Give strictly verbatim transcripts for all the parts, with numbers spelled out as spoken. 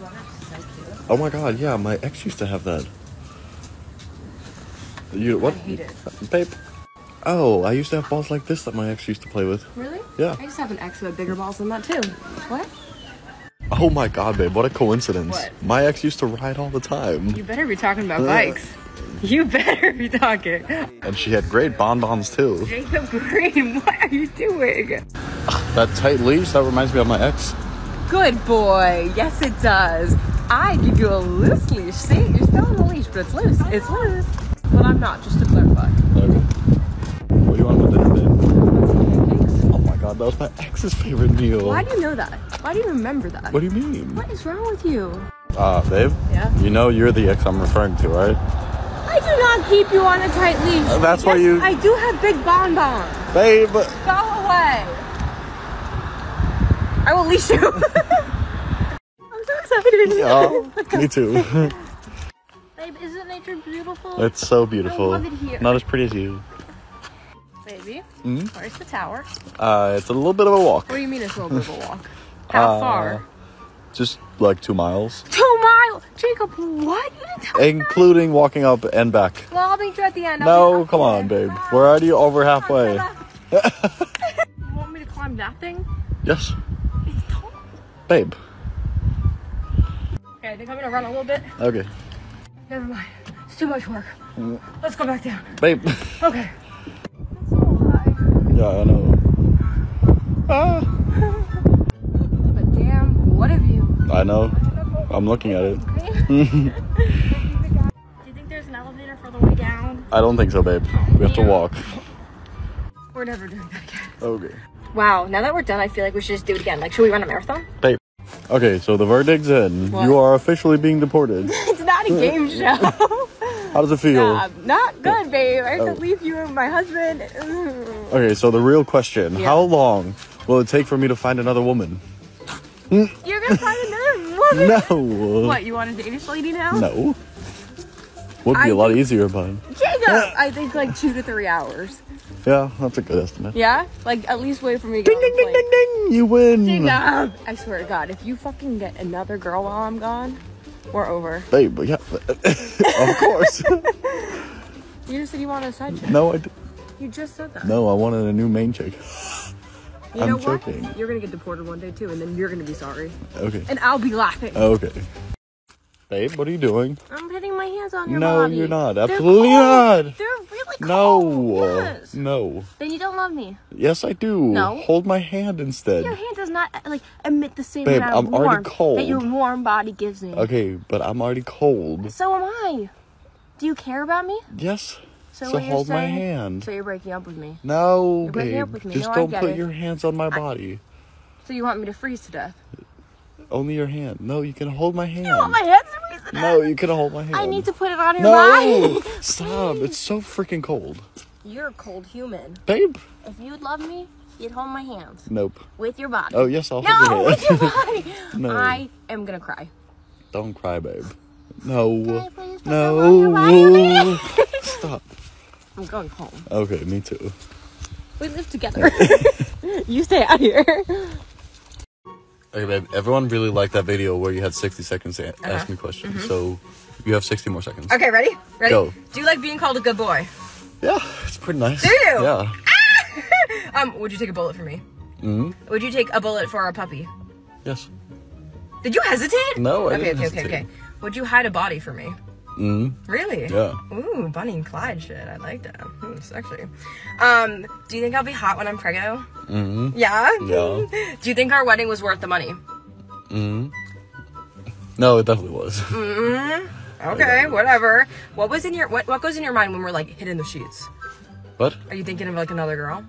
Well, that's so cute. Oh my god, yeah, my ex used to have that. You what? I hate it. Babe. Oh, I used to have balls like this that my ex used to play with. Really? Yeah. I used to have an ex with bigger balls than that too. What? Oh my god, babe, what a coincidence. What? My ex used to ride all the time. You better be talking about uh, bikes. You better be talking. And she had great bonbons too. Jakob Green, what are you doing? That tight leash, that reminds me of my ex. Good boy. Yes, it does. I give you a loose leash. See, you're still on the leash, but it's loose. It's loose. But I'm not, just to clarify. Okay. What do you want to do today? Oh my god, that was my ex's favorite meal. Why do you know that? Why do you remember that? What do you mean? What is wrong with you? Ah, uh, babe? Yeah? You know you're the ex I'm referring to, right? I do not keep you on a tight leash. Uh, that's yes, why you... I do have big bonbons. Babe! Go away. I will leash you. I'm so excited. Yeah, me too. Babe, isn't nature beautiful? It's so beautiful. I love it here. Not as pretty as you. Baby, mm-hmm. Where's the tower? Uh, it's a little bit of a walk. What do you mean it's a little bit of a walk? How uh, far? Just like two miles. Two miles? Jakob, what? You didn't tell Including me that? Walking up and back. Well, I'll meet you at the end. I'll no, come on, there. babe. We're already over halfway. You want me to climb that thing? Yes. It's tall. Babe. Okay, I think I'm gonna run a little bit. Okay. Never mind. It's too much work. Mm. Let's go back down. Babe. Okay. That's so high. Yeah, I know. Ah. But damn, what have you? I know. I'm looking at it. Do you think there's an elevator for the way down? I don't think so, babe. We have to walk. We're never doing that again. Okay. Wow, now that we're done, I feel like we should just do it again. Like, should we run a marathon? Babe. Okay, so the verdict's in. What? You are officially being deported. It's not a game show. How does it feel? Uh, not good, babe. I have oh. to leave you and my husband. Okay, so the real question. Yeah. How long will it take for me to find another woman? You're going to find another woman? No. What, you want to date this lady now? No. Would be I a lot easier, bud. Jakob! I think like two to three hours. Yeah, that's a good estimate. Yeah? Like, at least wait for me to ding, ding, ding, ding, ding! You win! Jakob! I swear to God, if you fucking get another girl while I'm gone, we're over. Babe, yeah. Of course. You just said you wanted a side chick. No, I didn't. You just said that. No, I wanted a new main chick. You I'm know what? Joking. You're gonna get deported one day, too, and then you're gonna be sorry. Okay. And I'll be laughing. Okay. Babe, what are you doing? I'm putting my hands on your no, body. No, you're not. Absolutely not. They're really cold. No. Yes. No. Then you don't love me. Yes, I do. No. Hold my hand instead. Your hand does not like emit the same Babe, amount of I'm warmth already cold. that your warm body gives me. Okay, but I'm already cold. So am I. Do you care about me? Yes. So, so hold saying, my hand. So you're breaking up with me. No, you're breaking babe. Up with me. Just no, don't put it. your hands on my body. I... So you want me to freeze to death? Only your hand. No, you can hold my hand. You want my hand to freeze to death? No, you can hold my hand. I need to put it on your no! body. Stop. It's so freaking cold. You're a cold human. Babe. If you'd love me, you'd hold my hands. Nope. With your body. Oh, yes, I'll no, hold your hand. No, with your body. No. I am going to cry. Don't cry, babe. No. Can I please put no. my body? Stop. I'm going home. Okay, me too. We live together. You stay out here. Okay, babe, everyone really liked that video where you had sixty seconds to uh-huh. ask me questions. Mm-hmm. So you have sixty more seconds. Okay, ready? Ready? Go. Do you like being called a good boy? Yeah, it's pretty nice. Do you? Yeah. Ah! um, would you take a bullet for me? Mm-hmm. Would you take a bullet for our puppy? Yes. Did you hesitate? No, I okay, didn't Okay, hesitate. okay, okay. Would you hide a body for me? Mm-hmm. Really? Yeah. Ooh, Bonnie and Clyde shit. I like that. Mm, sexy. Um, do you think I'll be hot when I'm preggo? Mm-hmm. Yeah? Yeah. Do you think our wedding was worth the money? Mm-hmm. No, it definitely was. Mm-hmm. Okay, whatever. What was in your what what goes in your mind when we're like hitting the sheets? What? Are you thinking of like another girl?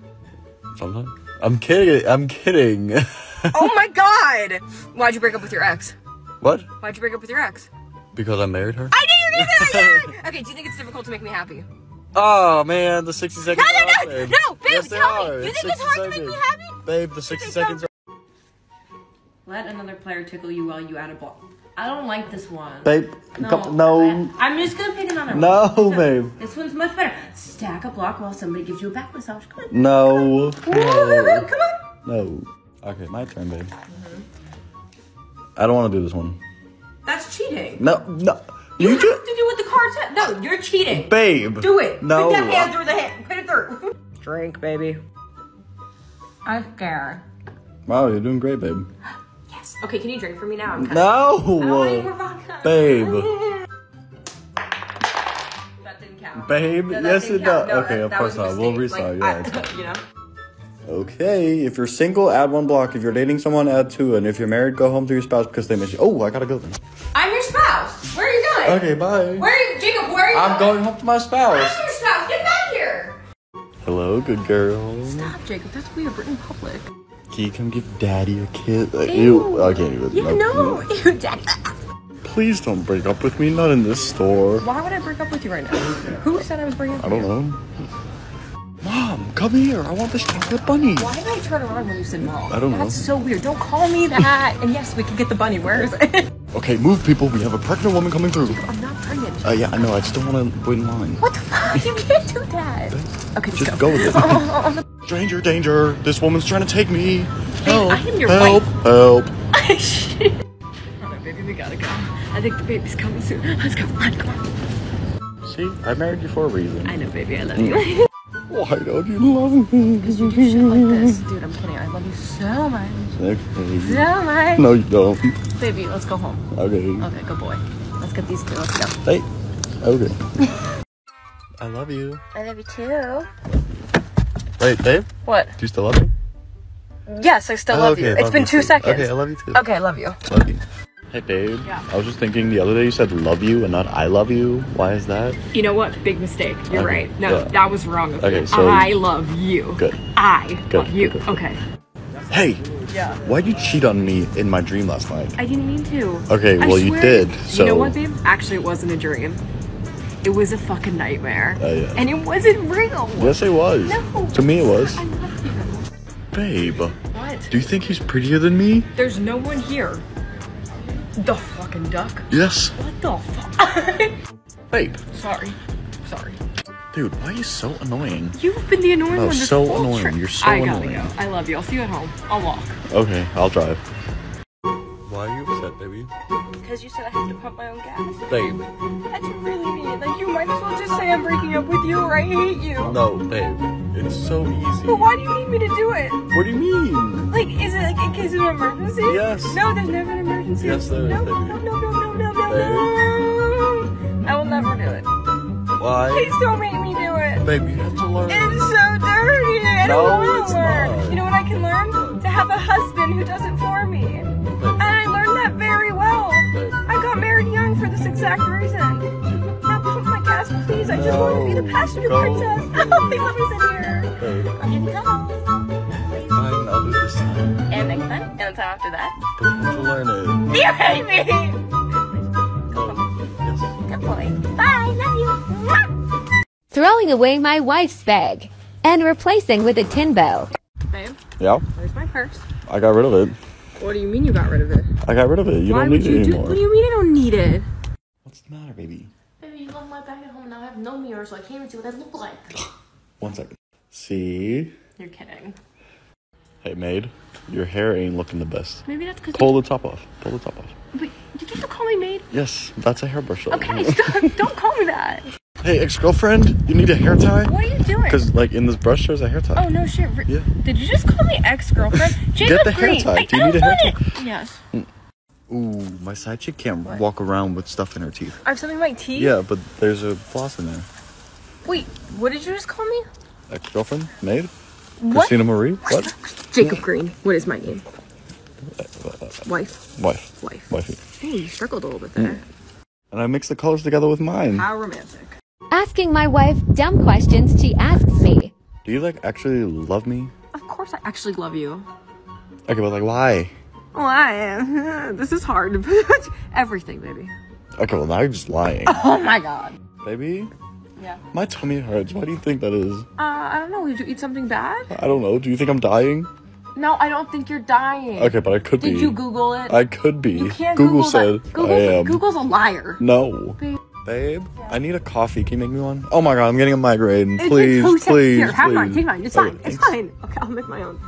Sometimes. I'm kidding. I'm kidding. Oh my god! Why'd you break up with your ex? What? Why'd you break up with your ex? Because I married her? I knew you were gonna say that! Okay, do you think it's difficult to make me happy? Oh man, the sixty seconds. No, no, no! Are, babe. No, babe, yes, tell me! Are. You it's think it's hard seconds. to make me happy? Babe, the sixty seconds are. Let another player tickle you while you add a ball. I don't like this one. Babe, no. Come, no. I'm just gonna pick another no, one. No, babe. This one's much better. Stack a block while somebody gives you a back massage. Come on. No. Come on. No. Come on. No. Okay, my turn, babe. Mm-hmm. I don't wanna do this one. That's cheating. No, no. You, you have just... to do what the card said. No, you're cheating. Babe. Do it. No. Put that hand through the hand. Put it through. Drink, baby. I'm scared. Wow, you're doing great, babe. Yes. Okay, can you drink for me now? I'm no. I don't want any more vodka. Babe. Babe, no, yes it does. No, okay, that, of that course not. We'll restart. Like, yeah, I, you know. Okay, if you're single, add one block. If you're dating someone, add two. And if you're married, go home to your spouse because they miss you. Oh, I gotta go then. I'm your spouse. Where are you going? Okay, bye. Where are you, Jacob? Where are you? I'm going, going home to my spouse. I'm your spouse. Get back here. Hello, good girl. Stop, Jacob. That's weird. We're in public. Can you come give Daddy a kiss? Like, ew. ew. I can't even. Yeah, no, no. Ew, Daddy. Please don't break up with me, not in this store. Why would I break up with you right now? Who said I was breaking up with you? I don't know. Mom, come here. I want this chocolate bunny. Why did I turn around when you said mom? I don't know. That's so weird. Don't call me that. And yes, we can get the bunny. Where is it? Okay, move, people. We have a pregnant woman coming through. Dude, I'm not pregnant. Uh, yeah, I know. I just don't want to wait in line. What the fuck? You can't do that. Okay, just, just go. go with it. Oh, oh, oh. Stranger danger. This woman's trying to take me. Help. I am your help, wife. Help. Help. Baby, we gotta go. I think the baby's coming soon. Let's go. Come on, come on. See, I married you for a reason. I know, baby. I love you. Why don't you love me? Because you do shit like this. Dude, I'm kidding. I love you so much. Okay. So much. No, you don't. Baby, let's go home. Okay. Okay, good boy. Let's get these two. Let's go. Hey. Okay. I love you. I love you too. Wait, babe? What? Do you still love me? Yes, I still oh, love okay, you. Love it's been two too. seconds. Okay, I love you too. Okay, I love you. Love you. Hey babe, yeah. I was just thinking the other day you said love you and not I love you. Why is that? You know what? Big mistake. You're okay. right. No, yeah. that was wrong. Okay, so I love you. Good. I good. love you. Good, good, okay. Good. Hey, yeah. Why'd you cheat on me in my dream last night? I didn't mean to. Okay, well you did. So. You know what, babe? Actually, it wasn't a dream. It was a fucking nightmare. Uh, yeah. And it wasn't real. Yes, it was. No. To me, it was. I love you. Babe. What? Do you think he's prettier than me? There's no one here. The fucking duck? Yes. What the fuck? Babe. Sorry. Sorry. Dude, why are you so annoying? You've been the annoying no, one this so whole annoying. Trip. You're so I gotta annoying. go. I love you. I'll see you at home. I'll walk. Okay, I'll drive. Why are you upset, baby? Because you said I have to pump my own gas. Babe. That's really mean. Like, you might as well just say I'm breaking up with you or I hate you. No, babe. It's so easy. But why do you need me to do it? What do you mean? Like, is it like in case of an emergency? Yes. No, there's never an emergency. Yes, there is, no, baby. No, no, no, no, no, no, no. I will never do it. Why? Please don't make me do it. Babe, you have to learn. It's so dirty. I no, don't want to learn. Not. You know what I can learn? To have a husband who does it for me. Babe. And I learned that very well. Babe. I got married young for this exact reason. Now pump my gas, please. I just no. want to be the passenger no. princess. Oh, they love us in here. Babe. I'm gonna go. Fine, I'll do this time. And next time, and the time after that. But you have to learn it. You hate me. Yes. Good boy. Bye, love you. Throwing away my wife's bag and replacing with a tin bow. Babe? Yeah? Where's my purse? I got rid of it. What do you mean you got rid of it? I got rid of it. You Why don't need you it do, anymore. What do you mean I don't need it? What's the matter, baby? Baby, you left my bag at home. Now I have no mirror, so I can't even see what I look like. One second. See? You're kidding. Hey, maid. Your hair ain't looking the best. Maybe that's because... Pull you... the top off. Pull the top off. But did you have to call me maid? Yes. That's a hairbrush. Okay, stop. Don't call me that. Hey, ex-girlfriend, you need a hair tie? What are you doing? Because, like, in this brush, there's a hair tie. Oh, no shit. Yeah. Did you just call me ex-girlfriend? Jacob Get the Green. hair tie. Do you I need a hair tie? It. Yes. Ooh, my side chick can't what? walk around with stuff in her teeth. I have something in my teeth? Yeah, but there's a floss in there. Wait, what did you just call me? Ex-girlfriend? Maid? What? Christina Marie? What? Jacob Green. What is my name? Wife. Wife. Wife. Wifey. Hey, you struggled a little bit there. Mm. And I mixed the colors together with mine. How romantic. Asking my wife dumb questions she asks me. Do you, like, actually love me? Of course I actually love you. Okay, but, like, why? Why? This is hard. Everything, baby. Okay, well, now you're just lying. Oh, my God. Baby? Yeah. My tummy hurts. Why do you think that is? Uh, I don't know. Did you eat something bad? I don't know. Do you think I'm dying? No, I don't think you're dying. Okay, but I could Did be. Did you Google it? I could be. You can't Google, Google said that. Google's, I am. Google's a liar. No. Baby. Babe, yeah. I need a coffee. Can you make me one? Oh my God, I'm getting a migraine. Please, it's, it's please, Here, please. Have mine. Take mine. It's okay, fine. Thanks. It's fine. Okay, I'll make my own.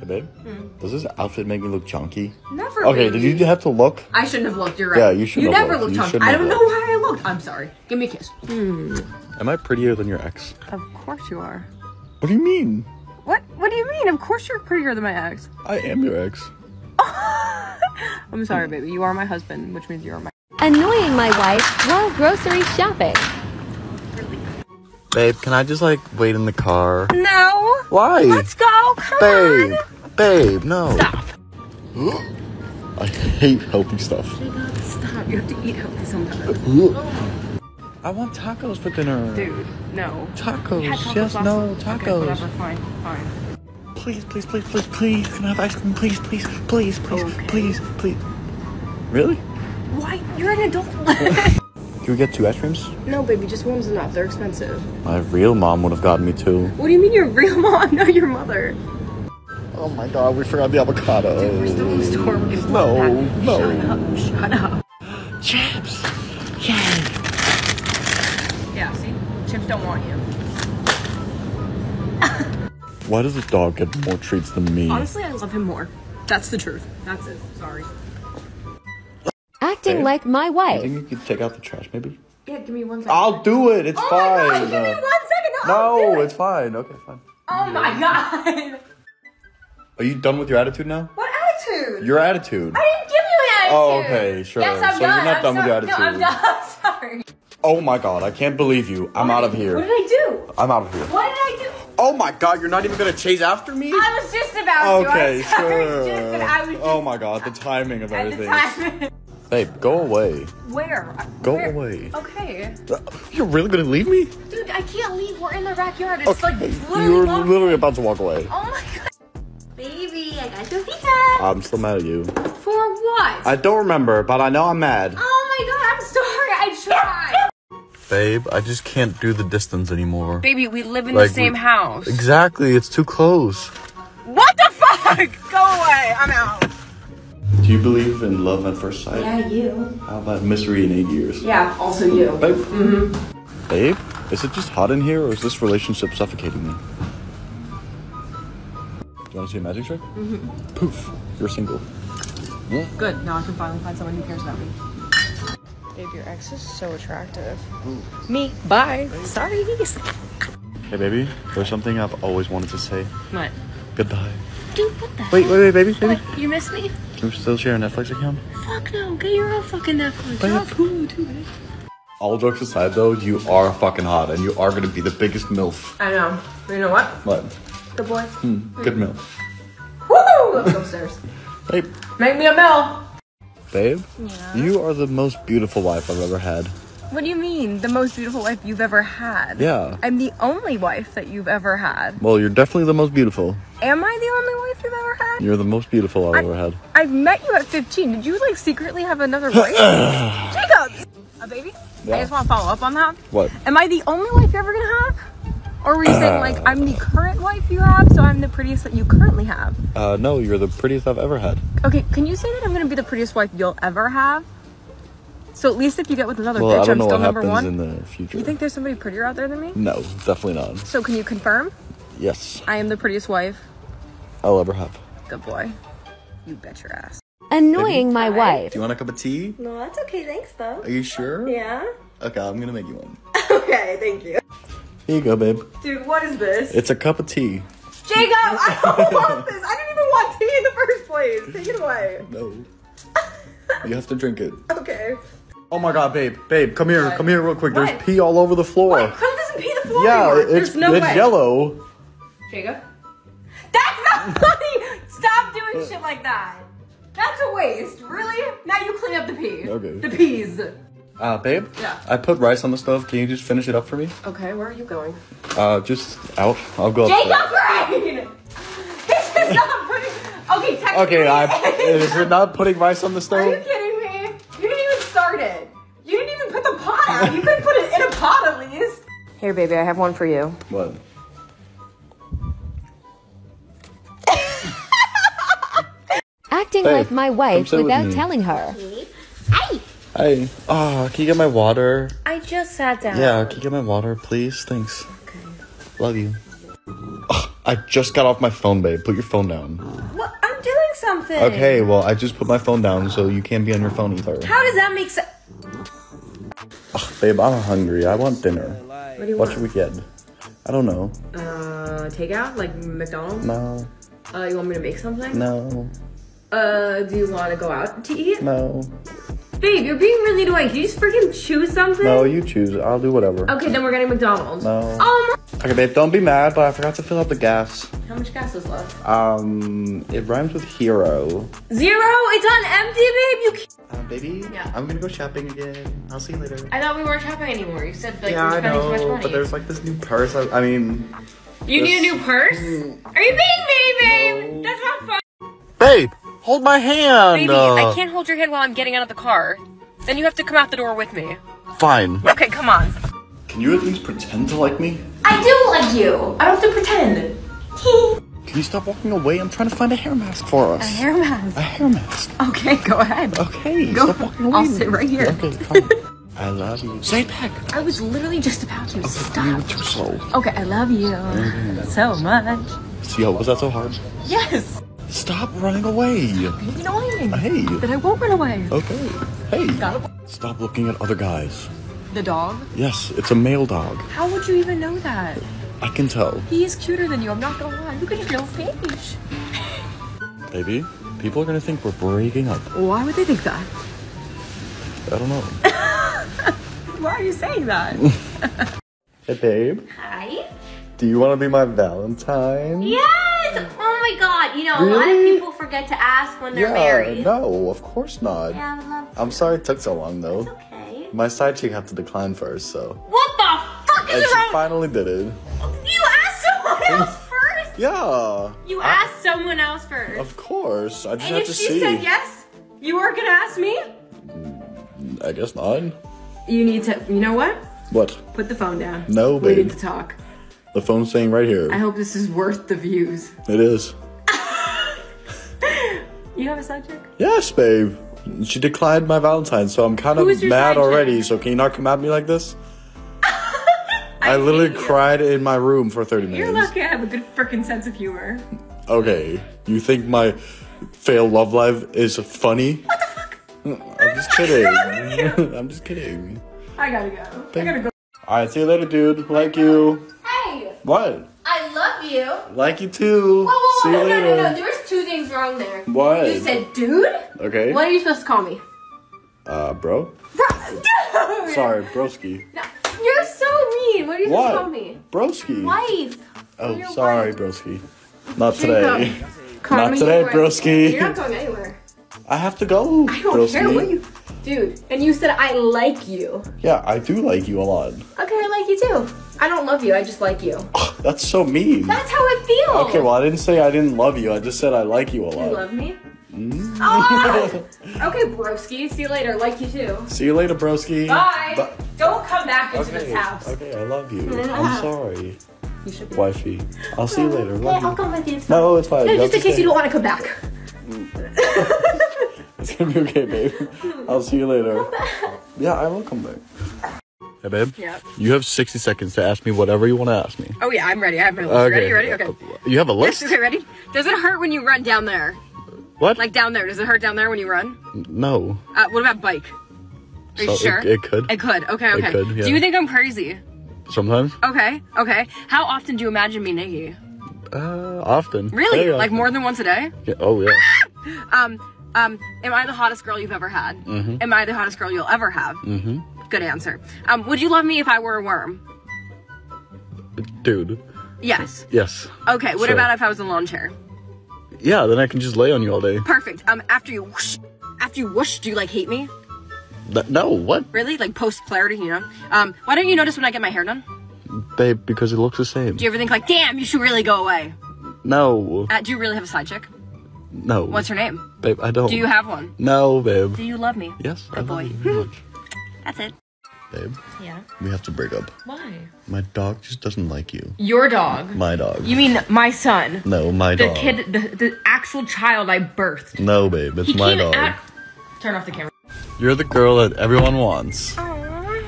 Hey, babe, mm. does this outfit make me look chunky? Never. Okay, baby. Did you have to look? I shouldn't have looked. You're right. Yeah, you should. You never looked, looked chunky. I don't looked. know why I looked. I'm sorry. Give me a kiss. Mm. Am I prettier than your ex? Of course you are. What do you mean? What? What do you mean? Of course you're prettier than my ex. I am your ex. I'm sorry, baby. You are my husband, which means you are my. Annoying my wife while grocery shopping. Babe, can I just like wait in the car? No. Why? Let's go. Come babe. on. Babe, no. Stop. I hate healthy stuff. Stop. You have to eat healthy sometimes. I want tacos for dinner. Dude, no. Tacos. Yeah, tacos yes, no, tacos. Okay, whatever. Fine, fine. Please, please, please, please, please. Can I have ice cream? Please, please, please, please, okay. please, please. Really? Why? You're an adult. Can we get two ice creams? No, baby, just one's enough. They're expensive. My real mom would have gotten me two. What do you mean your real mom? No, your mother. Oh my god, we forgot the avocado. Dude, we're still in the store. We're gonna no, no. Shut up. Shut up. Chips. Yay. Yeah, see? Chips don't want you. Why does the dog get more treats than me? Honestly, I love him more. That's the truth. That's it. Sorry. Acting hey, like my wife. You think you could take out the trash, maybe? Yeah, give me one second. I'll do it. It's oh fine. Oh my god, give me one second. I'll no, do it. it's fine. Okay, fine. Oh yeah. my god. Are you done with your attitude now? What attitude? Your attitude. I didn't give you an attitude. Oh, okay, sure. Yes, I'm so done. you're not I'm done so with your attitude. No, I'm done. I'm sorry. Oh my god, I can't believe you. I'm what out of here. What did I do? I'm out of here. What did I do? Oh my god, you're not even gonna chase after me? I was just about to. Okay, sure. Just, I was just, oh my god, the timing of everything. The timing. Babe, go away. Where? Go Where? away. Okay. You're really gonna leave me? Dude, I can't leave. We're in the backyard. It's okay. like literally You're walking. literally about to walk away. Oh my god. Baby, I got your pizza. I'm still mad at you. For what? I don't remember, but I know I'm mad. Oh my god, I'm sorry. I tried. Babe, I just can't do the distance anymore. Baby, we live in like, the same we, house. Exactly. It's too close. What the fuck? Go away. I'm out. Do you believe in love at first sight? Yeah, you. How about misery in eight years? Yeah, also you. Babe? Mm-hmm. Babe, is it just hot in here or is this relationship suffocating me? Do you want to see a magic trick? Mm-hmm. Poof, you're single. Yeah. Good, now I can finally find someone who cares about me. Babe, your ex is so attractive. Ooh. Me, bye. Babe. Sorry. Hey, baby, there's something I've always wanted to say. What? Goodbye. Dude, what the Wait, heck? wait, wait, baby, baby. What? You miss me? Can we still share a Netflix account? Fuck no, get your own fucking Netflix. You're on Hulu too, babe. All jokes aside though, you are fucking hot and you are gonna be the biggest MILF. I know. But you know what? What? Good boy. Mm, mm. Good MILF. Woo! Let's go upstairs. Babe. Make me a MILF! Babe? Yeah. You are the most beautiful wife I've ever had. What do you mean? The most beautiful wife you've ever had? Yeah. I'm the only wife that you've ever had. Well, you're definitely the most beautiful. Am I the only wife you've ever had? You're the most beautiful I've I, ever had. I met you at fifteen. Did you, like, secretly have another wife? Jacob! A uh, baby? Yeah. I just want to follow up on that. What? Am I the only wife you're ever going to have? Or were you saying, like, I'm the current wife you have, so I'm the prettiest that you currently have? Uh, no, you're the prettiest I've ever had. Okay, can you say that I'm going to be the prettiest wife you'll ever have? So at least if you get with another well, bitch, I'm still number one. I don't know what happens in the future. You think there's somebody prettier out there than me? No, definitely not. So can you confirm? Yes. I am the prettiest wife I'll ever have. Good boy. You bet your ass. Annoying my wife. Do you want a cup of tea? No, that's okay. Thanks, though. Are you sure? Yeah. Okay, I'm going to make you one. Okay, thank you. Here you go, babe. Dude, what is this? It's a cup of tea. Jacob, I don't want this. I didn't even want tea in the first place. Take it away. No. You have to drink it. Okay. Oh my god, babe, babe, come here, what? come here real quick. What? There's pee all over the floor. What? Who doesn't pee the floor Yeah, anymore? It's, no it's yellow. Jacob? That's not funny! Stop doing shit like that. That's a waste, really? Now you clean up the pee. Okay. The peas. Uh, babe? Yeah. I put rice on the stove. Can you just finish it up for me? Okay, where are you going? Uh, just out. I'll go Jacob upstairs. Green! This is not putting... Okay, technically... Okay, I... Is it not putting rice on the stove? Are you kidding? You didn't even put the pot out. You couldn't put it in a pot at least. Here, baby, I have one for you. What? Acting hey, like my wife without telling her. Hey. Hey. Oh, can you get my water? I just sat down. Yeah, can you get my water, please? Thanks. Okay. Love you. Oh, I just got off my phone, babe. Put your phone down. Well, I'm doing something. Okay, well, I just put my phone down, so you can't be on your phone either. How does that make sense? Ugh, babe, I'm hungry. I want dinner. What, do you what want? should we get? I don't know. Uh, takeout? Like McDonald's? No. Uh, you want me to make something? No. Uh, do you want to go out to eat? No. Babe, you're being really annoying. Can you just freaking choose something? No, you choose. I'll do whatever. Okay, then we're getting McDonald's. No. Um. Okay, babe, don't be mad, but I forgot to fill up the gas. How much gas is left? Um, it rhymes with hero. Zero? It's on empty, babe. You can't. Uh, baby, yeah. I'm gonna go shopping again. I'll see you later. I thought we weren't shopping anymore. You said like yeah, we were spending too much money. But there's like this new purse. I, I mean, you this... need a new purse? Mm. Are you being me, babe? No. That's not fun. Babe, hold my hand. Baby, uh... I can't hold your hand while I'm getting out of the car. Then you have to come out the door with me. Fine. Okay, come on. Can you at least pretend to like me? I do like you. I don't have to pretend. Can you stop walking away? I'm trying to find a hair mask for us. A hair mask? A hair mask. Okay, go ahead. Okay, go. Stop walking away. I'll sit right here. Okay, fine. I love you. Say it back. I was literally just about to. Okay, stop. You were too slow. Okay, I love you mm-hmm. so much. Yo, was that so hard? Yes. Stop running away. Stop being annoying. Hey. But I won't run away. Okay. Hey. Gotta... Stop looking at other guys. The dog? Yes, it's a male dog. How would you even know that? I can tell. He is cuter than you, I'm not gonna lie. Look at his little face. Baby, people are gonna think we're breaking up. Why would they think that? I don't know. Why are you saying that? Hey, babe. Hi. Do you want to be my Valentine? Yes! Oh my God. You know, really? A lot of people forget to ask when they're yeah, married. No, of course not. Yeah, I love you. I'm sorry it took so long, though. It's okay. My side chick had to decline first, so. What the fuck is and wrong? She finally did it. You asked someone else first? Yeah. You I, asked someone else first? Of course. I just and have to see. And if she said yes, you weren't gonna ask me? I guess not. You need to, you know what? What? Put the phone down. No, babe. We need to talk. The phone's staying right here. I hope this is worth the views. It is. You have a side chick? Yes, babe. She declined my Valentine, so I'm kind of mad already. So can you not come at me like this? I, I literally cried in my room for thirty minutes. You're lucky I have a good freaking sense of humor. Okay, you think my failed love life is funny? What the fuck? I'm just kidding. I'm just kidding. I gotta go. Thank I gotta go. All right, see you later, dude. Like you. Hey. What? I love you. Like you too. Whoa, whoa, whoa. See you no, later. No, no, no. There was two things wrong there. What? You said, dude. Okay. What are you supposed to call me? Uh, bro? Bro, dude! Sorry, broski. No, you're so mean. What are you what? supposed to call me? Broski. Wife. Oh, you're sorry, wife. broski. Not today. Call not me today, anywhere. broski. You're not going anywhere. I have to go, I don't broski. care what you... Dude, and you said I like you. Yeah, I do like you a lot. Okay, I like you too. I don't love you, I just like you. Oh, that's so mean. That's how I feel. Okay, well, I didn't say I didn't love you. I just said I like you a lot. You love me? Mm. Oh, okay, broski. See you later. Like you too. See you later, broski. Bye. Bye. Don't come back into okay. this house. Okay, I love you. Mm-hmm. I'm sorry. You should be. Wifey. I'll see you later. Okay, love I'll you. come with you. No, it's fine. No, you just in case stay. you don't want to come back. It's gonna be okay, babe. I'll see you later. Yeah, I will come back. Hey, babe. Yeah. You have sixty seconds to ask me whatever you want to ask me. Oh yeah, I'm ready. I have my list. Okay. Ready? You ready? Okay. You have a list? Yes, okay, ready? Does it hurt when you run down there? What? Like down there. Does it hurt down there when you run? No. Uh, what about bike? Are you so sure? It, it could. It could. Okay, okay. It could, yeah. Do you think I'm crazy? Sometimes. Okay, okay. How often do you imagine me naked? Uh, often. Really? Very like often. More than once a day? Yeah. Oh, yeah. um, um, am I the hottest girl you've ever had? Mm-hmm. Am I the hottest girl you'll ever have? Mm-hmm. Good answer. Um, would you love me if I were a worm? Dude. Yes. Yes. Okay, what sure. about if I was in a lawn chair? Yeah, then I can just lay on you all day. Perfect. Um, after you whoosh, after you whoosh, do you like hate me? That, no, what? Really? Like post clarity, you know? Um, why don't you notice when I get my hair done? Babe, because it looks the same. Do you ever think like, damn, you should really go away? No. Uh, do you really have a side chick? No. What's her name? Babe, I don't. Do you have one? No, babe. Do you love me? Yes, Good I boy. love you. That's it. Babe. Yeah. We have to break up. Why? My dog just doesn't like you. Your dog? My dog. You mean my son? No, my the dog. The kid, the, the actual child I birthed. No, babe, it's he my dog. At... Turn off the camera. You're the girl that everyone wants. Aww,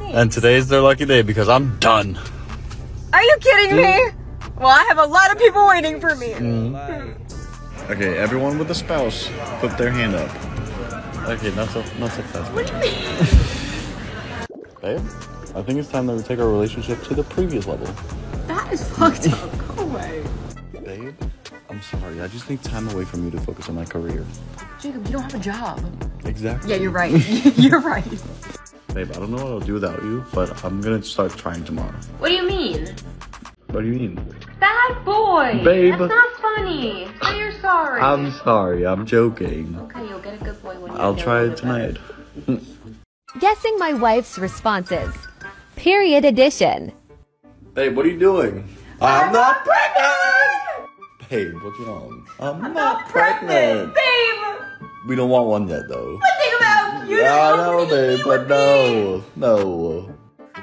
thanks. And today's their lucky day because I'm done. Are you kidding me? Well, I have a lot of people waiting for me. Mm. Okay, everyone with a spouse, put their hand up. Okay, not so, not so fast. What do you mean? Babe, I think it's time that we take our relationship to the previous level. That is fucked up. No way. Babe, I'm sorry. I just need time away from you to focus on my career. Jakob, you don't have a job. Exactly. Yeah, you're right. You're right. Babe, I don't know what I'll do without you, but I'm gonna start trying tomorrow. What do you mean? What do you mean? Bad boy! Babe! That's not funny! Say you're sorry! I'm sorry, I'm joking. Okay, you'll get a good boy when you I'll try it tonight. Guessing my wife's responses. Period edition. Babe, what are you doing? I'm, I'm not pregnant! pregnant! Babe, what's wrong? I'm, I'm not pregnant. pregnant! Babe! We don't want one yet, though. But think about you! I know, babe, but no. No.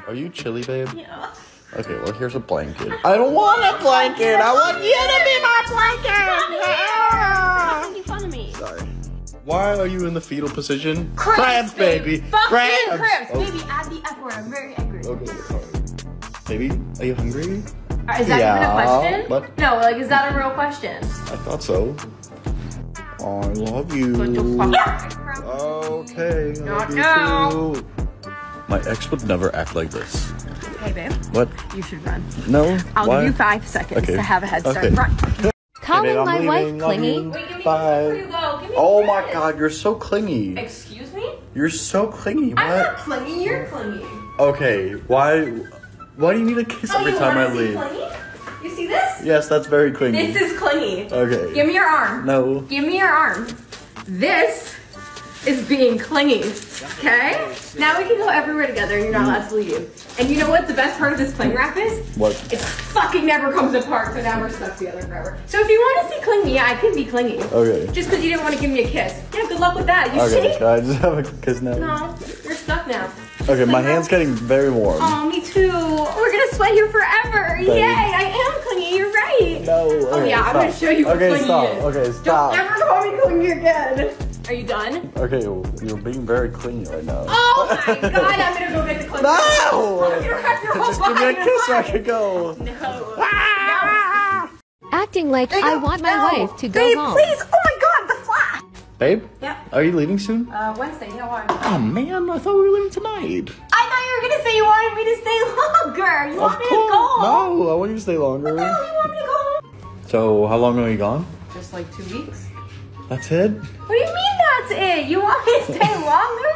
Are you chilly, babe? Yeah. Okay, well, here's a blanket. I don't want a blanket! I want you to be my blanket! Yeah. Making fun of me. Sorry. Why are you in the fetal position? Cramps, baby! Fucking cramps! Oh. Baby, add the F word. I'm very angry. Okay, sorry. Baby, are you hungry? Is that yeah. even a question? What? No, like, is that a real question? I thought so. Oh, I love you. Okay, I love you too. My ex would never act like this. Hey, babe. What? You should run. No. I'll Why? give you five seconds okay. to have a head start. Okay. Run. Calling hey, my wife clingy. Wait, give me Bye. You go. Give me oh my minutes. God, you're so clingy. Excuse me? You're so clingy. What? I'm not clingy. You're clingy. Okay. Why? Why do you need a kiss oh, every time I leave? Clingy? You see this? Yes, that's very clingy. This is clingy. Okay. Give me your arm. No. Give me your arm. This is being clingy, okay? Now we can go everywhere together and you're not allowed to leave. And you know what the best part of this cling wrap is? What? It fucking never comes apart, so now we're stuck together forever. So if you want to see clingy, I can be clingy. Okay. Just because you didn't want to give me a kiss. Yeah, good luck with that. You okay, see? Can I just have a kiss now? No, you're stuck now. Okay, my hand's getting very warm. Oh, me too. We're gonna sweat here forever. Thanks. Yay, I am clingy, you're right. No, okay, oh yeah, stop. I'm gonna show you what okay, clingy stop. is. Okay, stop. Don't ever call me clingy again. Are you done? Okay, well, you're being very clingy right now. Oh my god, I'm gonna go get the clingy. No! I'm gonna wreck your whole Just body. Give me a kiss so I can go. No. Ah! Acting like I, I want my no. wife to go Babe, home. Please, oh my god, the fly! Babe? Yeah? Are you leaving soon? Uh, Wednesday, no, why? Oh man, I thought we were leaving tonight. I thought you were gonna say you wanted me to stay longer. You want me to go home. No, I want you to stay longer. No, you want me to go home. So, how long are you gone? Just like two weeks. That's it? What do you mean that's it? You want me to stay longer?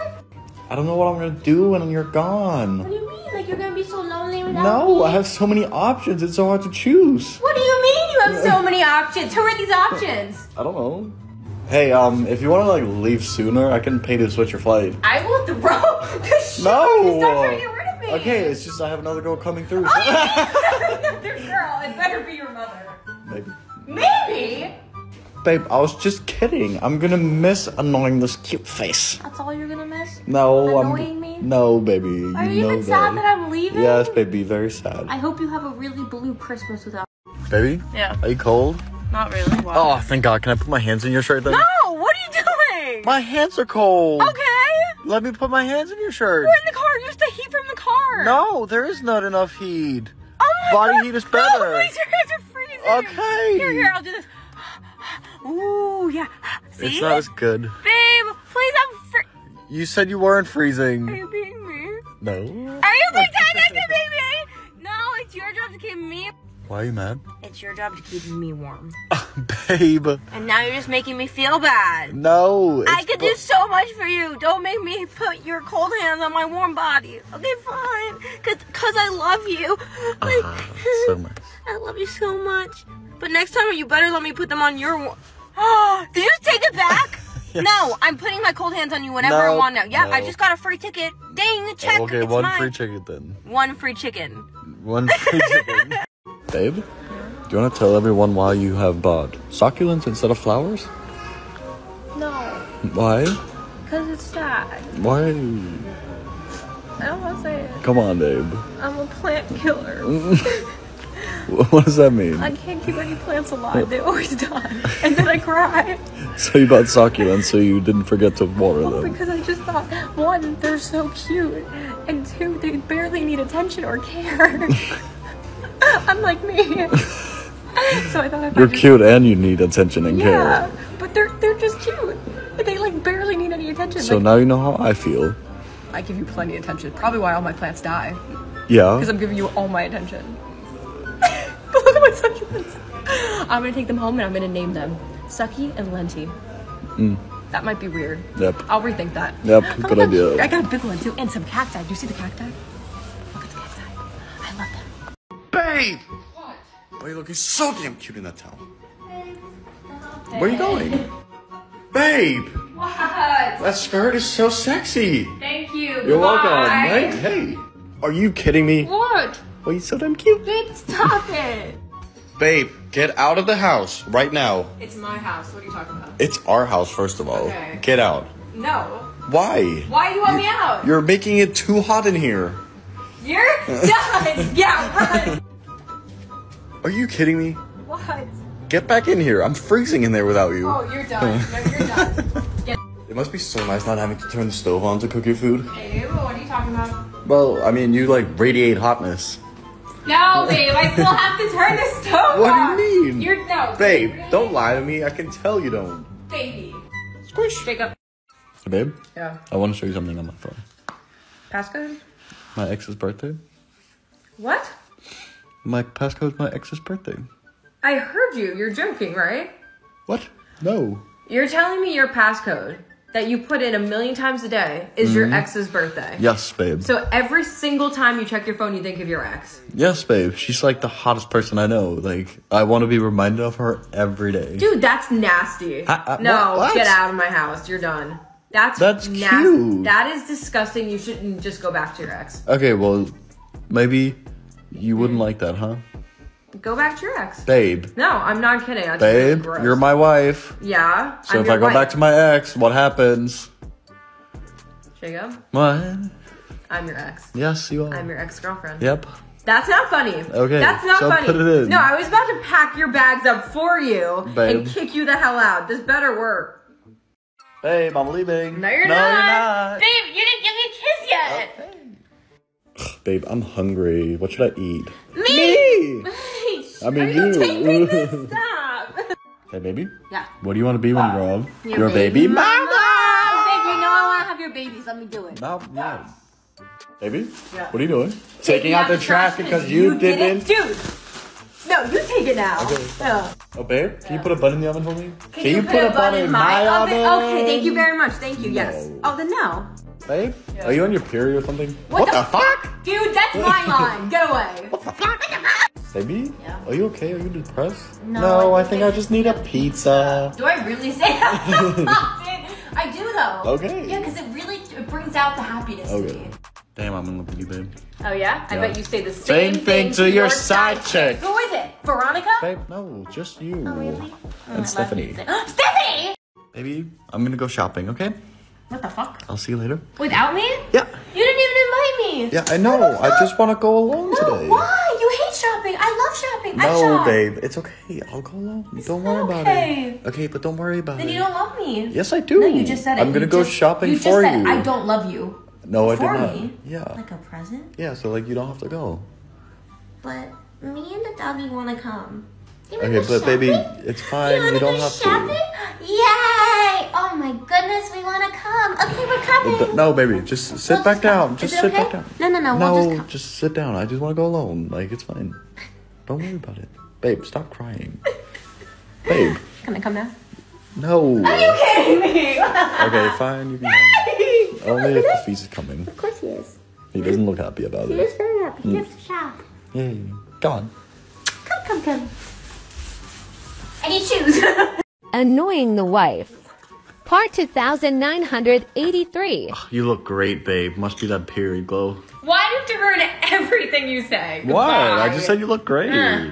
I don't know what I'm gonna do when you're gone. What do you mean? Like you're gonna be so lonely without no, me? No, I have so many options. It's so hard to choose. What do you mean you have so many options? Who are these options? I don't know. Hey, um, if you want to like leave sooner, I can pay to switch your flight. I will throw the shit. No. Stop trying to get rid of me. Okay, it's just I have another girl coming through. Oh, you mean another girl? It better be your mother. Maybe. Maybe. Babe, I was just kidding. I'm gonna miss annoying this cute face. That's all you're gonna miss? No, I'm annoying me? No, baby. Are you, you know even that. sad that I'm leaving? Yes, baby, very sad. I hope you have a really blue Christmas without me. Baby? Yeah. Are you cold? Not really. Wow. Oh, thank God. Can I put my hands in your shirt then? No, what are you doing? My hands are cold. Okay. Let me put my hands in your shirt. We're in the car. Use the heat from the car. No, there is not enough heat. Oh my Body God. heat is better. No, my hands are freezing. Okay. Here, here, I'll do this. Ooh, yeah. See? It's not as good. Babe, please, I'm free. You said you weren't freezing. Are you beating me? No. Are you pretending to beat me? No, it's your job to keep me. Why are you mad? It's your job to keep me warm. Babe. And now you're just making me feel bad. No. I could do so much for you. Don't make me put your cold hands on my warm body. Okay, fine. Cause, cause I love you. Like, uh, so much. I love you so much. But next time, you better let me put them on your warm. Oh, did you just take it back? Yes. No, I'm putting my cold hands on you whenever no, I want now. Yeah, no. I just got a free ticket. Dang, check. Okay, it's one mine. free ticket then. One free chicken. One free chicken. Babe, do you want to tell everyone why you have bought succulents instead of flowers? No. Why? Because it's sad. Why? I don't want to say it. Come on, babe. I'm a plant killer. What does that mean? I can't keep any plants alive. They always die. And then I cry. So you bought succulents, so you didn't forget to water well, them. Because I just thought, one, they're so cute. And two, they barely need attention or care. Unlike me. So I thought I You're cute you. and you need attention and yeah, care. Yeah, but they're they're just cute. They like barely need any attention. So like, now you know how I feel. I give you plenty of attention. Probably why all my plants die. Yeah. Because I'm giving you all my attention. But look at my succulents. I'm gonna take them home and I'm gonna name them Sucky and Lenty. Mm. That might be weird. Yep. I'll rethink that. Yep. Oh, good idea. Here. I got a big one too, and some cacti. Do you see the cacti? Look at the cacti. I love them. Babe. What? Boy, you're looking so damn cute in that towel. Babe. Hey. Where are you going? Babe. What? That skirt is so sexy. Thank you. You're welcome. Right? Hey. Are you kidding me? What? Boy, you're so damn cute. Babe, stop it. Babe, get out of the house right now. It's my house. What are you talking about? It's our house, first of all. Okay. Get out. No. Why? Why do you want you're, me out? You're making it too hot in here. You're done. Yeah, run. Are you kidding me? What? Get back in here. I'm freezing in there without you. Oh, you're done. No, you're done. Get it must be so nice not having to turn the stove on to cook your food. Babe, what are you talking about? Well, I mean, you like radiate hotness. No, babe, I still have to turn the stove what off. What do you mean? You're, no. Babe, really? Don't lie to me. I can tell you don't. Baby. Squish. Wake up. Hey, babe? Yeah? I want to show you something on my phone. Passcode? My ex's birthday. What? My passcode's my ex's birthday. I heard you. You're joking, right? What? No. You're telling me your passcode that you put in a million times a day is mm-hmm. your ex's birthday. Yes, babe. So every single time you check your phone, you think of your ex. Yes, babe. She's like the hottest person I know. Like, I want to be reminded of her every day. Dude, that's nasty. I, I, no, what? Get out of my house. You're done. That's, that's nasty. Cute. That is disgusting. You shouldn't just go back to your ex. Okay, well, maybe you wouldn't like that, huh? Go back to your ex. Babe. No, I'm not kidding. That's Babe, gross. You're my wife. Yeah. So I'm if I go wife. back to my ex, what happens? Jacob? What? I'm your ex. Yes, you are. I'm your ex-girlfriend. Yep. That's not funny. Okay. That's not so funny. Put it in. No, I was about to pack your bags up for you Babe. and kick you the hell out. This better work. Babe, I'm leaving. No, you're, no, not. you're not. Babe, you didn't give me a kiss yet. Okay. Ugh, babe, I'm hungry. What should I eat? Me! Me! I mean, you. you. This? Stop. Hey, baby. Yeah. What do you want to be when you grow up? Your, your baby, baby mama. mama. Babe, you know I want to have your babies. Let me do it. No, no. Baby. Yeah. What are you doing? Taking, Taking out, out the trash, trash because you, you didn't. Dude. No, you take it out. Okay. Yeah. Oh, babe, can yeah. you put a bun in the oven for me? Can, can you, you put, put a bun in my oven? oven? Okay, thank you very much. Thank you. No. Yes. Oh, then no. Babe, yeah. are you on your period or something? What, what the, the fuck? fuck? Dude, that's my line. Get away. What the fuck? Baby, yeah. are you okay? Are you depressed? No, no I think I just need a pizza. Do I really say that? I do though. Okay. Yeah, because it really it brings out the happiness okay. to me. Damn, I'm in love with you, babe. Oh yeah? yeah? I bet you say the same, same thing to your side chick. Who is it? Veronica? Babe, no, just you. Oh really? And oh, Stephanie. Stephanie! Baby, I'm gonna go shopping, okay? What the fuck? I'll see you later. Without me? Yeah. You didn't even invite me. Yeah, I know. I just want to go alone no, today. Why? Shopping. I love shopping. No, I shop. babe. It's okay. I'll go alone. It's don't worry okay. about it. Okay, but don't worry about then it. Then you don't love me. Yes, I do. No, you just said it. I'm going to go shopping you just for said, you. I don't love you. No, I did not. Me? Yeah. Like a present? Yeah, so like you don't have to go. But me and the doggy want to come. You okay, but shopping? baby, it's fine. You, you don't have shopping? to. Yay! Oh my goodness, we want to come. Okay, we're coming. But, no, baby, just sit we'll back just down. Just sit okay? back down. No, no, no. No, we'll just, come. just sit down. I just want to go alone. Like, it's fine. Don't worry about it. Babe, stop crying. Babe. Can I come now? No. Are you kidding me? Okay, fine. You can come. Only if the feast is coming. Of course he is. He doesn't look happy about he it. He is very happy. Mm. He has to shop. Yay. Come on. Come, come, come. I need shoes. Annoying the wife. Part two thousand nine hundred eighty-three. Oh, you look great, babe. Must be that period glow. Why do you have to ruin everything you say? Goodbye. What? I just said you look great. Uh.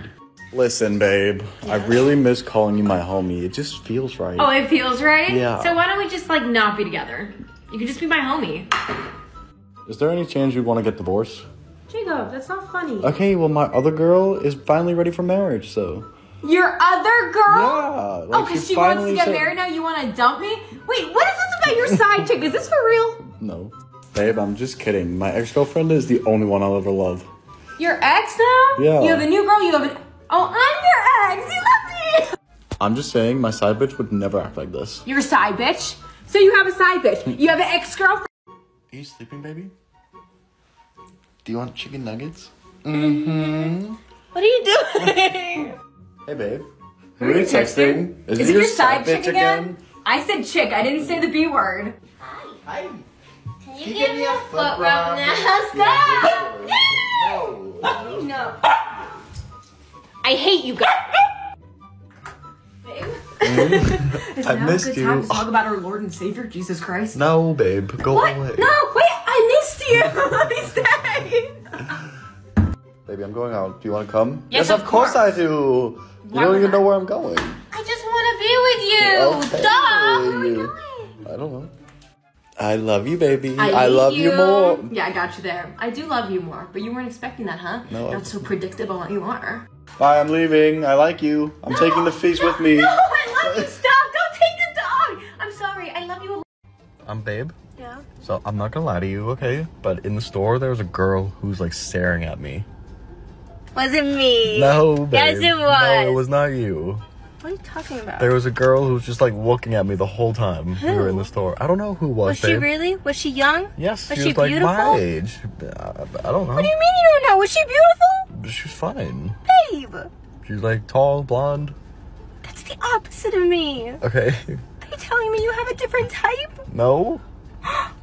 Listen, babe. Yeah. I really miss calling you my homie. It just feels right. Oh, it feels right? Yeah. So why don't we just, like, not be together? You can just be my homie. Is there any chance you want to get divorced? Jacob, that's not funny. Okay, well, my other girl is finally ready for marriage, so... Your other girl? Yeah. Like oh, because she wants to get said... married now? You want to dump me? Wait, what is this about your side chick? Is this for real? No. Babe, I'm just kidding. My ex-girlfriend is the only one I'll ever love. Your ex now? Yeah. You have a new girl? You have an... Oh, I'm your ex! legs! You love me! I'm just saying, my side bitch would never act like this. You're a side bitch? So you have a side bitch. You have an ex-girlfriend. Are you sleeping, baby? Do you want chicken nuggets? Mm-hmm. What are you doing? Hey, babe. Who are you texting? Is, Is it your side, side bitch again? again? I said chick. I didn't say the B word. Hi. Hi. Can you, you give me a foot rub now? Stop! No. No. No. I hate you guys. Mm-hmm. I missed you. Time to talk about our Lord and Savior Jesus Christ. No, babe, go what? away. No, wait, I missed you. Let me stay. Baby, I'm going out. Do you want to come? Yes, yes of, of course. course I do. Why you don't even I? know where I'm going. I just want to be with you. Okay, Duh. Where are we going? I don't know. I love you, baby. I, I love you. you more. Yeah, I got you there. I do love you more, but you weren't expecting that, huh? No. Not so predictable that you are. Bye, I'm leaving. I like you. I'm no, taking the fish no, with me. No, I love you. Stop. Don't take the dog. I'm sorry. I love you. I'm babe. Yeah. So I'm not going to lie to you, okay? But in the store, there was a girl who was like staring at me. Was it me? No, babe. Yes, it was. No, it was not you. What are you talking about? There was a girl who was just like looking at me the whole time who? we were in the store. I don't know who was. Was she babe. really? Was she young? Yes. Was she, she was beautiful? Like my age. I, I don't know. What do you mean you don't know? Was she beautiful? She was fine. Babe. She's like tall, blonde. That's the opposite of me. Okay. Are you telling me you have a different type? No.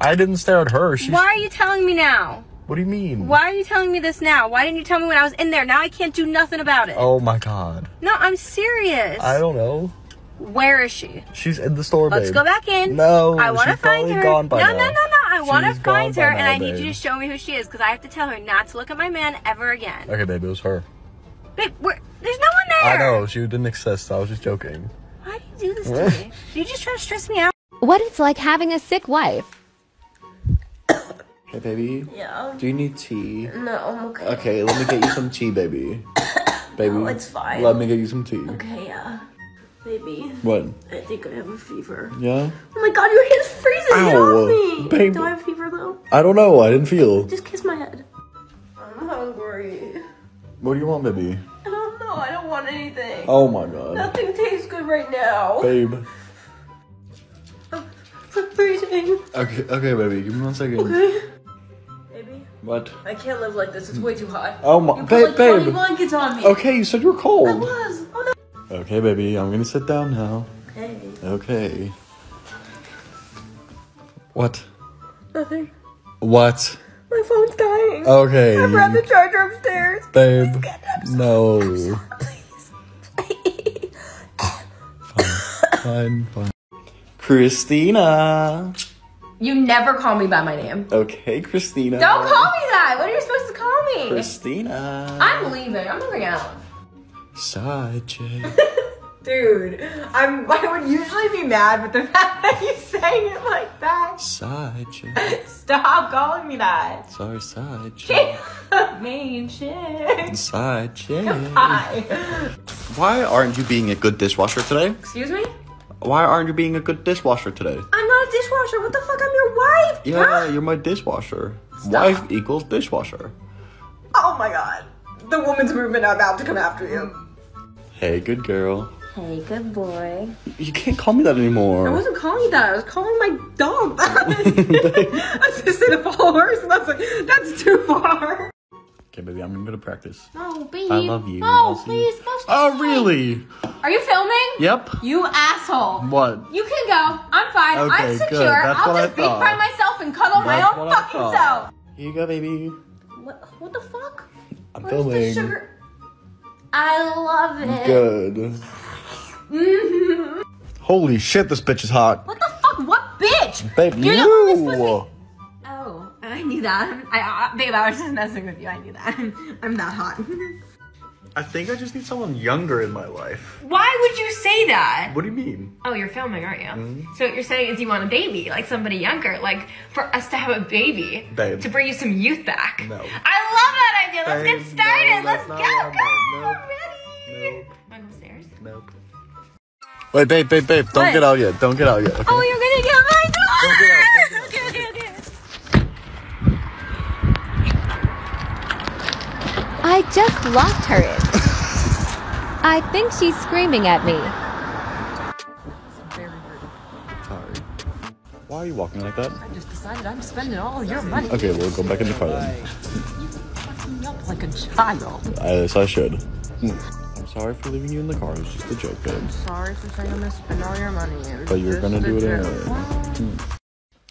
I didn't stare at her. She's... Why are you telling me now? What do you mean? Why are you telling me this now? Why didn't you tell me when I was in there? Now I can't do nothing about it. Oh my god. No, I'm serious. I don't know. Where is she? She's in the store, Let's babe. Let's go back in. No, I want to find her. Gone by no, now. no, no, no. I want to find her, now, and I babe. need you to show me who she is, because I have to tell her not to look at my man ever again. Okay, babe, it was her. Babe, we're, there's no one there. I know. She didn't exist. I was just joking. Why do you do this to me? Do you just try to stress me out? What it's like having a sick wife. Hey, baby. Yeah. Do you need tea? No, I'm okay. Okay, let me get you some tea, baby. Baby. No, it's fine. Let me get you some tea. Okay, yeah. Baby. What? I think I have a fever. Yeah? Oh my god, your hair's freezing. Ow, me. Baby. Do I have a fever, though? I don't know. I didn't feel. Just kiss my head. I'm hungry. What do you want, baby? I don't know. I don't want anything. Oh my god. Nothing tastes good right now. Babe. I'm freezing. Okay, okay, baby. Give me one second. Okay. What? I can't live like this. It's way too hot. Oh my, you put, babe, like, babe. twenty blankets on me. Okay, you said you were cold. I was. Oh no. Okay, baby, I'm gonna sit down now. Okay. Okay. What? Nothing. What? My phone's dying. Okay. I brought the charger upstairs. Babe. Please get upstairs. No. Please. Please. Fine. Fine. Fine. Christina. You never call me by my name. Okay, Christina. Don't call me that. What are you supposed to call me? Christina. I'm leaving. I'm going out. Side chick. Dude, I'm, I would usually be mad, but the fact that you sang it like that. Side chick. Stop calling me that. Sorry, side chick. Main chick. Side chick. Goodbye. Why aren't you being a good dishwasher today? Excuse me? Why aren't you being a good dishwasher today? I'm not a dishwasher. What the fuck? I'm your wife. Yeah, huh? You're my dishwasher. Stop. Wife equals dishwasher. Oh my god. The woman's movement are about to come after you. Hey, good girl. Hey, good boy. You can't call me that anymore. I wasn't calling you that. I was calling my dog that. I just said a follower, so that's like, that's too far. Okay, baby, I'm gonna go to practice. No, baby. I love you. Oh, please. Most oh, really? Are you filming? Yep. You asshole. What? You can go. I'm fine. Okay, I'm secure. That's I'll just speak by myself and cuddle my own fucking self. Here you go, baby. What? What the fuck? I'm Where's filming. The sugar? I love it. Good. Mm-hmm. Holy shit, this bitch is hot. What the fuck? What bitch? Babe, You're you. I knew that. I, uh, babe, I was just messing with you. I knew that. I'm that hot. I think I just need someone younger in my life. Why would you say that? What do you mean? Oh, you're filming, aren't you? Mm-hmm. So what you're saying is you want a baby, like somebody younger, like for us to have a baby. Babe. To bring you some youth back. No. I love that idea. Let's babe, get started. No, Let's go. Go. Nope. Ready? Nope. Want to go upstairs? Nope. Wait, babe, babe, babe. What? Don't get out yet. Don't get out yet. Okay? Oh, you're going to get my daughter. Don't get out. I just locked her in. I think she's screaming at me. Sorry. Why are you walking like that? I just decided I'm spending all your money. Okay, we'll go back in the car then. You fucking up like a child. I, so I should. I'm sorry for leaving you in the car. It's just a joke, babe. I'm sorry for saying I'm gonna spend all your money. But you're gonna do it anyway.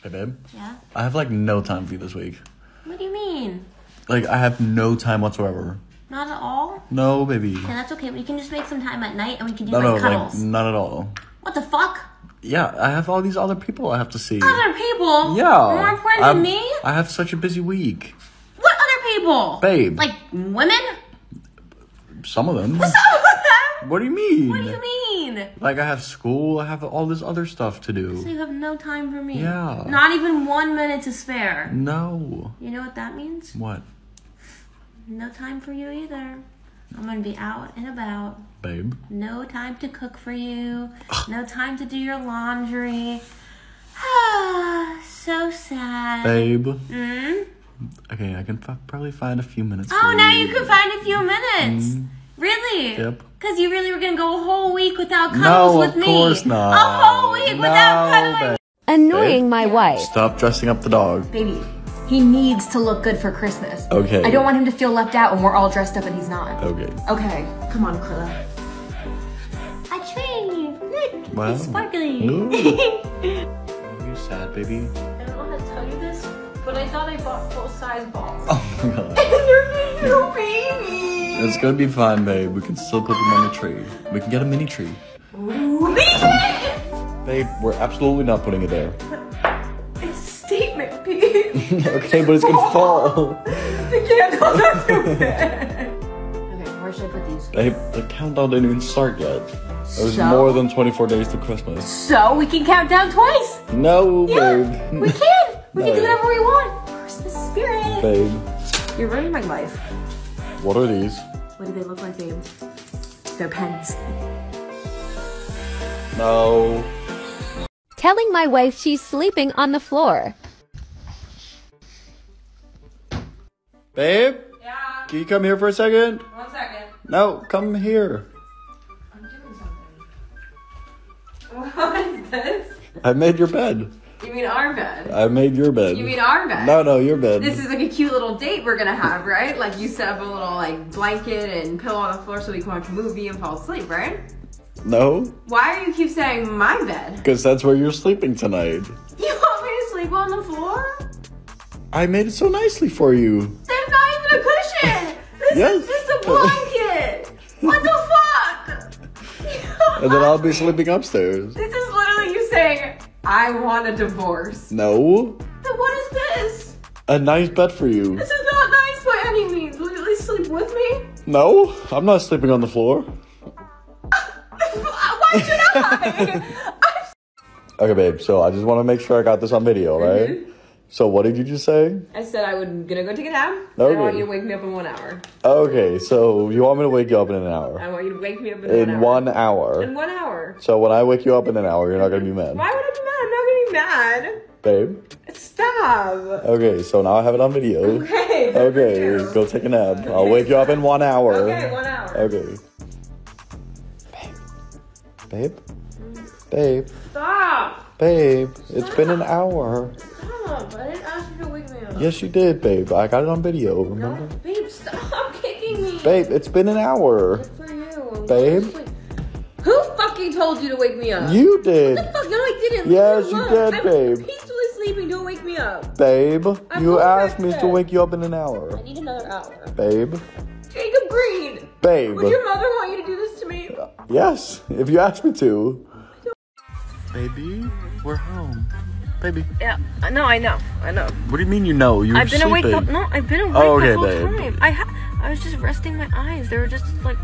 Hey, babe. Yeah? I have like no time for you this week. What do you mean? Like, I have no time whatsoever. Not at all? No, baby. Okay, that's okay. We can just make some time at night and we can do no, like no, cuddles. No, like, not at all. What the fuck? Yeah, I have all these other people I have to see. Other people? Yeah. More important I'm, than me? I have such a busy week. What other people? Babe. Like, women? Some of them. What's up with them? What do you mean? What do you mean? Like, I have school. I have all this other stuff to do. So you have no time for me? Yeah. Not even one minute to spare? No. You know what that means? What? No time for you either. I'm going to be out and about. Babe. No time to cook for you. No time to do your laundry. Ah, so sad. Babe. Mm? Okay, I can probably find a few minutes. Oh, now you can find a few minutes. Mm. Really? Yep. Because you really were going to go a whole week without cuddles no, with me. No, of course not. A whole week no, without cuddling. Babe. Annoying babe. My wife. Stop dressing up the dog. Baby. He needs to look good for Christmas. Okay. I don't want him to feel left out when we're all dressed up and he's not. Okay. Okay. Come on, Aquila. A tree. Look. Wow. It's sparkly. Are you sad, baby? I don't want to tell you this, but I thought I bought full-size balls. Oh my god. And they're for your baby. It's gonna be fine, babe. We can still put them on the tree. We can get a mini tree. Ooh, mini tree! Babe, we're absolutely not putting it there. Okay, but it's gonna fall. The candles are too bad. Okay, where should I put these? Hey, the countdown didn't even start yet. There's so? more than twenty-four days to Christmas. So we can count down twice. No, yeah, babe. We can. We no. can do whatever we want. Christmas spirit. Babe. You're ruining my life. What are these? What do they look like, babe? They're pens. No. Telling my wife she's sleeping on the floor. Babe? Yeah? Can you come here for a second? One second. No, come here. I'm doing something. What is this? I made your bed. You mean our bed? I made your bed. You mean our bed? No, no, your bed. This is like a cute little date we're gonna have, right? Like you set up a little like blanket and pillow on the floor so we can watch a movie and fall asleep, right? No. Why do you keep saying my bed? Because that's where you're sleeping tonight. You want me to sleep on the floor? I made it so nicely for you. A cushion. This yes. is just a blanket. What the fuck? And then I'll be sleeping upstairs. This is literally you saying, I want a divorce. No. Then what is this? A nice bed for you. This is not nice by any means. Will you at least sleep with me? No, I'm not sleeping on the floor. Why should I? Okay, babe, so I just want to make sure I got this on video, right? Mm-hmm. So what did you just say? I said I was gonna go take a nap. Okay. And I want you to wake me up in one hour. Okay, so you want me to wake you up in an hour? I want you to wake me up in, in one hour. In one hour. In one hour. So when I wake you up in an hour, you're not gonna be mad. Why would I be mad? I'm not gonna be mad. Babe. Stop. Okay, so now I have it on video. Okay. Okay, go take a nap. Okay. I'll wake you up in one hour. Okay, one hour. Okay. Babe. Babe. Mm. Babe. Stop. Babe. Stop. It's been an hour. Stop. I didn't ask you to wake me up. Yes, you did, babe. I got it on video, remember? No, babe, stop kicking me. Babe, it's been an hour. Good for you. Babe. Who fucking told you to wake me up? You did. What the fuck? No, I didn't. Yes, you did, I'm babe. I'm peacefully sleeping. Don't wake me up. Babe, I'm you asked me to wake you up in an hour. I need another hour. Babe. Jakob Green. Babe. Would your mother want you to do this to me? Yes, if you asked me to. Baby, we're home. Baby. Yeah, no, I know, I know. What do you mean you know? You were I've been sleeping. awake. The, no, I've been awake oh, okay, the whole babe. time. I ha I was just resting my eyes. They were just like,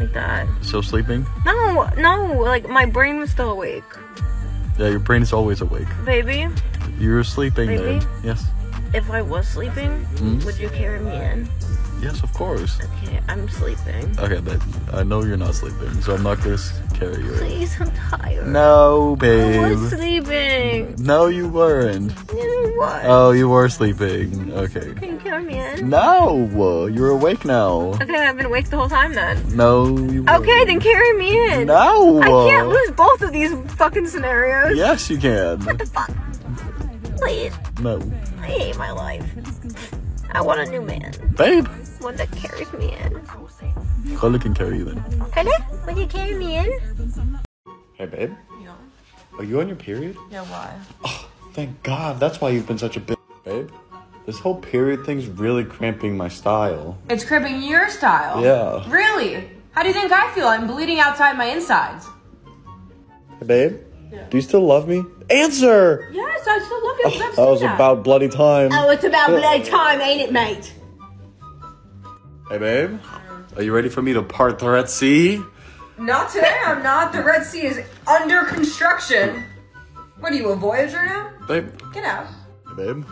like that. So sleeping? No, no. Like my brain was still awake. Yeah, your brain is always awake. Baby. You were sleeping, baby. Babe. Yes. If I was sleeping, mm-hmm. would you carry me in? Yes, of course. Okay, I'm sleeping. Okay, but I know you're not sleeping, so I'm not gonna carry you. Please, I'm tired. No, babe. I was sleeping. No, you weren't. You were. Oh, you were sleeping. Okay. Can you carry me in? No, you're awake now. Okay, I've been awake the whole time then. No, you weren't. Okay, then carry me in. No. I can't lose both of these fucking scenarios. Yes, you can. What the fuck? Please. No. I hate my life. I want a new man. Babe. One that carries me in. Carla can carry you then. Carla, will you carry me in? Hey, babe. Yeah. Are you on your period? Yeah, why? Oh, thank God. That's why you've been such a bitch. Babe, this whole period thing's really cramping my style. It's cramping your style? Yeah. Really? How do you think I feel? I'm bleeding outside my insides. Hey, babe. Yeah. Do you still love me? Answer! Yes, I still love you. Oh, I've seen that was that. About bloody time. Oh, it's about bloody time, ain't it, mate? Hey, babe. Are you ready for me to part the Red Sea? Not today, I'm not. The Red Sea is under construction. What are you, a voyager now? Babe. Get out. Hey, babe.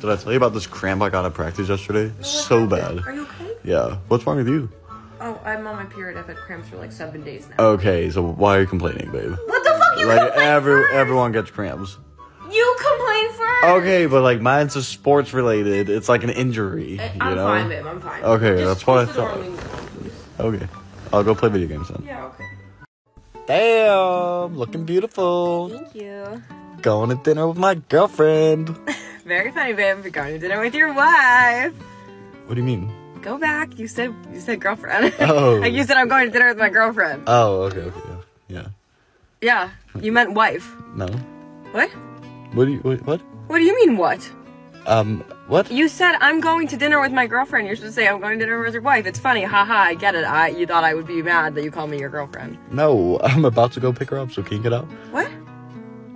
Did I tell you about this cramp I got at practice yesterday? Oh, so happened? Bad. Are you okay? Yeah. What's wrong with you? Oh, I'm on my period. I've had cramps for like seven days now. Okay, so why are you complaining, babe? What the fuck? You like, complain every, first? Everyone gets cramps. You complain first. Okay, but like mine's just sports related. It's like an injury. I, I'm you know? fine, babe. I'm fine. Okay, just that's what I thought. Okay, I'll go play video games then. Yeah, okay. Damn, looking beautiful. Thank you. Going to dinner with my girlfriend. Very funny, babe. You're going to dinner with your wife. What do you mean? Go back. You said you said girlfriend. Oh. Like you said I'm going to dinner with my girlfriend. Oh, okay, okay, yeah. Yeah. Yeah. You meant wife. No. What? What do you what? What, what do you mean what? Um, what? You said I'm going to dinner with my girlfriend. You're supposed to say I'm going to dinner with your wife. It's funny. Haha, I get it. I you thought I would be mad that you called me your girlfriend. No, I'm about to go pick her up, so can you get out? What?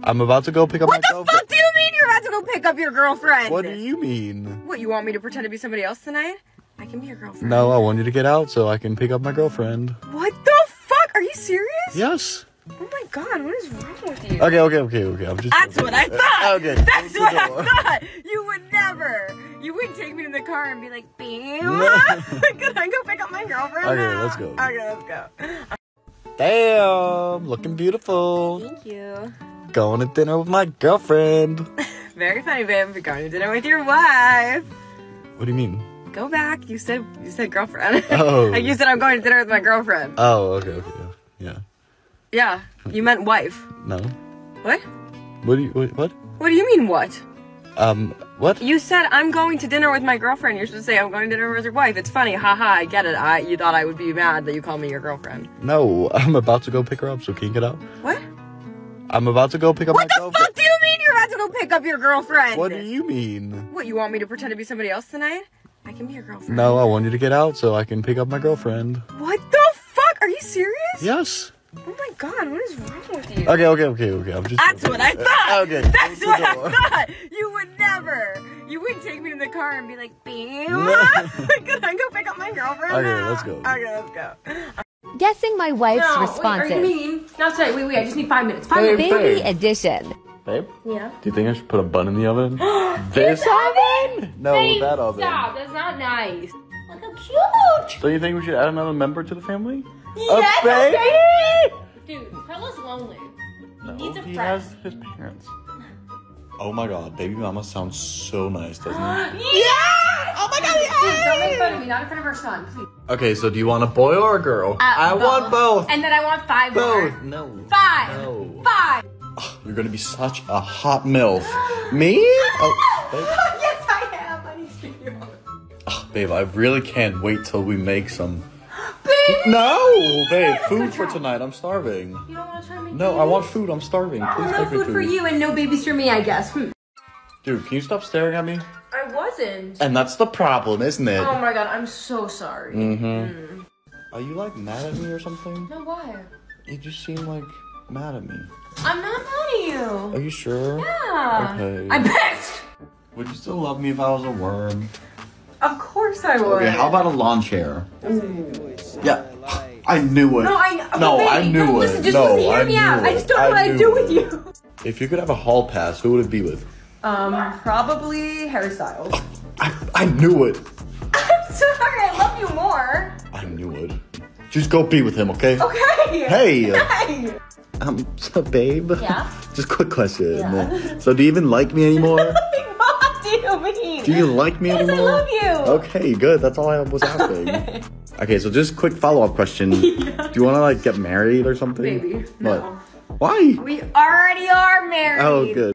I'm about to go pick up what my girlfriend. What the fuck do you mean you're about to go pick up your girlfriend? What do you mean? What, you want me to pretend to be somebody else tonight? I can be your girlfriend. No, I want you to get out so I can pick up my girlfriend. What the fuck? Are you serious? Yes. Oh my god, what is wrong with you? Okay, okay, okay, okay. I'm just That's joking. What I thought! Okay. That's what I thought! You would never! You wouldn't take me to the car and be like, babe, can I go pick up my girlfriend? Okay, now? Let's go. Okay, let's go. Damn, looking beautiful. Thank you. Going to dinner with my girlfriend. Very funny, babe. Going to dinner with your wife. What do you mean? Go back. You said you said girlfriend. Oh. Like you said I'm going to dinner with my girlfriend. Oh, okay, okay, yeah. Yeah. You meant wife. No. What? What do you what? What, what do you mean what? Um, what? You said I'm going to dinner with my girlfriend. You're supposed to say I'm going to dinner with your wife. It's funny. Haha, I get it. I you thought I would be mad that you called me your girlfriend. No, I'm about to go pick her up. So can you get out? What? I'm about to go pick up what my girlfriend. What the fuck do you mean you're about to go pick up your girlfriend? What do you mean? What, you want me to pretend to be somebody else tonight? I can be your girlfriend. No, I want you to get out so I can pick up my girlfriend. What the fuck? Are you serious? Yes. Oh my god, what is wrong with you? Okay, okay, okay, okay. I'm just That's joking. What I thought! Okay. That's what I thought! You would never! You wouldn't take me to the car and be like, babe, can I go pick up my girlfriend? Okay, now? Let's go. Okay, let's go. Guessing my wife's no, responses. Wait, are you mean? No, sorry, wait, wait, I just need five minutes. Five wait, minutes. Baby babe. Edition. Babe? Yeah? Do you think I should put a bun in the oven? This oven? No, babe, that oven. Stop, that's not nice. Look how cute! Don't you think we should add another member to the family? Yes, a baby! Dude, Carla's lonely. No, he needs a friend. He has his parents. Oh my god, baby mama sounds so nice, doesn't it? Yes! Oh my god, yes! Please, don't make fun of me, not in front of her son, please. Okay, so do you want a boy or a girl? Uh, I both. want both! And then I want five both. more. No. Five! No. Five! Oh, you're gonna be such a hot MILF. Me? Oh, babe. Yes, I am. I need to get you on. Oh, babe, I really can't wait till we make some. Baby! No, babe, yeah, food for tonight. I'm starving. You don't want to try to make No, food? I want food. I'm starving. Please no take food, me food for you and no babies for me, I guess. Hmm. Dude, can you stop staring at me? I wasn't. And that's the problem, isn't it? Oh my god, I'm so sorry. Mm-hmm. Mm. Are you like mad at me or something? No, why? You just seem like mad at me. I'm not mad at you. Are you sure? Yeah. Okay. I'm pissed! Would you still love me if I was a worm? Of course I would. Okay, how about a lawn chair? Mm. Yeah. I knew it. No, I, no, baby, I knew no, listen, it. Just no, listen, hear I me out. It. I just don't know I what I'd do it. with you. If you could have a hall pass, who would it be with? Um, probably Harry Styles. I, I knew it. Sorry, I love you more. I knew it. Just go be with him, okay? Okay. Hey. Hey. Um, so babe. Yeah? Just quick question. Yeah. So do you even like me anymore? What do you mean? Do you like me yes, anymore? Yes, I love you. Okay, good. That's all I was asking. Okay. Okay, so just quick follow-up question. Yeah. Do you want to like get married or something? Maybe. No. What? Why? We already are married. Oh, good.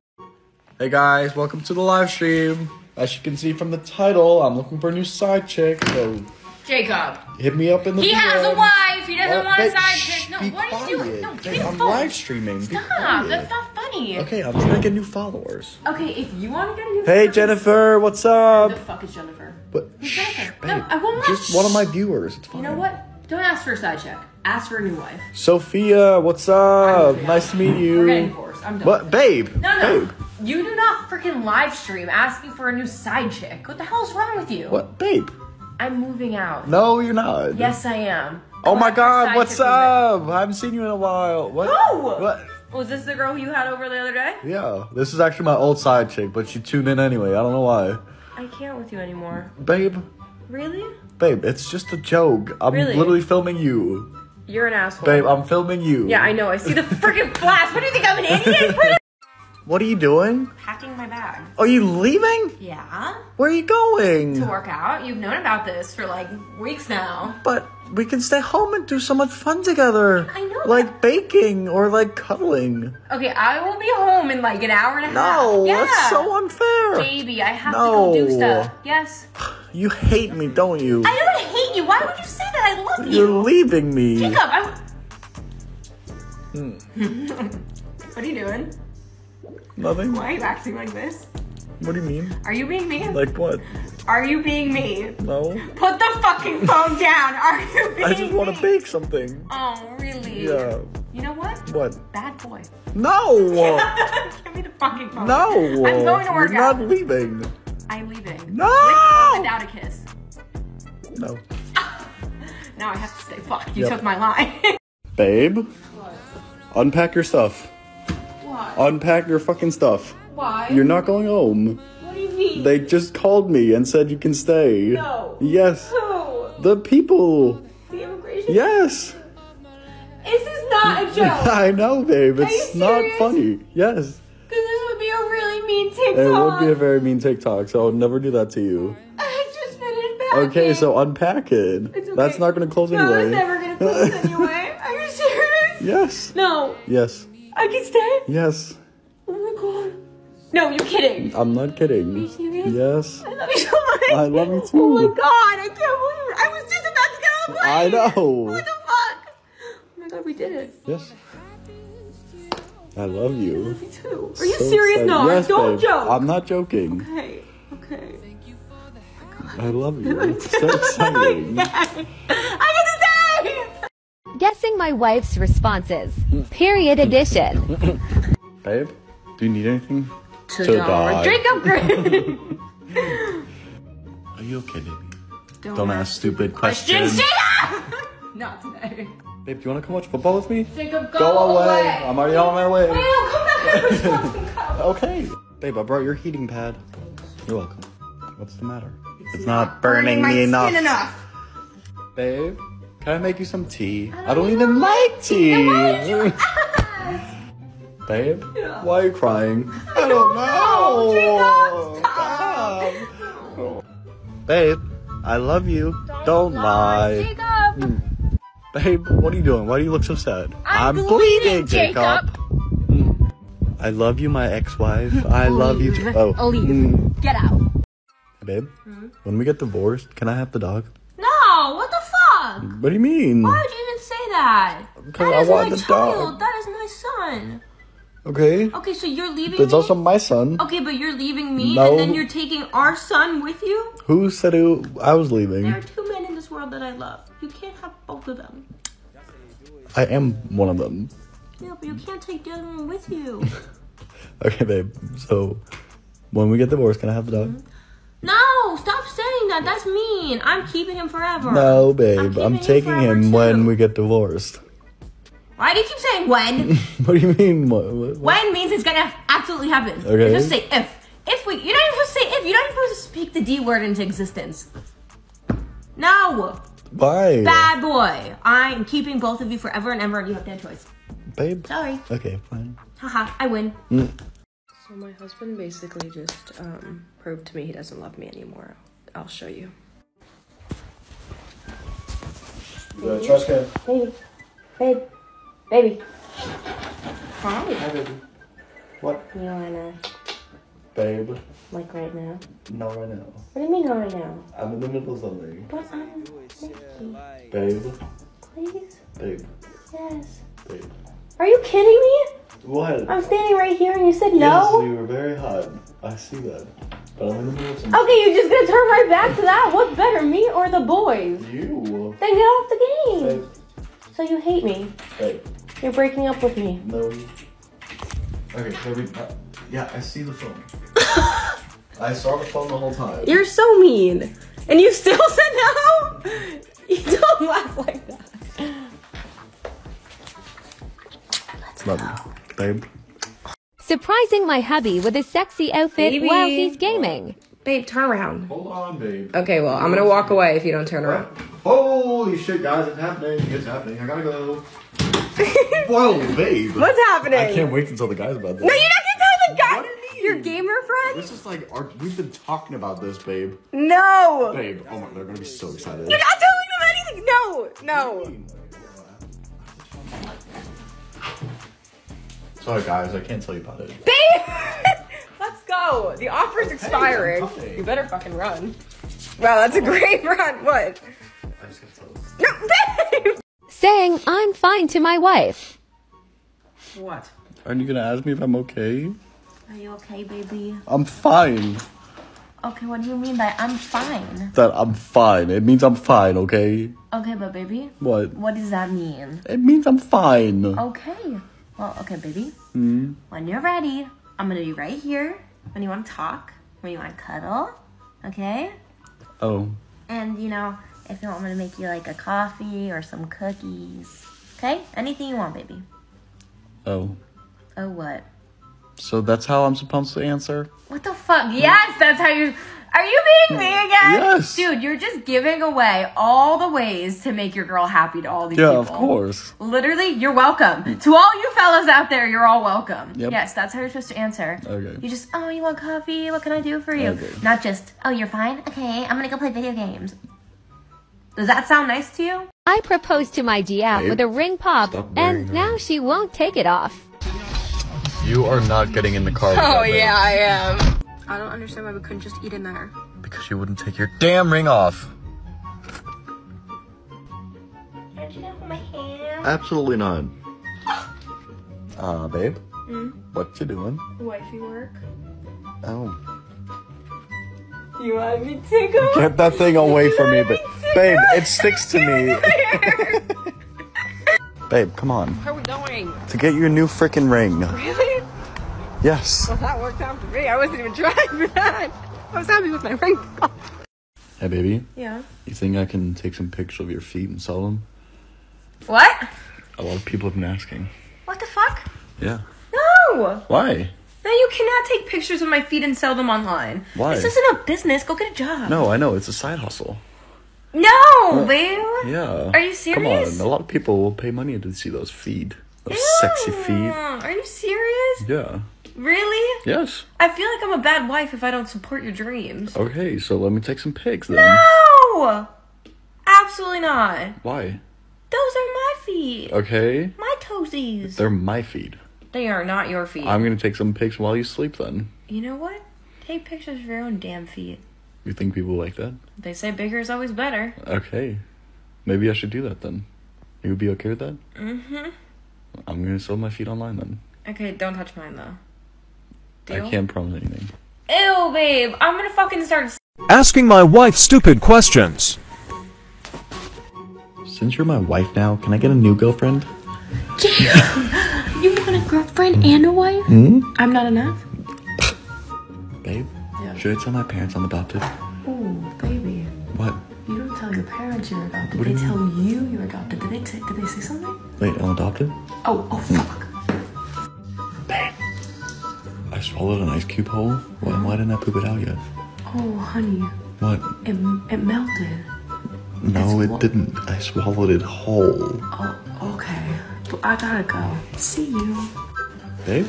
Hey guys, welcome to the live stream. As you can see from the title, I'm looking for a new side chick, so... Jakob. Hit me up in the He D M. Has a wife, he doesn't uh, want a side chick. No, what quiet. Are you doing? No, give me I'm phone. Live streaming. Stop, that's not funny. Okay, I'm trying to get new followers. Okay, if you want to get a new Hey, followers, Jennifer, what's up? Who the fuck is Jennifer? But, Who's Jennifer? Babe, no, I won't just one of my viewers, it's fine. You know what? Don't ask for a side chick. Ask for a new wife. Sophia, what's up? Nice to meet you. We're getting divorced. I'm done. What, babe? No, no. Babe. You do not freaking live stream asking for a new side chick. What the hell is wrong with you? What, babe? I'm moving out. No, you're not. Yes, I am. Oh my God, what's up? I haven't seen you in a while. What? No! What? Was this the girl you had over the other day? Yeah, this is actually my old side chick, but she tuned in anyway. I don't know why. I can't with you anymore. Babe. Really? Babe, it's just a joke. I'm really? literally filming you. You're an asshole. Babe, I'm filming you. Yeah, I know. I see the freaking flash. What do you think? I'm an idiot? What are you doing? Packing my bag. Are you leaving? Yeah. Where are you going? To work out. You've known about this for like weeks now. But we can stay home and do so much fun together. I know. Like that. Baking or like cuddling. Okay, I will be home in like an hour and a no, half. No, yeah. That's so unfair. Baby, I have no. to go do stuff. Yes. You hate me, don't you? I don't hate you. Why would you say that? I love you. You're leaving me. Jakob, I'm... Hmm. What are you doing? Nothing. Why are you acting like this? What do you mean? Are you being me? Like what? Are you being me? No. Put the fucking phone down. Are you being me? I just want to bake something. Oh, really? Yeah. You know what? What? Bad boy. No! Give me the fucking phone. No! I'm going to work You're out. You're not leaving. I'm leaving. No! With, without a kiss. No. Now I have to say, fuck, you yep. took my line. Babe? What? Unpack your stuff. Unpack your fucking stuff. Why? You're not going home. What do you mean? They just called me and said you can stay. No. Yes. Who? The people. The immigration? Yes. This is not a joke. I know, babe. It's not funny. Yes. Because this would be a really mean TikTok. It would be a very mean TikTok, so I'll never do that to you. I just finished packing. Okay, so unpack it. It's okay. That's not going to close no, anyway. No, it's never going to close anyway. Are you serious? Yes. No. Yes. I can stay? Yes. Oh my God. No, you're kidding. I'm not kidding. Are you serious? Yes. I love you so much. I love you too. Oh my God, I can't believe it. I was just about to get on a plane. I know. What the fuck? Oh my God, we did it. Yes. I love you. I love you too. Are you so serious? Excited. No, yes, don't babe. joke. I'm not joking. Okay, okay. Oh my God. I love you. It's so exciting. Okay. Guessing my wife's responses. Period edition. Babe, do you need anything? To, to die. Jakob Green. Are you okay, baby? Don't, Don't ask stupid questions. questions. Not today. Babe, do you want to come watch football with me? Jakob, go, go away. away. I'm already on my way. Wait, come back here. Okay. Babe, I brought your heating pad. You're welcome. What's the matter? It's, it's not burning, burning me enough. enough. Babe. Can I make you some tea? I don't, I don't even like tea! tea. Babe, yeah. why are you crying? I, I don't know! know. Jakob, stop. Stop. Babe, I love you. Don't, don't lie. lie. Jakob. Mm. Babe, what are you doing? Why do you look so sad? I'm, I'm bleeding, bleeding, Jakob! Jakob. Mm. I love you, my ex-wife. I love you too. Oh. I'll leave. Mm. Get out. Babe, mm-hmm. when we get divorced, can I have the dog? No! What the fuck? What do you mean? Why would you even say that? Because I want the dog. That is my son. Okay. Okay, so you're leaving me? It's also my son. Okay, but you're leaving me no. and then you're taking our son with you? Who said who I was leaving? There are two men in this world that I love. You can't have both of them. I am one of them. Yeah, but you can't take the other one with you. Okay, babe. So, when we get divorced, can I have the dog? Mm-hmm. No, stop saying that. That's mean. I'm keeping him forever. No, babe. I'm, I'm him taking him too. when we get divorced. Why do you keep saying when? What do you mean? What, what, what? When means it's going to absolutely happen. Okay. You're supposed to say if. If we, you're not even supposed to say if. You're not even supposed to speak the D word into existence. No. Why? Bad boy. I'm keeping both of you forever and ever, and you have no choice. Babe. Sorry. Okay, fine. Haha, I win. Mm. So my husband basically just um, proved to me he doesn't love me anymore. I'll show you. The trash can. Baby. Babe. Baby. Hi. Hi, baby. What? You wanna... Babe. Like right now? Not right now. What do you mean not right now? I'm in the middle of something. But I'm... Babe. Babe. Please? Babe. Yes. Babe. Are you kidding me? What? I'm standing right here and you said no? Yes, you were very hot. I see that. But I'm in the middle of something. Okay, you're just gonna turn right back to that. What's better, me or the boys? You. Then get off the game. Babe. So you hate me? Babe. You're breaking up with me. No. Okay, so we... Uh, yeah, I see the phone. I saw the phone the whole time. You're so mean. And you still said no? You don't laugh like that. Let's Love go. You, babe. Surprising my hubby with his sexy outfit Baby. While he's gaming. Babe, turn around. Hold on, babe. Okay, well, I'm going to walk away if you don't turn around. Holy shit, guys, it's happening. It's happening. I gotta go. Whoa, babe. What's happening? I can't wait to tell the guys about this. No, you're not going to tell the guys. What do you mean? Your gamer friend? This is like, our, we've been talking about this, babe. No. Babe, oh my God, they're going to be so excited. You're not telling them anything. No, no. Sorry, guys, I can't tell you about it. Babe! Let's go. The offer's okay, expiring. You better fucking run. Wow, that's a great run. What? I just got to tell you. No, babe! Saying I'm fine to my wife. What? Aren't you gonna ask me if I'm okay? Are you okay, baby? I'm fine. Okay, what do you mean by I'm fine? That I'm fine. It means I'm fine, okay? Okay, but baby? What? What does that mean? It means I'm fine. Okay. Well, okay, baby. Mm. When you're ready, I'm gonna be right here. When you wanna talk, when you wanna cuddle, okay? Oh. And, you know... If you want, I'm gonna make you like a coffee or some cookies. Okay? Anything you want, baby. Oh. Oh, what? So that's how I'm supposed to answer? What the fuck? Yes, that's how you... Are you beating me again? Yes. Dude, you're just giving away all the ways to make your girl happy to all these yeah, people. Yeah, of course. Literally, you're welcome. To all you fellas out there, you're all welcome. Yep. Yes, that's how you're supposed to answer. Okay. You just, oh, you want coffee? What can I do for you? Okay. Not just, oh, you're fine? Okay, I'm gonna go play video games. Does that sound nice to you? I proposed to my D F Babe, with a ring pop, and her. Now she won't take it off. You are not getting in the car. With oh, that, yeah, I am. I don't understand why we couldn't just eat in there. Because you wouldn't take your damn ring off. Don't you know my hand? Absolutely not. Ah, uh, babe. Mm? What you doing? Wifey work. Oh. You want me to go? Get that thing away from me, but babe, it sticks to me. Babe, come on. Where are we going? To get your new freaking ring. Really? Yes. Well, that worked out for me. I wasn't even trying for that. I was happy with my ring. Hey, baby. Yeah? You think I can take some pictures of your feet and sell them? What? A lot of people have been asking. What the fuck? Yeah. No! Why? No, you cannot take pictures of my feet and sell them online. Why? This isn't a business. Go get a job. No, I know. It's a side hustle. No, well, babe. Yeah. Are you serious? Come on. A lot of people will pay money to see those feet. Those Ew. Sexy feet. Are you serious? Yeah. Really? Yes. I feel like I'm a bad wife if I don't support your dreams. Okay, so let me take some pics then. No! Absolutely not. Why? Those are my feet. Okay. My toesies. They're my feet. They are not your feet. I'm going to take some pics while you sleep then. You know what? Take pictures of your own damn feet. You think people like that? They say bigger is always better. Okay. Maybe I should do that then. You would be okay with that? Mm-hmm. I'm going to sell my feet online then. Okay, don't touch mine though. Deal? I can't promise anything. Ew, babe. I'm going to fucking start... Asking my wife stupid questions. Since you're my wife now, can I get a new girlfriend? You want a girlfriend and a wife? Mm-hmm. I'm not enough. Babe, yeah. Should I tell my parents I'm adopted? Oh, baby. What? You don't tell your parents you're adopted. What they you tell mean? You you're adopted. Did they, say, did they say something? Wait, I'm adopted? Oh, oh, fuck. Babe. I swallowed an ice cube whole. Why, why didn't I poop it out yet? Oh, honey. What? It, it melted. No, it didn't. I swallowed it whole. Oh, okay. But I gotta go. See you. Babe,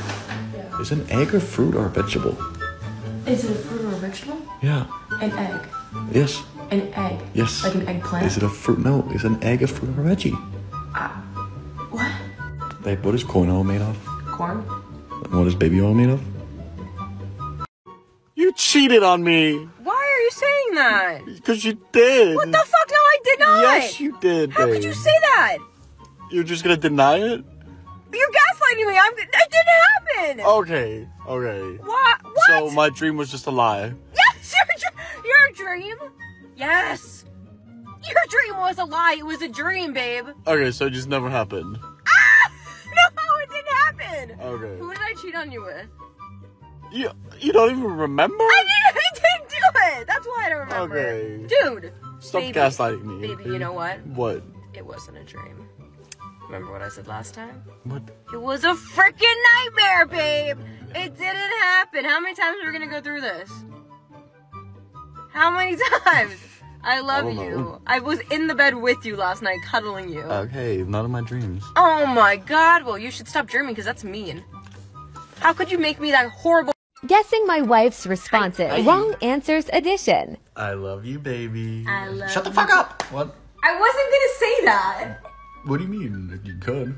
is an egg a fruit or a vegetable? Is it a fruit or a vegetable? Yeah. An egg? Yes. An egg? Yes. Like an eggplant? Is it a fruit? No. Is an egg a fruit or a veggie? Uh, what? Babe, what is corn oil made of? Corn? What is baby oil made of? You cheated on me! Why are you saying that? Because you did! What the fuck? No, I did not! Yes, you did, babe. How could you say that? You're just gonna deny it? You're gaslighting me! I'm, it didn't happen! Okay, okay. What? What? So my dream was just a lie. Yes! Your, dr your dream? Yes! Your dream was a lie. It was a dream, babe. Okay, so it just never happened. Ah! No, it didn't happen! Okay. Who did I cheat on you with? You, you don't even remember? I didn't, I didn't do it! That's why I don't remember. Okay. Dude! Stop baby, gaslighting me. Baby, you know what? What? It wasn't a dream. Remember what I said last time? What? It was a freaking nightmare, babe! It didn't happen! How many times are we gonna go through this? How many times? I love I you. Know. I was in the bed with you last night, cuddling you. Okay, not in my dreams. Oh my god, well you should stop dreaming because that's mean. How could you make me that horrible- Guessing my wife's responses. I, I, Wrong answers edition. I love you, baby. I love you. Shut the fuck up! What? I wasn't gonna say that. What do you mean? You could.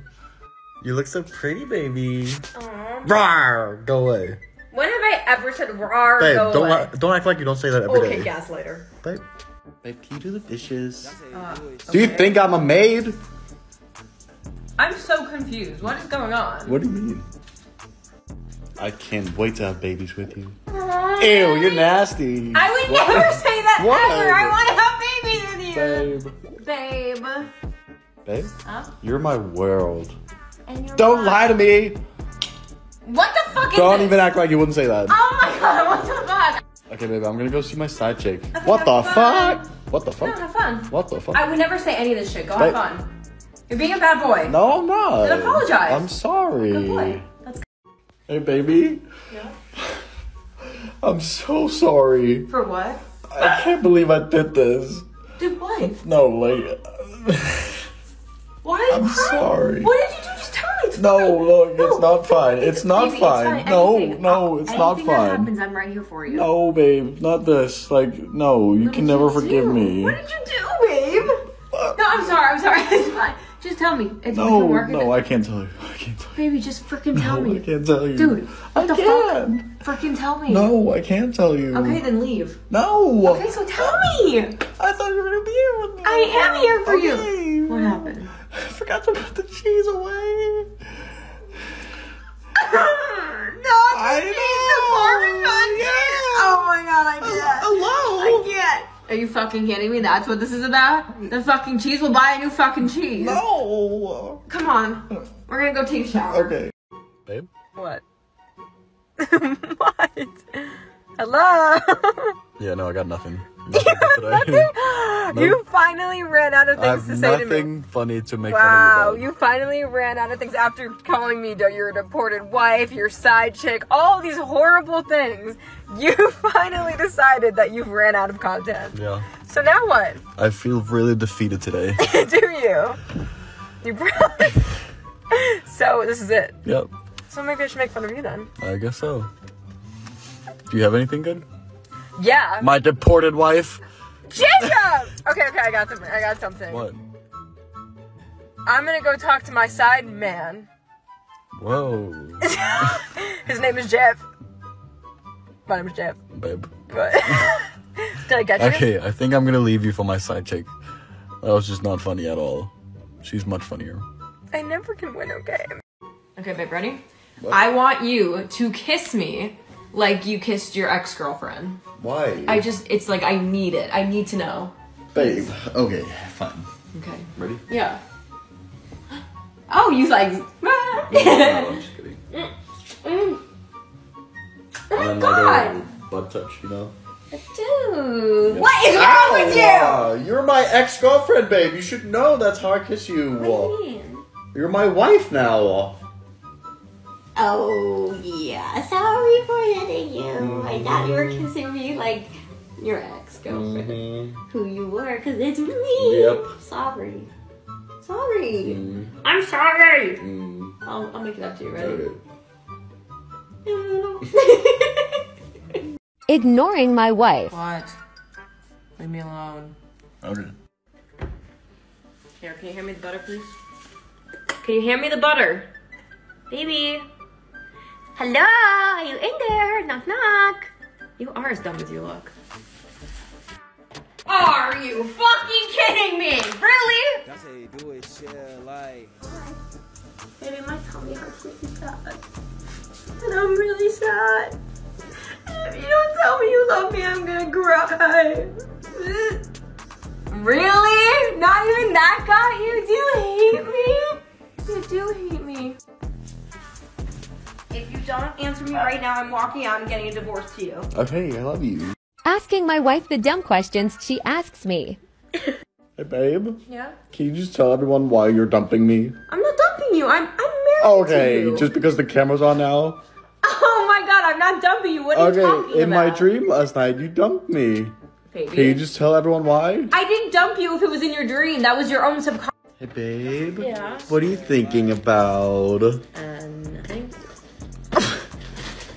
You look so pretty, baby. Aww. Rawr! Go away. When have I ever said rawr, babe, go don't away? Don't act like you don't say that every okay, day. Okay, gaslighter. Babe, babe, can you do the dishes? Uh, do okay. you think I'm a maid? I'm so confused. What is going on? What do you mean? I can't wait to have babies with you. Aww. Ew, you're nasty. I would what? never say that what? ever. I want to have babies with you. Babe. Babe. Babe? Huh? You're my world. And you're Don't lie. lie to me. What the fuck is Don't this? even act like you wouldn't say that. Oh my god, what the fuck? Okay, babe, I'm gonna go see my side chick. Okay, what the fun. fuck? What the fuck? No, have fun. What the fuck? I would never say any of this shit. Go babe. have fun. You're being a bad boy. No, I'm not. Then apologize. I'm sorry. Good boy. That's good. Hey, baby. Yeah? I'm so sorry. For what? I can't believe I did this. Did what? No, like... Why are you I'm crying? sorry. What did you do? Just tell me. It's no, fine. look, no, it's not fine. It's, it's not baby, fine. It's no, anything, no, it's not fine. That happens, I'm right here for you. No, babe, not this. Like, no, you what can never you forgive do? me. What did you do, babe? Uh, no, I'm sorry. I'm sorry. It's fine. Just tell me. It's no, work no, I can't tell you. I can't tell you. Baby, just freaking tell no, me. I can't tell you, dude. What I the can. fuck? Freaking tell me. No, I can't tell you. Okay, then leave. No. Okay, so tell me. I thought you were gonna be here with me. I am here for okay. you. What happened? I forgot to put the cheese away. Not the I cheese, know. the Marvin yeah. Oh my god, I can't. Uh, hello? I can't. Are you fucking kidding me? That's what this is about? The fucking cheese? We'll buy a new fucking cheese. No. Come on. We're gonna go take a shower. Okay. Babe? What? What? Hello? Yeah, no, I got nothing. Nothing you, nothing? No. You finally ran out of things to say to me. Nothing funny to make wow, fun of you. Wow, you finally ran out of things after calling me your deported wife, your side chick, all these horrible things. You finally decided that you've ran out of content. Yeah. So now what? I feel really defeated today. Do you? You promise? So this is it. Yep. So maybe I should make fun of you then. I guess so. Do you have anything good? Yeah. My deported wife. Jacob! Okay, okay, I got something. I got something. What? I'm gonna go talk to my side man. Whoa. His name is Jeff. My name is Jeff. Babe. But did I get you? Okay, I think I'm gonna leave you for my side chick. That was just not funny at all. She's much funnier. I never can win, okay? Okay, babe, ready? What? I want you to kiss me. Like you kissed your ex-girlfriend. Why? I just, it's like, I need it. I need to know. Babe, okay, fine. Okay. Ready? Yeah. Oh, you like... No, no, I'm just kidding. Mm. Mm. Oh my and then god! Like a butt touch, you know? Dude. Yes. What is wrong with you? You're my ex-girlfriend, babe. You should know that's how I kiss you. What do you mean? You're my wife now. Oh yeah, sorry for hitting you. I thought you were kissing me like your ex-girlfriend, mm-hmm. who you were, because it's me. Yep. Sorry. Sorry. Mm. I'm sorry. Mm. I'll, I'll make it up to you, ready? Right? Ignoring my wife. What? Leave me alone. Okay. Here, can you hand me the butter, please? Can you hand me the butter? Baby. Hello, are you in there? Knock, knock. You are as dumb as you look. Are you fucking kidding me? Really? That's how you do it, shit, like. Baby, my tummy hurts really bad. And I'm really sad. And if you don't tell me you love me, I'm gonna cry. Really? Not even that got you? Do you hate me? You do hate me. If you don't answer me right now, I'm walking out and getting a divorce to you. Okay, I love you. Asking my wife the dumb questions she asks me. Hey, babe. Yeah? Can you just tell everyone why you're dumping me? I'm not dumping you. I'm, I'm married okay, to you. Okay, just because the camera's on now? Oh my god, I'm not dumping you. What are okay, you talking about? Okay, in my dream last night, you dumped me. Baby. Can you just tell everyone why? I didn't dump you if it was in your dream. That was your own subconscious. Hey, babe. Yeah? What are you thinking about? Um, nothing.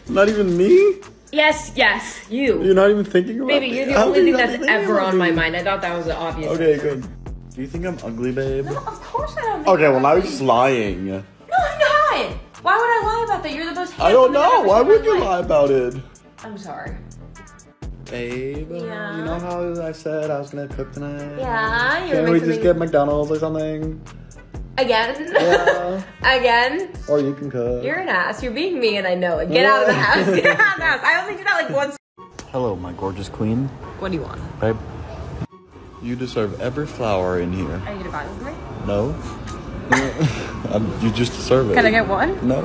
Not even me? Yes, yes, you. You're not even thinking about it? Baby, you're the only thing that's ever on my mind. I thought that was the obvious answer. Okay, good. Do you think I'm ugly, babe? No, of course I don't think I'm ugly. Okay, well, now you're just lying. No, I'm not. Why would I lie about that? You're the most handsome. I don't know. Why would you lie about it? I'm sorry. Babe, yeah. You know how I said I was going to cook tonight? Yeah. Can we just get McDonald's or something? Again? Yeah. Again? Or you can cook. You're an ass. You're being me and I know it. Get yeah. out of the house. Get out of the house. I only do that like once. Hello, my gorgeous queen. What do you want? Babe, you deserve every flower in here. Are you gonna buy one for me? No. I'm, you just deserve it. Can I get one? No.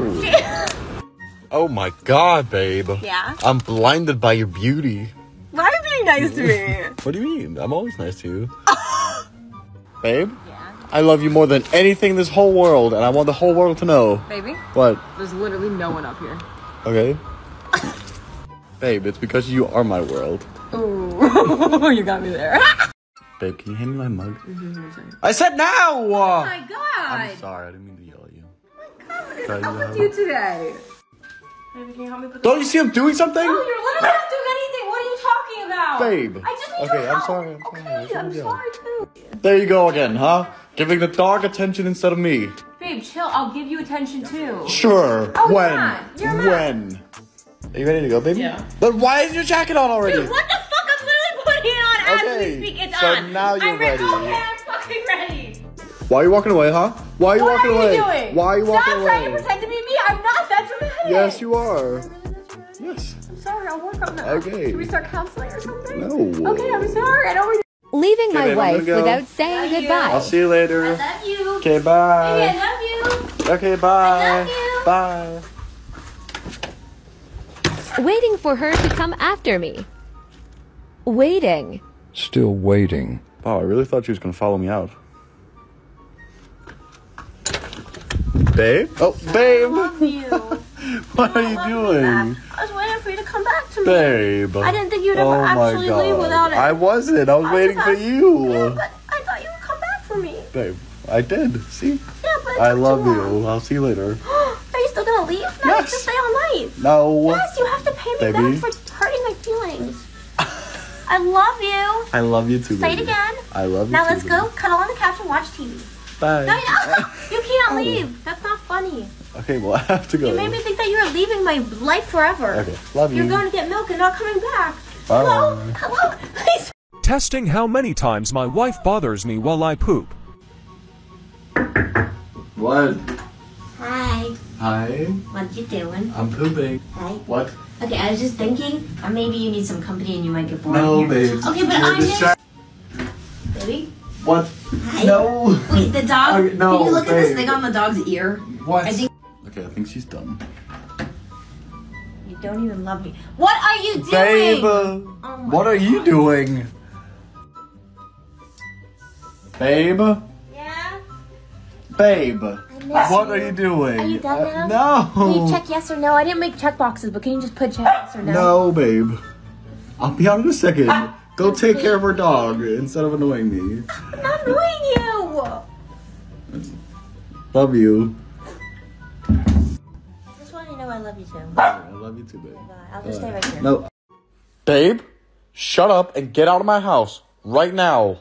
Oh my god, babe. Yeah? I'm blinded by your beauty. Why are you being nice to me? What do you mean? I'm always nice to you. Babe? I love you more than anything in this whole world, and I want the whole world to know. Baby? What? There's literally no one up here. Okay. Babe, it's because you are my world. Ooh. You got me there. Babe, can you hand me my mug? I said now! Oh my god! I'm sorry, I didn't mean to yell at you. Oh my god, what is up with you today? Baby, can you help me put the Don't you see I'm doing something? No, you're literally not doing anything! What are you talking about? Babe! I just need okay, your help! I'm sorry, I'm sorry. Okay, I'm sorry too. There you go again, huh? Giving the dog attention instead of me. Babe, chill. I'll give you attention too. Sure. Oh, when? You're when? Are you ready to go, baby? Yeah. But why is your jacket on already? Dude, what the fuck? I'm literally putting it on as okay. we speak. It's so on. So now you're I'm ready. Okay, I'm fucking ready. Why are you walking away, huh? Why are you what walking are you away? Doing? Why are you Stop walking away? Stop trying to pretend to be me. I'm not that dramatic. Yes, you are. Yes. I'm sorry. I'll work on that. Okay. Should we start counseling or something? No. Okay, I'm sorry. I don't. Leaving my wife without saying goodbye. I'll see you later. I love you. Okay, bye. Okay, I love you. Okay, bye. I love you. Bye. Waiting for her to come after me. Waiting. Still waiting. Wow, I really thought she was going to follow me out. Babe? Oh, babe. I love you. What are you doing? I was waiting for you to come back to me. Babe. I didn't think you'd ever oh actually God. leave without it. I wasn't. I was I waiting for you. Yeah, but I thought you would come back for me. Babe, I did. See? Yeah, but I love you. I'll see you later. Are you still going to leave? No, yes. You have to stay all night. No. Yes, you have to pay me baby. back for hurting my feelings. I love you. I love you too, baby. Say it again. I love you now too. Now let's go cuddle on the couch and watch T V. Bye. No, no, you can't leave. That's not funny. Okay, well, I have to go. You made me think that you were leaving my life forever. Okay, love you. You're going to get milk and not coming back. Bye. Hello? Hello? Please. Testing how many times my wife bothers me while I poop. What? Hi. Hi. What you doing? I'm pooping. Hi. What? Okay, I was just thinking, uh, maybe you need some company and you might get bored. No, babe. Okay, but I'm just... Baby? What? Hi. No. Wait, the dog? Okay, no, can you look babe. at this thing on the dog's ear? What? I think okay, I think she's done. You don't even love me. What are you doing? Babe, oh what are God. you doing? Babe? Yeah? Babe, what you. are you doing? Are you done now? Uh, no. Can you check yes or no? I didn't make check boxes, but can you just put check yes or no? No, babe. I'll be out in a second. Go take care of her dog instead of annoying me. I'm not annoying you. Love you. Just want you to know I love you too. I love you too, babe. Oh my God. I'll just uh, stay right here. No. Babe, shut up and get out of my house right now.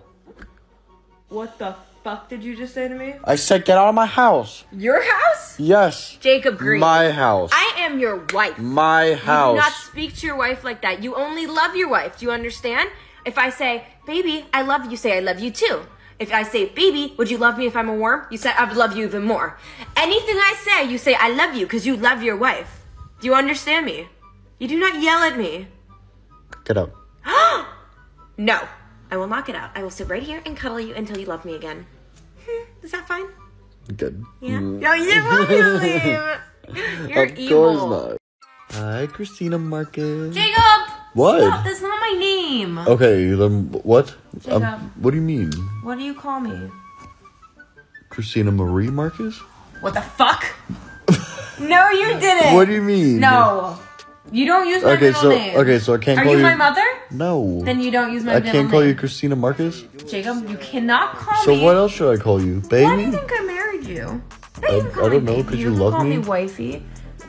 What the fuck did you just say to me? I said get out of my house. Your house? Yes. Jakob Green. My house. I am your wife. My house. You do not speak to your wife like that. You only love your wife. Do you understand? If I say, baby, I love you, say I love you too. If I say, baby, would you love me if I'm a worm? You say, I would love you even more. Anything I say, you say, I love you, because you love your wife. Do you understand me? You do not yell at me. Get up. No. I will not get out. I will sit right here and cuddle you until you love me again. Is that fine? Good. Yeah. Mm. No, you didn't want me to leave. You're evil. Of course not. Hi, Christina Marcus. Jakob! What? Stop, that's not my name. Okay, then what? Jakob. Um, what do you mean? What do you call me? Christina Marie Marcus? What the fuck? No, you didn't. What do you mean? No. You don't use my okay, middle so, name. Okay, so I can't Are call you... Are you my mother? No. Then you don't use my I middle name. I can't call you Christina Marcus? Jakob, you cannot call so me... So what else should I call you? Baby? Why do you think I married you? I, I, I don't know, because you, you love me. You can call me wifey.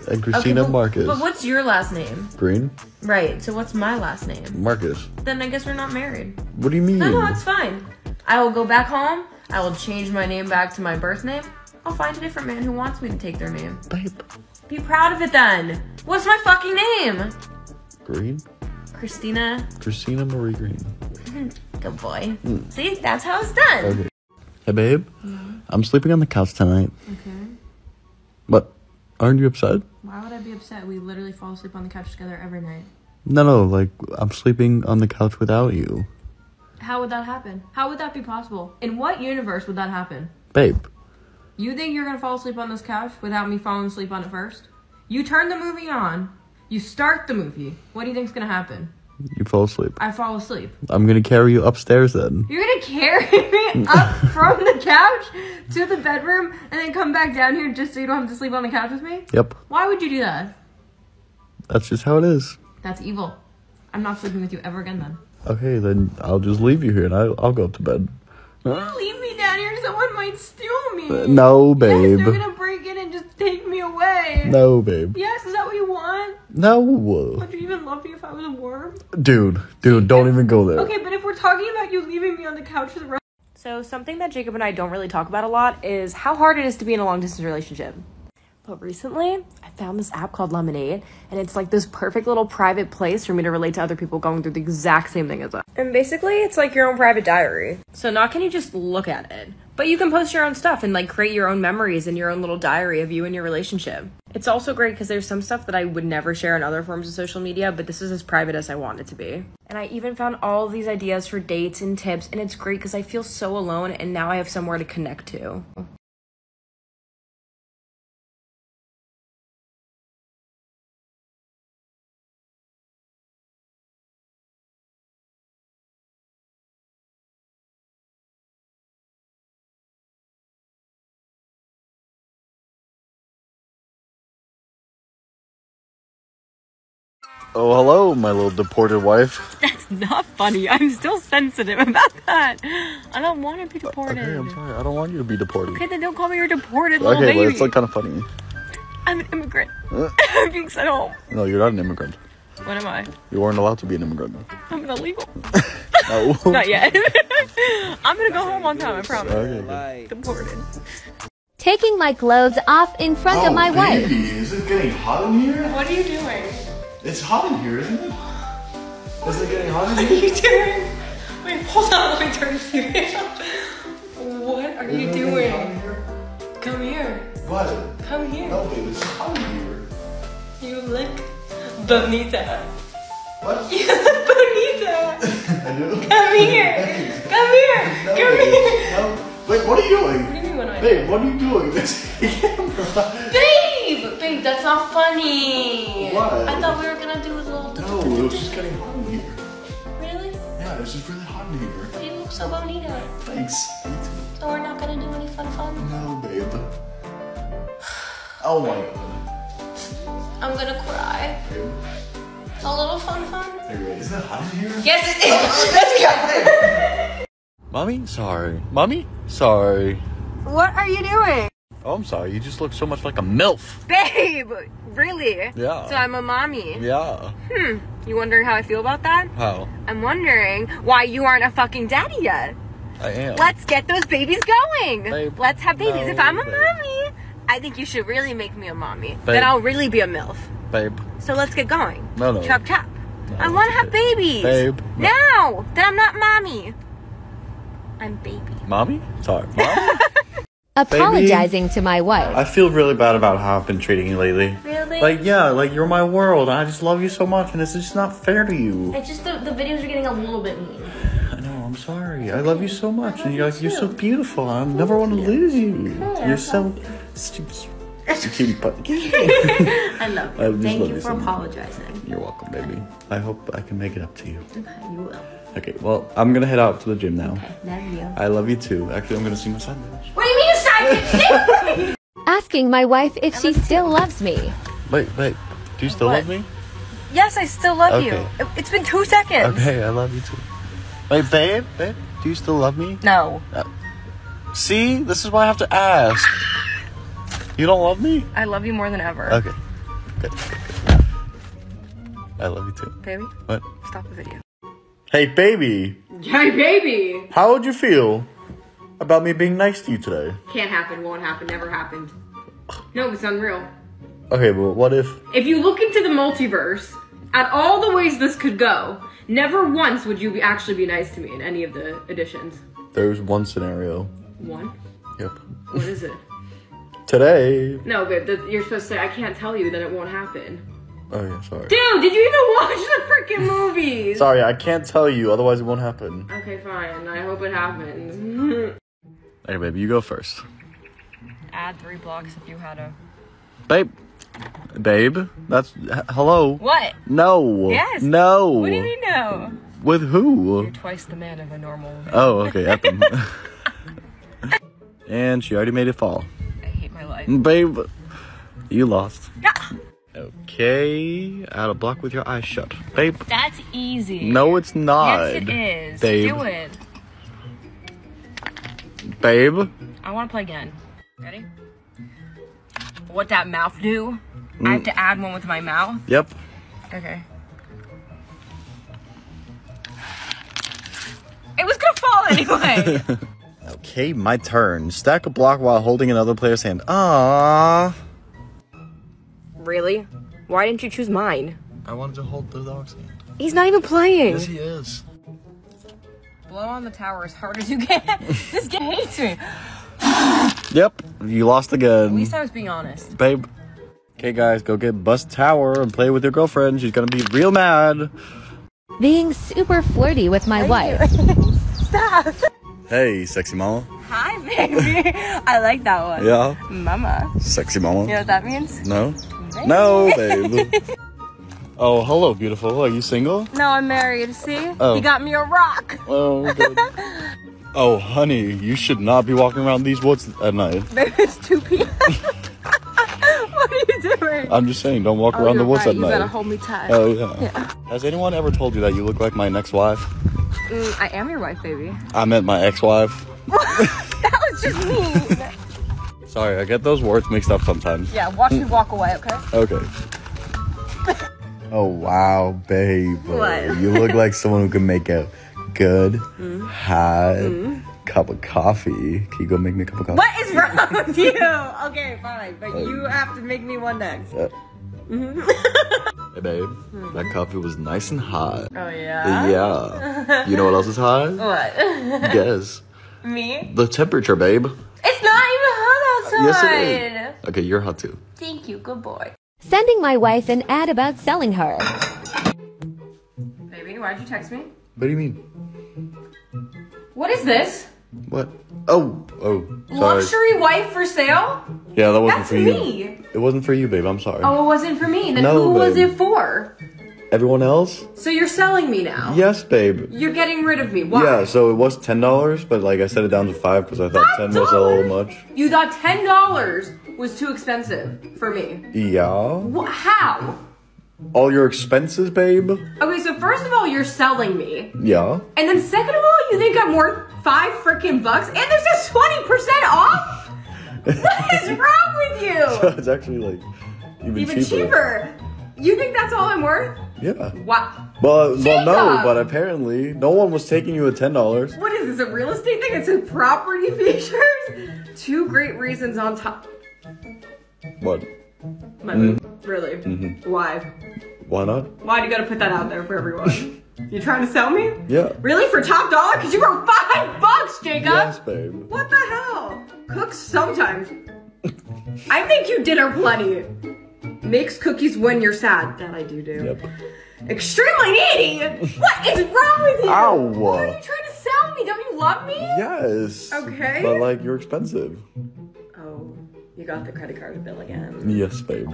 And Christina okay, well, Marcus. But what's your last name? Green. Right, so what's my last name? Marcus. Then I guess we're not married. What do you mean? No, no, it's fine. I will go back home. I will change my name back to my birth name. I'll find a different man who wants me to take their name. Babe. Be proud of it then. What's my fucking name? Green. Christina. Christina Marie Green. Good boy. Mm. See, that's how it's done. Okay. Hey, babe. Mm-hmm. I'm sleeping on the couch tonight. Okay. But aren't you upset? Why would I be upset? We literally fall asleep on the couch together every night. No, no. Like, I'm sleeping on the couch without you. How would that happen? How would that be possible? In what universe would that happen? Babe. You think you're going to fall asleep on this couch without me falling asleep on it first? You turn the movie on. You start the movie. What do you think's going to happen? You fall asleep. I fall asleep. I'm going to carry you upstairs then. You're going to carry me up from the couch to the bedroom and then come back down here just so you don't have to sleep on the couch with me? Yep. Why would you do that? That's just how it is. That's evil. I'm not sleeping with you ever again then. Okay, then I'll just leave you here and I'll, I'll go up to bed. You leave me down here, someone might steal me. Uh, no, babe. Yes, they're gonna break in and just take me away. No, babe. Yes, is that what you want? No. Would you even love me if I was a worm? Dude, dude, don't even go there. Okay, but if we're talking about you leaving me on the couch for the rest... So, something that Jakob and I don't really talk about a lot is how hard it is to be in a long-distance relationship. But recently, I found this app called Lemonade, and it's like this perfect little private place for me to relate to other people going through the exact same thing as us. And basically, it's like your own private diary. So not can you just look at it, but you can post your own stuff and like create your own memories and your own little diary of you and your relationship. It's also great because there's some stuff that I would never share in other forms of social media, but this is as private as I want it to be. And I even found all of these ideas for dates and tips, and it's great because I feel so alone and now I have somewhere to connect to. Oh, hello, my little deported wife. That's not funny. I'm still sensitive about that. I don't want to be deported. Okay, I'm sorry. I don't want you to be deported. Okay, then don't call me your deported little baby. Okay, but it's like kind of funny. I'm an immigrant. Huh? I'm being sent home. No, you're not an immigrant. What am I? You weren't allowed to be an immigrant. I'm an illegal. No. Not yet. I'm going to go home on time, I promise. Okay, deported. Taking my clothes off in front oh, of my wife. Is it getting hot in here? What are you doing? It's hot in here, isn't it? Isn't it getting hot in here? What are you doing? Wait, hold on, let me turn the T V off. What are you doing? Come here. What? Come here. No, babe, it's hot in here. You look bonita. What? You look bonita. I do? Come here. Come here. No, come babe. Here. No. Wait, what are you doing? What do you mean when I... Babe, what are you doing? Babe! Babe, that's not funny. What? I thought we were gonna do a little. No, it was just getting hot in here. Really? Yeah, it was just really hot in here. But you look so bonita. Thanks. So we're not gonna do any fun fun? No, babe. Oh my God. I'm gonna cry. Babe. A little fun fun? Is it hot in here? Yes, it is. Let's go. Mommy, sorry. Mommy, sorry. What are you doing? Oh, I'm sorry. You just look so much like a MILF. Babe, really? Yeah. So I'm a mommy. Yeah. Hmm. You wondering how I feel about that? How? I'm wondering why you aren't a fucking daddy yet. I am. Let's get those babies going. Babe, let's have babies. No, if I'm a babe. mommy, I think you should really make me a mommy. Babe. Then I'll really be a MILF. Babe. So let's get going. No, no. Chop, chop. No, I want to have babies. Babe. No. Now that I'm not mommy, I'm baby. Mommy? Sorry. Mommy? Apologizing baby, to my wife. I feel really bad about how I've been treating you lately. Really? Like, yeah, like, you're my world. And I just love you so much, and it's just not fair to you. It's just the, the videos are getting a little bit mean. I know, I'm sorry. I love you so much. And you're like, too. You're so beautiful. I never want to lose you. Okay, you're so, so cute. I love you. I Thank love you for you apologizing. Much. You're welcome, baby. I hope I can make it up to you. Okay, you will. Okay, well, I'm gonna head out to the gym now. Okay, love you. I love you too. Actually, I'm gonna see my side bitch. What do you mean your side bitch? Asking my wife if she still loves me. Wait, wait. Do you still what? love me? Yes, I still love okay. you. It's been two seconds. Okay, I love you too. Wait, babe, babe, do you still love me? No. Uh, see, this is why I have to ask. You don't love me? I love you more than ever. Okay. Good. Good. I love you too. Baby? What? Stop the video. Hey, baby. Hey, baby. How would you feel about me being nice to you today? Can't happen. Won't happen. Never happened. No, it's unreal. Okay, but what if? If you look into the multiverse, at all the ways this could go, never once would you be actually be nice to me in any of the editions. There's one scenario. One? Yep. What is it? Today. No, babe, you're supposed to say, I can't tell you, then it won't happen. Oh, yeah, sorry. Dude, did you even watch the freaking movies? Sorry, I can't tell you, otherwise it won't happen. Okay, fine. I hope it happens. Hey, babe, you go first. Add three blocks if you had a... Babe. Babe? That's... Hello? What? No. Yes. No. What do you mean no? With who? You're twice the man of a normal woman. Oh, okay. Evan. And she already made it fall. Babe, you lost. Ah. Okay, add a block with your eyes shut. Babe. That's easy. No, it's not. Yes, it is. Babe. Do it. Babe. I want to play again. Ready? What that mouth do? Mm. I have to add one with my mouth? Yep. Okay. It was going to fall anyway. Okay, my turn. Stack a block while holding another player's hand. Ah. Really? Why didn't you choose mine? I wanted to hold the dog's hand. He's not even playing. Yes, he is. Blow on the tower as hard as you can. This game hates me. Yep, you lost again. At least I was being honest. Babe. Okay, guys, go get Bust Tower and play with your girlfriend. She's gonna be real mad. Being super flirty with my wife. Stop. Hey, sexy mama. Hi, baby. I like that one. Yeah. Mama. Sexy mama. You know what that means? No. Baby. No, babe. Oh, hello, beautiful. Are you single? No, I'm married. See? Oh. You got me a rock. Oh, good. Oh, honey, you should not be walking around these woods at night. Baby, it's two p m What are you doing? I'm just saying, don't walk oh, around the woods right. at you night. You gotta hold me tight. Oh, yeah. yeah. Has anyone ever told you that you look like my next wife? Mm, I am your wife, baby. I meant my ex-wife. That was just mean. Sorry, I get those words mixed up sometimes. Yeah, watch me walk away, okay? Okay. Oh, wow, babe. What? You look like someone who can make a good, mm. hot mm. cup of coffee. Can you go make me a cup of coffee? What is wrong with you? Okay, fine, but um, you have to make me one next. Uh, Mm-hmm. Hey babe, mm-hmm. that coffee was nice and hot. Oh yeah? Yeah. You know what else is hot? What? Guess. Me? The temperature, babe. It's not even hot outside. Yes, it is. Okay, you're hot too. Thank you, good boy. Sending my wife an ad about selling her. Baby, why'd you text me? What do you mean? What is this? What? Oh, oh, sorry. Luxury wife for sale? Yeah, that wasn't That's for you. That's me. It wasn't for you, babe. I'm sorry. Oh, it wasn't for me. Then no, who babe. was it for? Everyone else. So you're selling me now? Yes, babe. You're getting rid of me. Why? Yeah, so it was ten dollars, but like I set it down to five because I thought ten was a little much. You thought ten dollars was too expensive for me? Yeah. Wh how? All your expenses, babe? Okay, so first of all, you're selling me. Yeah. And then second of all, you think I'm worth five freaking bucks? And there's just twenty percent off? What is wrong with you? So it's actually like even, even cheaper. cheaper. You think that's all I'm worth? Yeah. Wow. But, well, no, but apparently no one was taking you at ten dollars. What is this, a real estate thing? It's a property features? Two great reasons on top. What? My mm. move. Really? Mm-hmm. Why? Why not? Why do you gotta put that out there for everyone? You trying to sell me? Yeah. Really? For top dollar? Because you were five bucks, Jacob! Yes, babe. What the hell? Cooks sometimes. I make you dinner plenty. Makes cookies when you're sad. That I do do. Yep. Extremely needy! What is wrong with you? Ow! What are you trying to sell me? Don't you love me? Yes. Okay. But like, you're expensive. Oh. You got the credit card bill again. Yes, babe.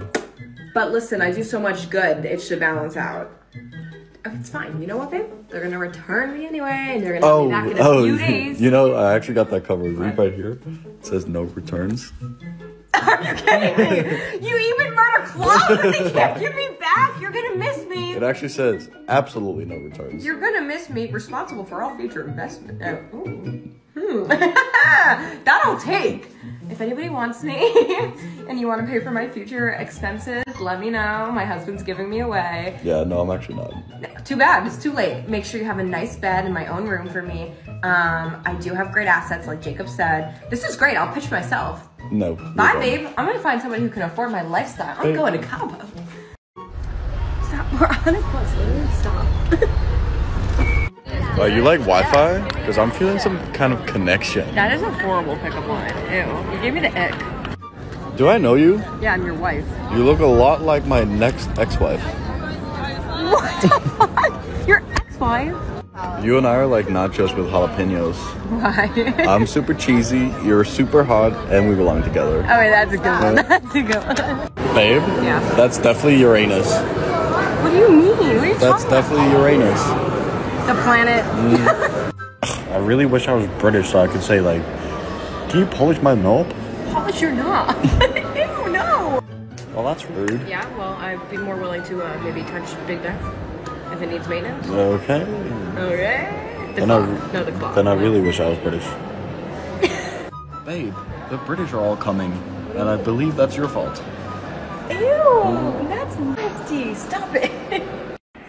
But listen, I do so much good, it should balance out. Oh, it's fine. You know what, babe? They're gonna return me anyway, and they're gonna oh, be back in a oh, few days. You know, I actually got that covered. Read right here. It says no returns. Are you kidding me? You even murder clothes and they can't give me back? You're gonna miss me. It actually says absolutely no returns. You're gonna miss me. Responsible for all future investment. Oh, ooh. Hmm. That'll take. If anybody wants me and you want to pay for my future expenses, let me know. My husband's giving me away. Yeah, no, I'm actually not. Too bad. It's too late. Make sure you have a nice bed in my own room for me. Um, I do have great assets, like Jacob said. This is great. I'll pitch myself. No. Bye, babe. I'm going to find somebody who can afford my lifestyle. I'm babe. going to Cabo. Stop. We're on a bus. Stop. Uh, you like Wi-Fi? Because I'm feeling some kind of connection. That is a horrible pickup line. Ew. You gave me the ick. Do I know you? Yeah, I'm your wife. You look a lot like my next ex-wife. What the fuck? Your ex-wife? You and I are like nachos with jalapenos. Why? I'm super cheesy, you're super hot, and we belong together. Oh, wait, that's a good one. That's a good one. Babe? Yeah. That's definitely Uranus. What do you mean? What are you that's talking definitely about? Uranus. The planet. mm. I really wish I was British so I could say, like, can you polish my knob? Polish your knob? Ew, no. Well, that's rude. Yeah, well, I'd be more willing to uh, maybe touch Big Neck if it needs maintenance. Okay. Okay. The then I, no, the clock. Then I really wish I was British. Babe, the British are all coming, and I believe that's your fault. Ew, mm. That's nasty. Stop it.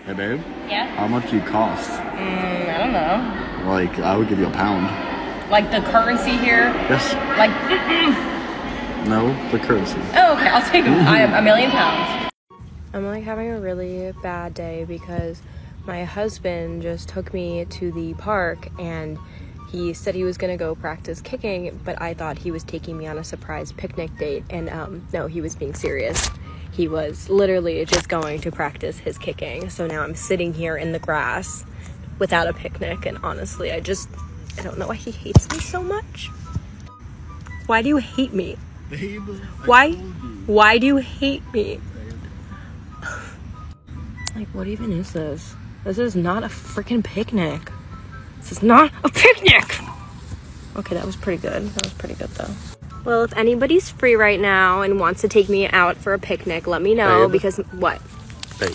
Hey, babe? Yeah? How much do you cost? Mm, I don't know. Like, I would give you a pound. Like the currency here? Yes. Like, mm-mm. No, the currency. Oh, okay, I'll take I have a million pounds. I'm, like, having a really bad day because my husband just took me to the park and he said he was going to go practice kicking, but I thought he was taking me on a surprise picnic date, and, um, no, he was being serious. He was literally just going to practice his kicking. So now I'm sitting here in the grass without a picnic. And honestly, I just, I don't know why he hates me so much. Why do you hate me? Babe, why, why do you hate me? Babe. Like, what even is this? This is not a freaking picnic. This is not a picnic. Okay, that was pretty good. That was pretty good though. Well, if anybody's free right now and wants to take me out for a picnic, let me know, babe. Because what? Babe.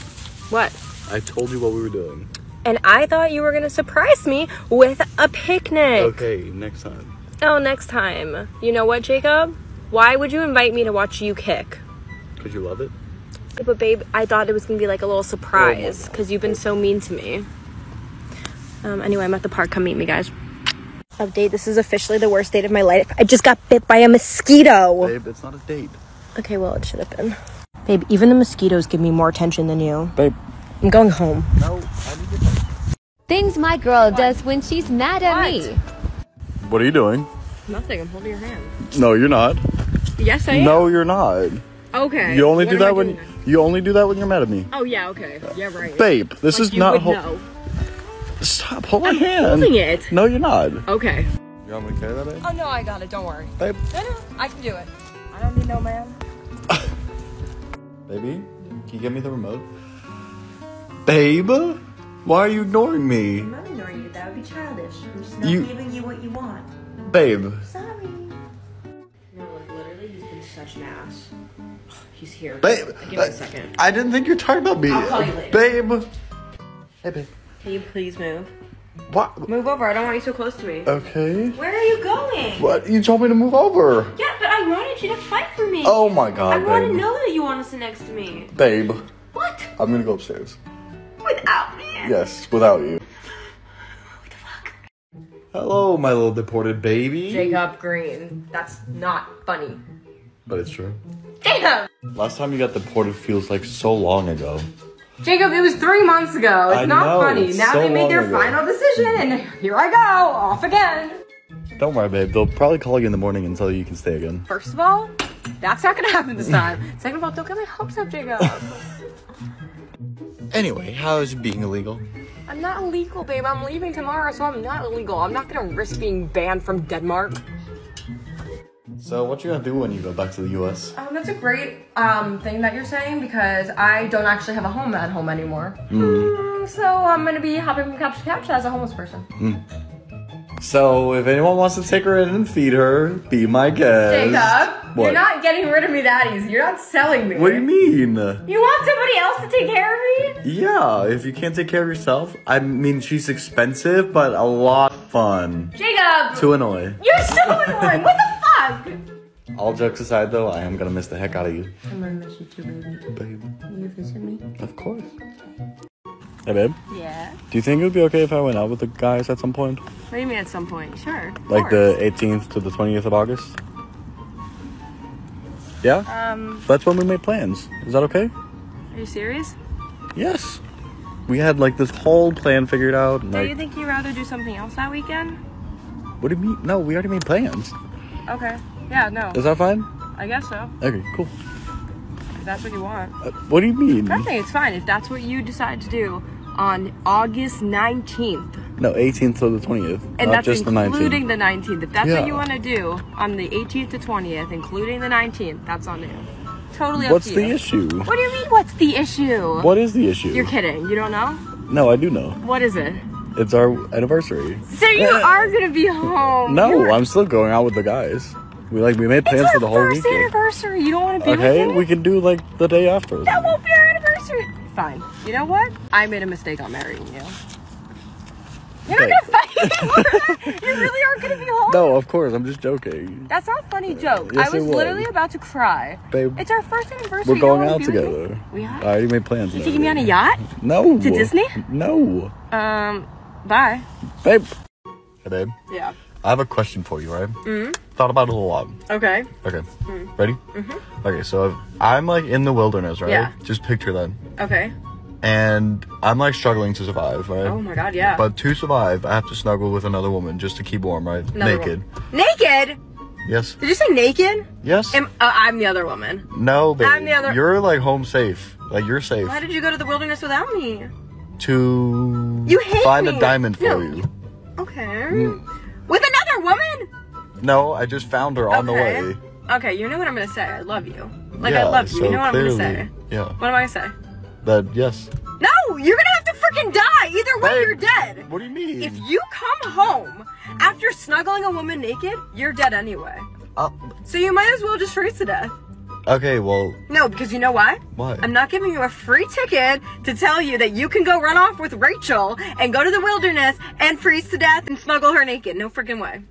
What? I told you what we were doing. And I thought you were going to surprise me with a picnic. Okay, next time. Oh, next time. You know what, Jacob? Why would you invite me to watch you kick? Because you love it. But babe, I thought it was going to be like a little surprise because you've been so mean to me. Um, anyway, I'm at the park. Come meet me, guys. Update, this is officially the worst date of my life. I just got bit by a mosquito. Babe, it's not a date. Okay, well, it should have been. Babe, even the mosquitoes give me more attention than you. Babe. I'm going home. No, I need to... Things my girl what? does when she's mad at what? me. What are you doing? Nothing, I'm holding your hand. No, you're not. Yes, I am. No, you're not. Okay. You only what do that when... Now? You only do that when you're mad at me. Oh, yeah, okay. Yeah, right. Babe, this like is you not... Would know. Stop, hold my hand. I'm holding it. No, you're not. Okay. You want me to carry that in? Oh, no, I got it. Don't worry. Babe. No, no, I can do it. I don't need no man. Baby, can you give me the remote? Babe, why are you ignoring me? I'm not ignoring you. That would be childish. I'm just not you... giving you what you want. Babe. Sorry. No, like, literally, he's been He's such an ass. He's here. Babe, give me a second. I didn't think you were talking about me. I'll call you later. Babe. Hey, babe. Can you please move? What? Move over. I don't want you so close to me. Okay. Where are you going? What? You told me to move over. Yeah, but I wanted you to fight for me. Oh my god, I babe. want to know that you want to sit next to me. Babe. What? I'm going to go upstairs. Without me? Yes, without you. What the fuck? Hello, my little deported baby. Jakob Green. That's not funny. But it's true. Jakob! Last time you got deported feels like so long ago. Jakob, it was three months ago. It's I not know, funny. It's now so they made their ago. final decision, and here I go, off again. Don't worry, babe. They'll probably call you in the morning and tell you you can stay again. First of all, that's not gonna happen this time. Second of all, don't get my hopes up, Jakob. Anyway, how is being illegal? I'm not illegal, babe. I'm leaving tomorrow, so I'm not illegal. I'm not gonna risk being banned from Denmark. So what you gonna do when you go back to the U S? Um, that's a great um, thing that you're saying, because I don't actually have a home at home anymore. Mm. Mm, so I'm gonna be hopping from couch to couch as a homeless person. Mm. So if anyone wants to take her in and feed her, be my guest. Jakob, what? You're not getting rid of me that easy. You're not selling me. What do you mean? You want somebody else to take care of me? Yeah, if you can't take care of yourself. I mean, she's expensive, but a lot of fun. Jakob! Too annoying. You're so annoying! What the All jokes aside, though, I am gonna miss the heck out of you. I'm gonna miss you too, baby. Baby. Will you visit me? Of course. Hey, babe. Yeah? Do you think it would be okay if I went out with the guys at some point? What do you mean at some point? Sure. Like the eighteenth to the twentieth of August? Yeah? Um. That's when we made plans. Is that okay? Are you serious? Yes. We had, like, this whole plan figured out. Do like... you think you'd rather do something else that weekend? What do you mean? No, we already made plans. Okay. Yeah, no. Is that fine? I guess so. Okay, cool. If that's what you want. Uh, what do you mean? Nothing, it's fine. If that's what you decide to do on August nineteenth. No, eighteenth to the twentieth. And that's just including the nineteenth. The nineteenth. If that's yeah. what you want to do on the eighteenth to twentieth, including the nineteenth, that's on you. Totally up What's to you. What's the issue? What do you mean, what's the issue? What is the issue? You're kidding. You don't know? No, I do know. What is it? It's our anniversary. So you are going to be home. No, You're... I'm still going out with the guys. We like we made plans for the whole weekend. It's our first anniversary. You don't want to be okay, with me? Okay, we can do like the day after. That won't be our anniversary. Fine. You know what? I made a mistake on marrying you. You're okay. not going to fight anymore. You really aren't going to be home. No, of course. I'm just joking. That's not a funny joke. Yes, I was, was literally about to cry. Babe. It's our first anniversary. We're going out together. We are. I already made plans. You taking me on a yacht? No. To Disney? No. Um, bye. Babe. Hey, babe. Yeah. I have a question for you, right? Mm-hmm. Thought about it a lot. Okay. Okay. Mm. Ready? Mm-hmm. Okay, so I've, I'm like in the wilderness, right? Yeah. Just picture that. Okay. And I'm like struggling to survive, right? Oh my god, yeah. But to survive, I have to snuggle with another woman just to keep warm, right? Another naked. Woman. Naked? Yes. Did you say naked? Yes. Am, uh, I'm the other woman. No, baby. I'm the other. You're like home safe. Like you're safe. Why did you go to the wilderness without me? To you hate find me. a diamond for no. you. Okay. Mm. With another woman? No, I just found her on okay. the way. Okay, you know what I'm gonna say. I love you. Like, yeah, I love you. So you know what clearly, I'm gonna say. Yeah. What am I gonna say? That, yes. No, you're gonna have to freaking die. Either way, Babe, you're dead. What do you mean? If you come home after snuggling a woman naked, you're dead anyway. Uh, so you might as well just freeze to death. Okay, well... No, because you know why? Why? I'm not giving you a free ticket to tell you that you can go run off with Rachel and go to the wilderness and freeze to death and snuggle her naked. No freaking way.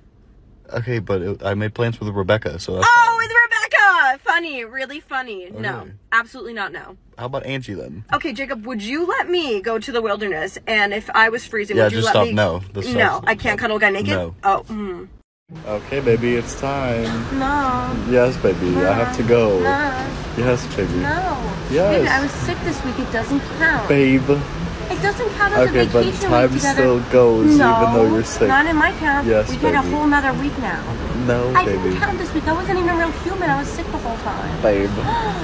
Okay, but it, I made plans with Rebecca, so that's... Oh, with Rebecca! Funny, really funny. Okay. No, absolutely not no. How about Angie, then? Okay, Jakob, would you let me go to the wilderness? And if I was freezing, yeah, would you let stop. me... Yeah, just stop. No. No, I can't cuddle a guy naked? No. Oh, mm. Okay, baby, it's time. No. Yes, baby, no. I have to go. No. Yes, baby. No. Yes. Baby, I was sick this week. It doesn't count. Babe. It doesn't count as okay, a vacation but time week still goes no. even though you're sick. Not in my count. Yes, we got a whole another week now. No, I baby. I didn't count this week. I wasn't even a real human. I was sick the whole time. Babe,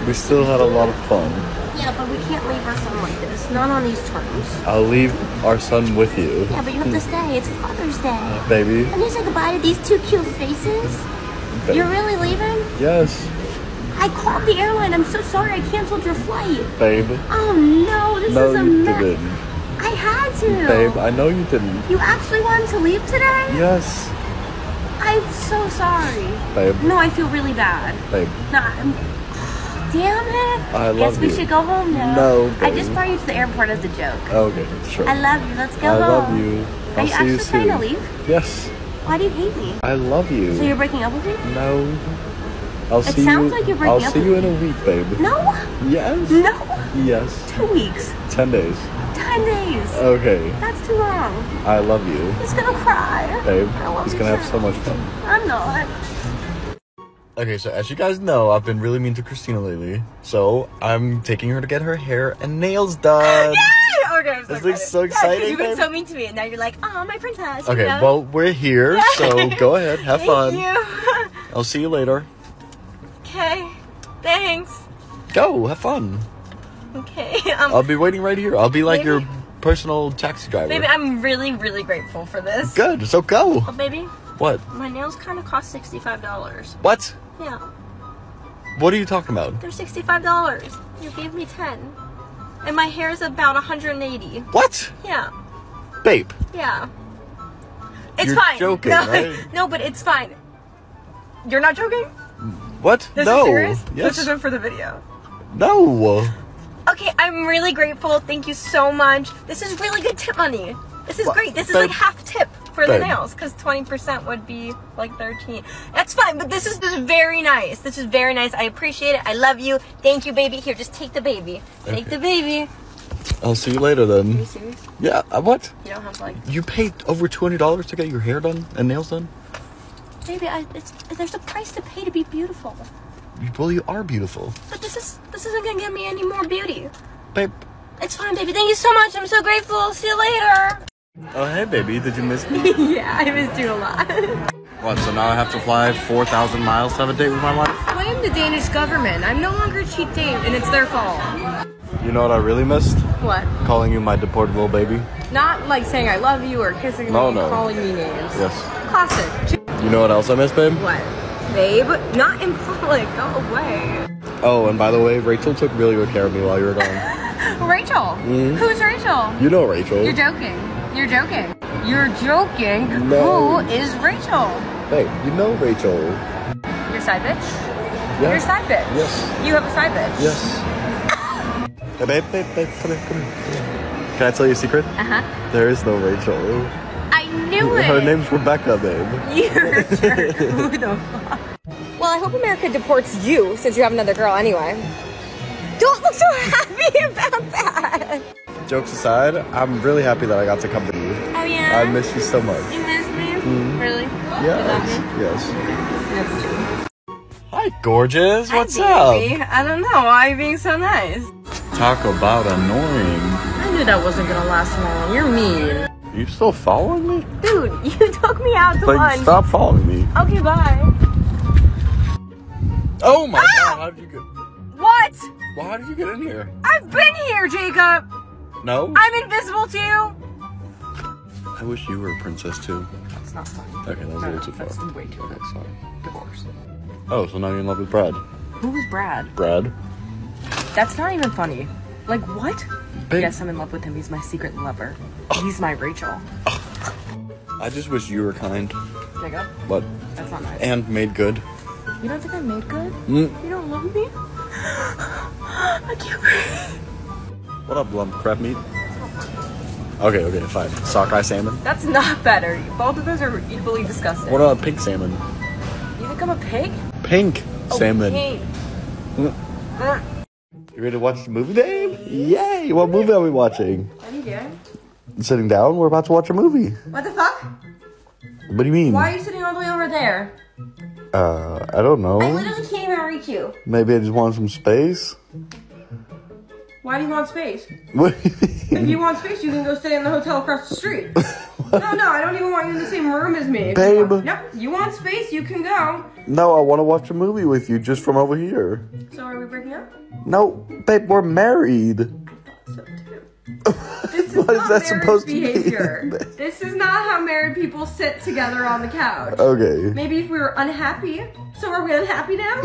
we still had a lot of fun. Yeah, but we can't leave our son like this. Not on these terms. I'll leave our son with you. Yeah, but you have to stay. It's Father's Day. Uh, baby. Can you say goodbye to these two cute faces? Babe. You're really leaving? Yes. I called the airline. I'm so sorry. I canceled your flight. Babe. Oh, no. This no, is a mess. No, you didn't. I had to. Babe, I know you didn't. You actually wanted to leave today? Yes. I'm so sorry. Babe. No, I feel really bad. Babe. No, I'm, oh, damn it. I love you. Guess we should go home now. No, babe. I just brought you to the airport as a joke. Okay, sure. I love you. Let's go I home. I love you. I'll Are you see actually you soon. trying to leave? Yes. Why do you hate me? I love you. So you're breaking up with me? No. I'll it see sounds you, like you're breaking I'll up with me. I'll see you in a week, babe. No. Yes. No. Yes. Two weeks. Ten days. Ten days. Okay. That's too long. I love you. He's gonna cry. Babe, he's gonna have so much fun. I'm not. Okay, so as you guys know, I've been really mean to Christina lately. So I'm taking her to get her hair and nails done. Yeah! Okay, I'm so this excited. looks so exciting. Yeah, you've been so mean to me, and now you're like, oh, my princess. Okay, you know? Well, we're here, yeah. So go ahead, have Thank fun. Thank you. I'll see you later. Okay, thanks. Go, have fun. Okay. Um, I'll be waiting right here. I'll be like maybe, your personal taxi driver. Baby, I'm really, really grateful for this. Good, so go. Oh, baby. What? My nails kind of cost sixty-five dollars. What? Yeah. What are you talking about? They're sixty-five dollars. You gave me ten. And my hair is about one hundred eighty. What? Yeah. Babe. Yeah. It's You're fine. Joking, no, right? No, but it's fine. You're not joking? What? This no. Is serious? Yes. This isn't for the video. No. Okay, I'm really grateful. Thank you so much. This is really good tip money. This is what? great. This babe. is like half tip for babe. the nails because twenty percent would be like thirteen. That's fine, but this is this is very nice. This is very nice. I appreciate it. I love you. Thank you, baby. Here, just take the baby. Okay. Take the baby. I'll see you later then. Are you serious? Yeah. Uh, what? You don't have like. You paid over two hundred dollars to get your hair done and nails done? Baby, I, it's, there's a price to pay to be beautiful. Well, you are beautiful. But this is this isn't gonna give me any more beauty. Babe. It's fine, baby. Thank you so much. I'm so grateful. See you later. Oh, hey, baby. Did you miss me? Yeah, I missed you a lot. What, so now I have to fly four thousand miles to have a date with my wife? Blame the Danish government. I'm no longer a cheap date, and it's their fault. You know what I really missed? What? Calling you my deportable baby. Not like saying I love you or kissing no, me no. calling me names. Yes. Classic. You know what else I missed, babe? What? Babe, not in public. Go away. Oh, and by the way, Rachel took really good care of me while you were gone. Rachel? Mm-hmm. Who's Rachel? You know Rachel. You're joking. You're joking. You're joking. No. Who is Rachel? Hey, you know Rachel. Your side bitch? Yeah. Your side bitch? Yes. You have a side bitch? Yes. Hey, babe, babe, babe, come here, come here. Can I tell you a secret? Uh-huh. There is no Rachel. I knew it. Her name's Rebecca, babe. You're sure. Who the fuck? Well, I hope America deports you since you have another girl anyway. Don't look so happy about that. Jokes aside, I'm really happy that I got to come to you. Oh yeah. I miss you so much. You miss me? Mm-hmm. Really? Yes. You yes. That's true. Hi, gorgeous. What's up? I don't know. Why are you being so nice? Talk about annoying. I knew that wasn't gonna last long. You're mean. You still following me? Dude, you took me out to like, lunch. Stop following me. Okay, bye. Oh my ah! God! How did you go? What? Well, how did you get in here? I've been here, Jacob! No? I'm invisible to you! I wish you were a princess, too. That's not fun. Okay, that was no, a little too that's far. That's way too far. Okay, sorry. Divorce. Oh, so now you're in love with Brad. Who is Brad? Brad. That's not even funny. Like, what? Babe. Yes, I'm in love with him. He's my secret lover. Oh. He's my Rachel. Oh. I just wish you were kind. Jacob? What? That's not nice. And made good. You don't think I made good? Mm. You don't love me? I can't breathe. What up, lump crab meat? Okay, okay, fine. Sockeye salmon? That's not better. Both of those are equally disgusting. What about pink salmon? You think I'm a pig? Pink oh, salmon. Pink. Mm. Uh. You ready to watch the movie, babe? Yay! What movie are we watching? What are you doing? Sitting down. We're about to watch a movie. What the fuck? What do you mean? Why are you sitting all the way over there? Uh, I don't know. I literally can't even reach you. Maybe I just want some space. Why do you want space? What do you mean? If you want space, you can go stay in the hotel across the street. No, no, I don't even want you in the same room as me. Babe. You no, you want space, you can go. No, I want to watch a movie with you just from over here. So are we breaking up? No, babe, we're married. I thought so, too. This is what not is that supposed behavior. To be? This is not how married people sit together on the couch. Okay. Maybe if we were unhappy. So are we unhappy now?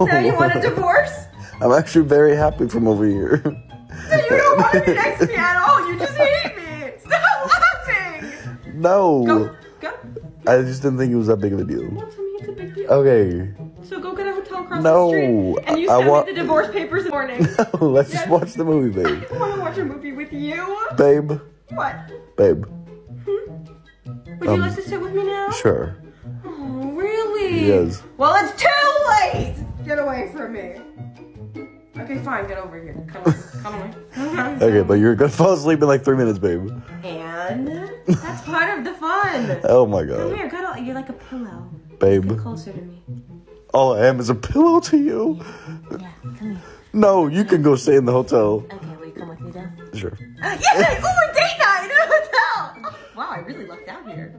No. Now you want a divorce? I'm actually very happy from over here. So you don't want to be next to me at all. You just hate me. Stop laughing. No. Go, go. I just didn't think it was that big of a deal. Well, to me, it's a big deal. Okay. So go get a hotel across no, the street. And you send me the divorce papers in the morning. No, let's yes. just watch the movie, babe. I want to watch a movie with you. Babe. What? Babe. Hmm? Would um, you like to sit with me now? Sure. Oh, really? Yes. Well, it's too late. Get away from me. Okay, fine. Get over here. Come on. Come on. Okay, but you're going to fall asleep in like three minutes, babe. And that's part of the fun. Oh, my God. Come here. Go to, you're like a pillow. Babe. Get closer to me. All I am is a pillow to you. Yeah, yeah. Come here. No, you can go stay in the hotel. Okay, will you come with me, then? Sure. Uh, yeah, over date night in a hotel. Oh, wow, I really lucked out here.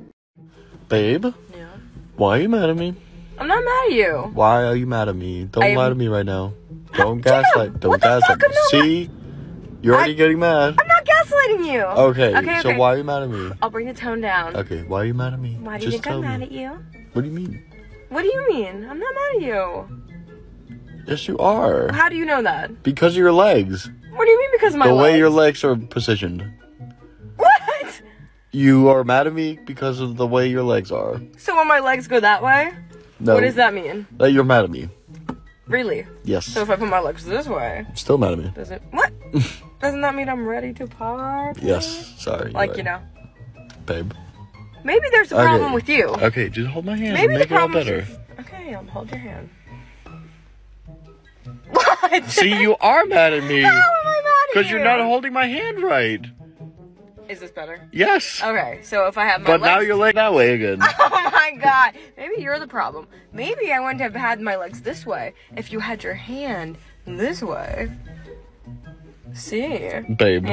Babe? Yeah? Why are you mad at me? I'm not mad at you. Why are you mad at me? Don't I'm... lie to me right now. Don't gaslight. Don't gaslight. See? You're already I, getting mad. I'm not gaslighting you. Okay, okay, so okay. Why are you mad at me? I'll bring the tone down. Okay, why are you mad at me? Why do you Just think I'm mad me. At you? What do you mean? What do you mean? I'm not mad at you. Yes, you are. How do you know that? Because of your legs. What do you mean because of my legs? The way legs? your legs are positioned. What? You are mad at me because of the way your legs are. So when my legs go that way? No. What does that mean? That you're mad at me. Really? Yes. So if I put my legs this way, I'm still mad at me. Doesn't what? Doesn't that mean I'm ready to party? Yes. Sorry. Like right. you know, babe. Maybe there's a okay. problem with you. Okay, just hold my hand. Maybe and make the it all better. Is... Okay, I'll hold your hand. What? See, you are mad at me. How am I mad at you? Because you're not holding my hand right. Is this better? Yes. Okay, so if I have my but legs... But now you're laying that way again. Oh my God. Maybe you're the problem. Maybe I wouldn't have had my legs this way if you had your hand this way. See? Babe.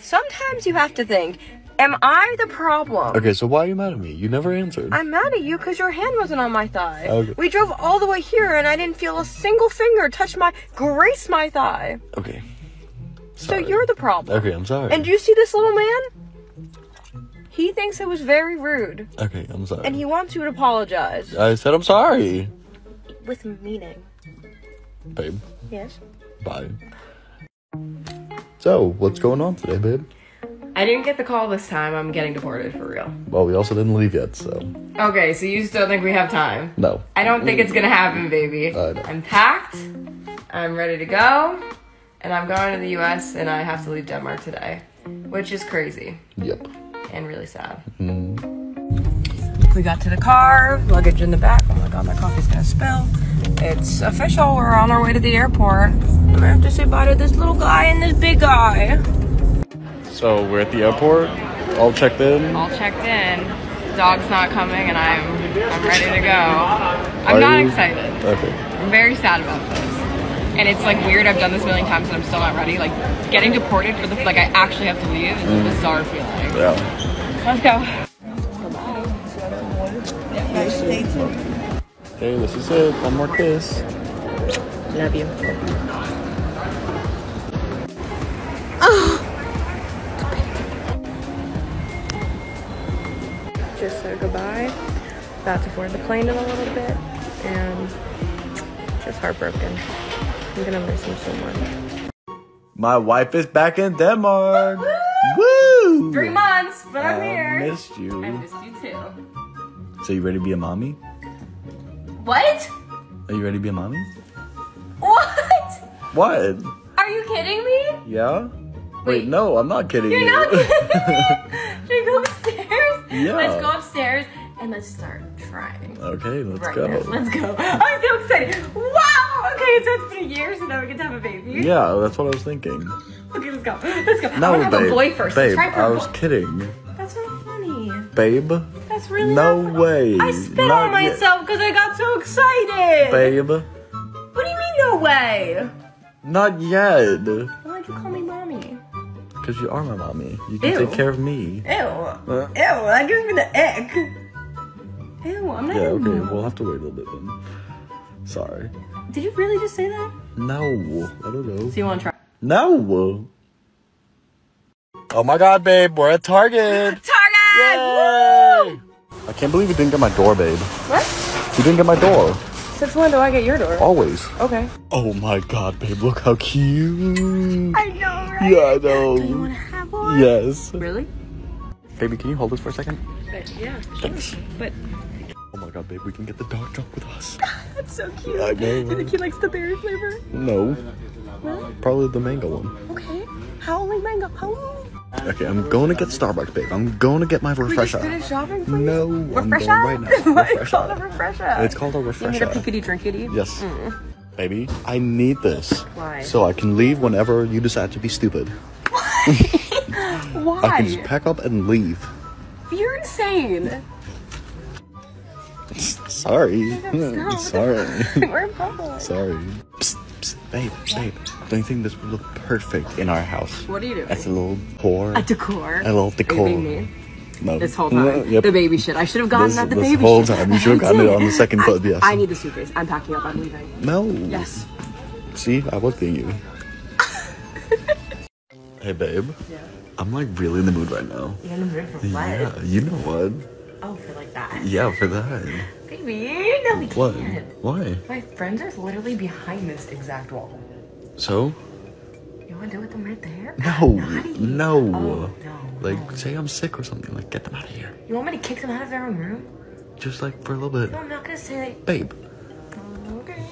Sometimes you have to think, am I the problem? Okay, so why are you mad at me? You never answered. I'm mad at you because your hand wasn't on my thigh. Okay. We drove all the way here and I didn't feel a single finger touch my... grace my thigh. Okay. Sorry. So you're the problem. Okay, I'm sorry. And do you see this little man? He thinks it was very rude. Okay, I'm sorry. And he wants you to apologize. I said I'm sorry. With meaning. Babe. Yes? Bye. So, what's going on today, babe? I didn't get the call this time. I'm getting deported, for real. Well, we also didn't leave yet, so... Okay, so you still think we have time? No. I don't think it's gonna happen, baby. I know. I'm packed. I'm ready to go. And I'm going to the U S and I have to leave Denmark today, which is crazy. Yep. And really sad. Mm-hmm. We got to the car, luggage in the back. Oh my God, my coffee's gonna spill. It's official, we're on our way to the airport. I'm gonna have to say bye to this little guy and this big guy. So we're at the airport, all checked in. All checked in. Dog's not coming and I'm, I'm ready to go. I'm Are not you? excited. Okay. I'm very sad about this. And it's like weird, I've done this a million times and I'm still not ready. Like getting deported for the, like I actually have to leave is mm. a bizarre feeling. Yeah. Let's go. Hey, this is it. One more kiss. Love you. Oh. Just said goodbye. About to board the plane in a little bit. And just heartbroken. I'm gonna miss him so much. My wife is back in Denmark. Woo! Woo! Three months, but I'm I here. I missed you. I missed you too. So you ready to be a mommy? What? Are you ready to be a mommy? What? What? Are you kidding me? Yeah. Wait, Wait no, I'm not kidding you're you. You're not kidding me. Should we go upstairs? Yeah. Let's go upstairs and let's start trying. Okay, let's right go. Now. Let's go. I'm so excited. Wow! Okay, so it's been a year, so now we get to have a baby. Yeah, that's what I was thinking. Okay, let's go. Let's go. No, I want to have a boy first. Babe, try for I was kidding. That's not funny. Babe. That's really no not way. I spit not on myself because I got so excited. Babe. What do you mean, no way? Not yet. Why'd you call me mommy? Because you are my mommy. You can Ew. take care of me. Ew. Huh? Ew, that gives me the ick. Ew, I'm not Yeah, okay, mom. We'll have to wait a little bit then. Sorry. Did you really just say that? No. I don't know. So you want to try? No. Oh my God, babe. We're at Target. Target! Yay! Woo! I can't believe you didn't get my door, babe. What? You didn't get my door. Since when do I get your door? Always. Okay. Oh my God, babe. Look how cute. I know, right? Yeah, I know. Do you want to have one? Yes. Really? Baby, can you hold this for a second? But, yeah. Thanks. But... Oh my god, babe, we can get the dog drunk with us. That's so cute. I know. Do you think he likes the berry flavor? No. No? Probably the mango one. Okay. Howling mango. Howling. Okay, I'm going to get Starbucks, babe. I'm going to get my refresher. Can we just finish shopping, please? No, refresher? I'm going right now. It's called a refresher. It's called a refresher. You need a pinkity drinkity? Yes. Mm. Baby, I need this. Why? So I can leave whenever you decide to be stupid. Why? Why? I can just pack up and leave. You're insane. Sorry. No, sorry. We're in public. Sorry. Psst, psst, babe, babe. Don't you think this would look perfect in our house? What do you do? As a little decor. A decor? A little decor. Are you being me? No. This whole time. No, yep. The baby shit. I should have gotten this, that the this baby shit. This whole time. You should have gotten it on the second I, foot, yes. I need the suitcase. I'm packing up. I'm leaving. No. Yes. See? I was being you. Hey, babe. Yeah. I'm like really in the mood right now. You're in the mood for what? Yeah, you know what? Oh, for like that? Yeah, for that. Baby, no we what? Can't. Why? My friends are literally behind this exact wall. So? You want to do it them right there? No, no. Oh, no. Like, no. Say I'm sick or something. Like, get them out of here. You want me to kick them out of their own room? Just like for a little bit. No, I'm not going to say like... Babe. Okay.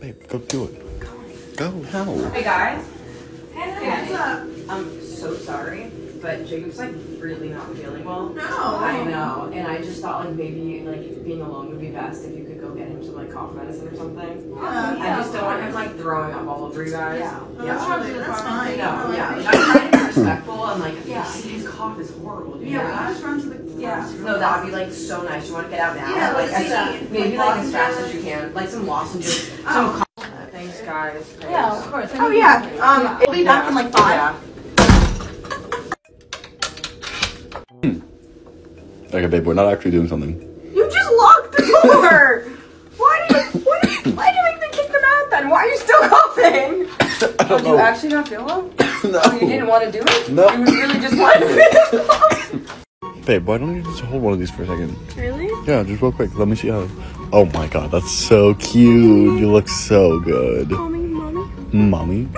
Babe, go do it. Go. Go, now. Hey, guys. Hey, what's up? I'm so sorry. But Jacob's like really not feeling well. No, I know, and I just thought like maybe like being alone would be best if you could go get him some like cough medicine or something. Yeah, yeah, I just don't want him like throwing up all over you guys. Yeah, yeah, yeah. That's, that's fine. No, no, yeah, like, I'm trying to be respectful and like yeah, his cough is horrible. Dude. Yeah, I just run to the yeah. No, that'd be like so nice. You want to get out now? Yeah, like as, maybe like, like as fast as you can, like some lozenges, oh. some. Cough. Thanks, guys. Yeah, of course. Oh yeah. Um, it'll be back in like five. Okay, babe, we're not actually doing something. You just locked the door! Why do you, why do you, why do you even kick them out then? Why are you still coughing? I don't oh, know. Do you actually not feel well? No. Oh, you didn't want to do it? No. You really just wanted to feel well? Babe, why don't you just hold one of these for a second? Really? Yeah, just real quick. Let me see how... Oh my god, that's so cute. You look so good. Call me mommy? Mommy?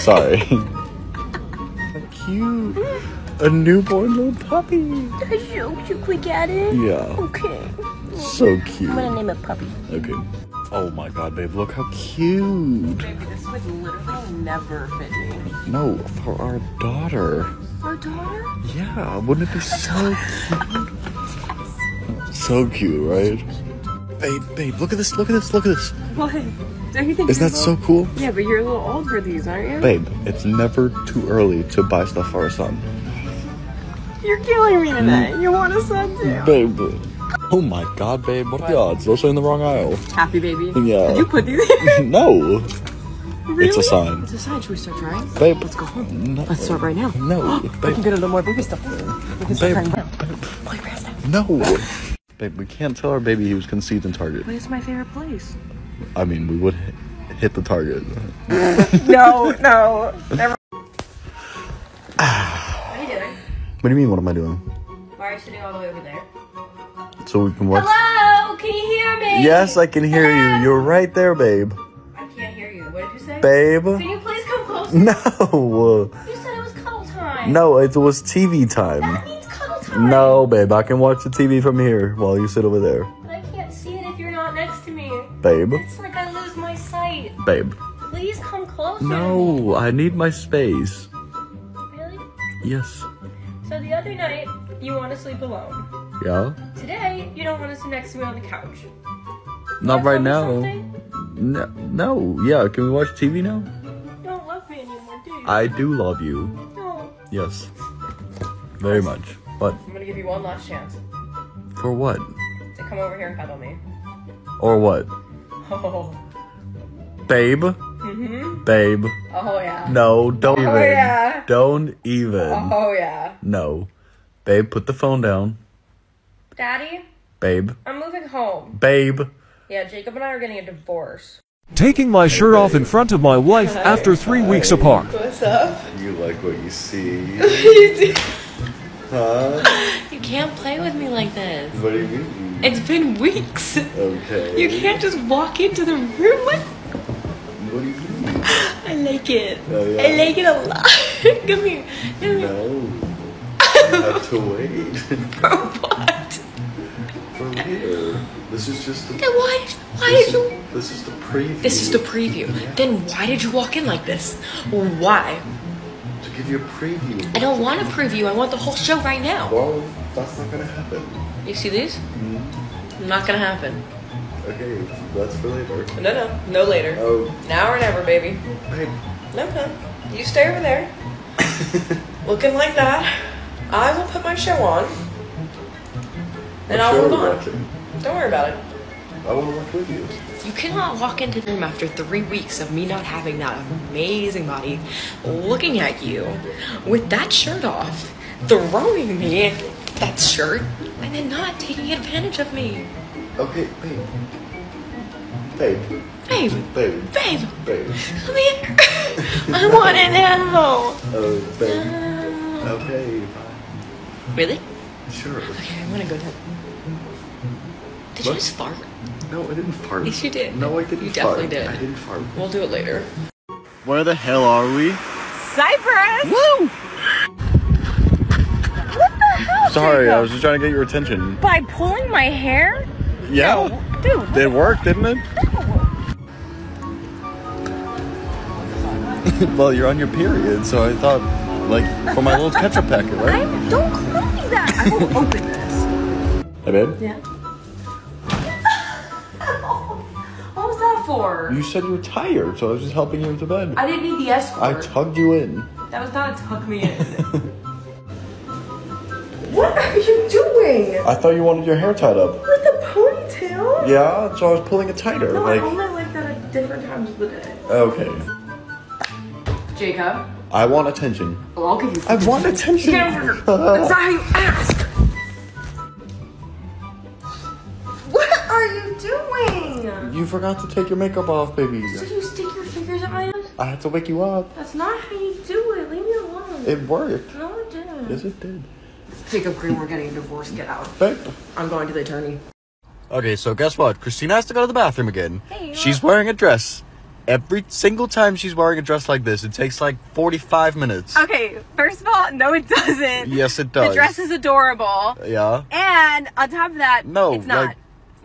Sorry. How cute. A newborn little puppy. So cute, quick at it. Yeah. Okay. So cute. I'm gonna name it puppy. Okay. Oh my god, babe, look how cute. Baby, this would literally never fit me. No, for our daughter. Our daughter? Yeah, wouldn't it be so cute? Yes. So cute, right? Babe, babe, look at this, look at this, look at this. What? Don't you think Isn't that little... so cool? Yeah, but you're a little old for these, aren't you? Babe, it's never too early to buy stuff for our son. You're killing me tonight. Mm. You want a son too? Babe. Oh my god, babe. What, what? are the odds? Those are in the wrong aisle. Happy baby. Yeah. Did you put these here? No. Really? It's a sign. It's a sign. Should we start trying? Babe. Let's go home. No. Let's start right now. No. Babe. We can get a little more baby stuff. We can start babe. Trying babe. No. Babe, we can't tell our baby he was conceived in Target. But it's my favorite place. I mean, we would hit the Target. No, no. Never. What do you mean, what am I doing? Why are you sitting all the way over there? So we can watch. Hello, can you hear me? Yes, I can hear Hello? you. You're right there, babe. I can't hear you. What did you say? Babe. Can you please come closer? No. You said it was cuddle time. No, it was T V time. That means cuddle time. No, babe, I can watch the T V from here while you sit over there. But I can't see it if you're not next to me. Babe. It's like I lose my sight. Babe. Please come closer. No, I need my space. Really? Yes. So the other night, you want to sleep alone. Yeah. Today, you don't want to sit next to me on the couch. Not right now. No, no. Yeah, can we watch T V now? You don't love me anymore, do you? I do love you. No. Yes. Very much. But I'm going to give you one last chance. For what? To come over here and cuddle me. Or what? Oh. Babe? Mm-hmm. Babe. Oh, yeah. No, don't oh, even. Oh, yeah. Don't even. Oh, yeah. No. Babe, put the phone down. Daddy? Babe. I'm moving home. Babe. Yeah, Jacob and I are getting a divorce. Taking my shirt off in front of my wife Hi. after three Hi. weeks apart. What's up? You like what you see. You do. Huh? You can't play with me like this. What do you mean? It's been weeks. Okay. You can't just walk into the room like What do you mean? I like it. Oh, yeah. I like it a lot. Come here. Come here. No. have to wait. For what? For later. This is just the... Then why did, why did you... Is, this is the preview. This is the preview. Yeah. Then why did you walk in like this? Or why? To give you a preview. I don't want a preview. I want the whole show right now. Well, that's not going to happen. You see these? Mm-hmm. Not going to happen. Okay, that's for later. No, no. No later. Oh. Now or never, baby. Babe. No, no. You stay over there. Looking like that. I will put my show on. And I'll move on. Don't worry about it. I want to work with you. You cannot walk into the room after three weeks of me not having that amazing body, looking at you with that shirt off, throwing me that shirt, and then not taking advantage of me. Okay, babe. Babe. Babe. Babe. Babe. Babe. Come here. I want an animal. Oh, babe. Um, okay, fine. Really? Sure. Okay, I'm gonna go down. Did what? You just fart? No, I didn't fart. Yes, you did. No, I didn't you fart. You definitely did. I didn't fart. We'll do it later. Where the hell are we? Cyprus! Woo! What the hell? Sorry, Jacob? I was just trying to get your attention. By pulling my hair? Yeah. No. Dude. It worked, didn't it? No. Well, you're on your period, so I thought, like, for my little ketchup packet, right? I, don't call me that. I will open this. Hey, babe? Yeah. What was that for? You said you were tired, so I was just helping you into bed. I didn't need the escort. I tugged you in. That was not a tug me in. What are you doing? I thought you wanted your hair tied up. With the ponytail? Yeah, so I was pulling it tighter. No, like... I only like that at different times of the day. Okay. Jacob? I want attention. Well, I'll give you I want attention. Get over here. That's not how you ask. You forgot to take your makeup off, baby. So you stick your fingers at my nose? I had to wake you up. That's not how you do it. Leave me alone. It worked. No, it didn't. Yes, it did. Jacob Green, we're getting a divorce. Get out. Babe. I'm going to the attorney. Okay, so guess what? Christina has to go to the bathroom again. Hey, she's wearing a dress. Every single time she's wearing a dress like this, it takes like forty-five minutes. Okay, first of all, no it doesn't. Yes, it does. The dress is adorable. Yeah. And on top of that, no, it's not. Like,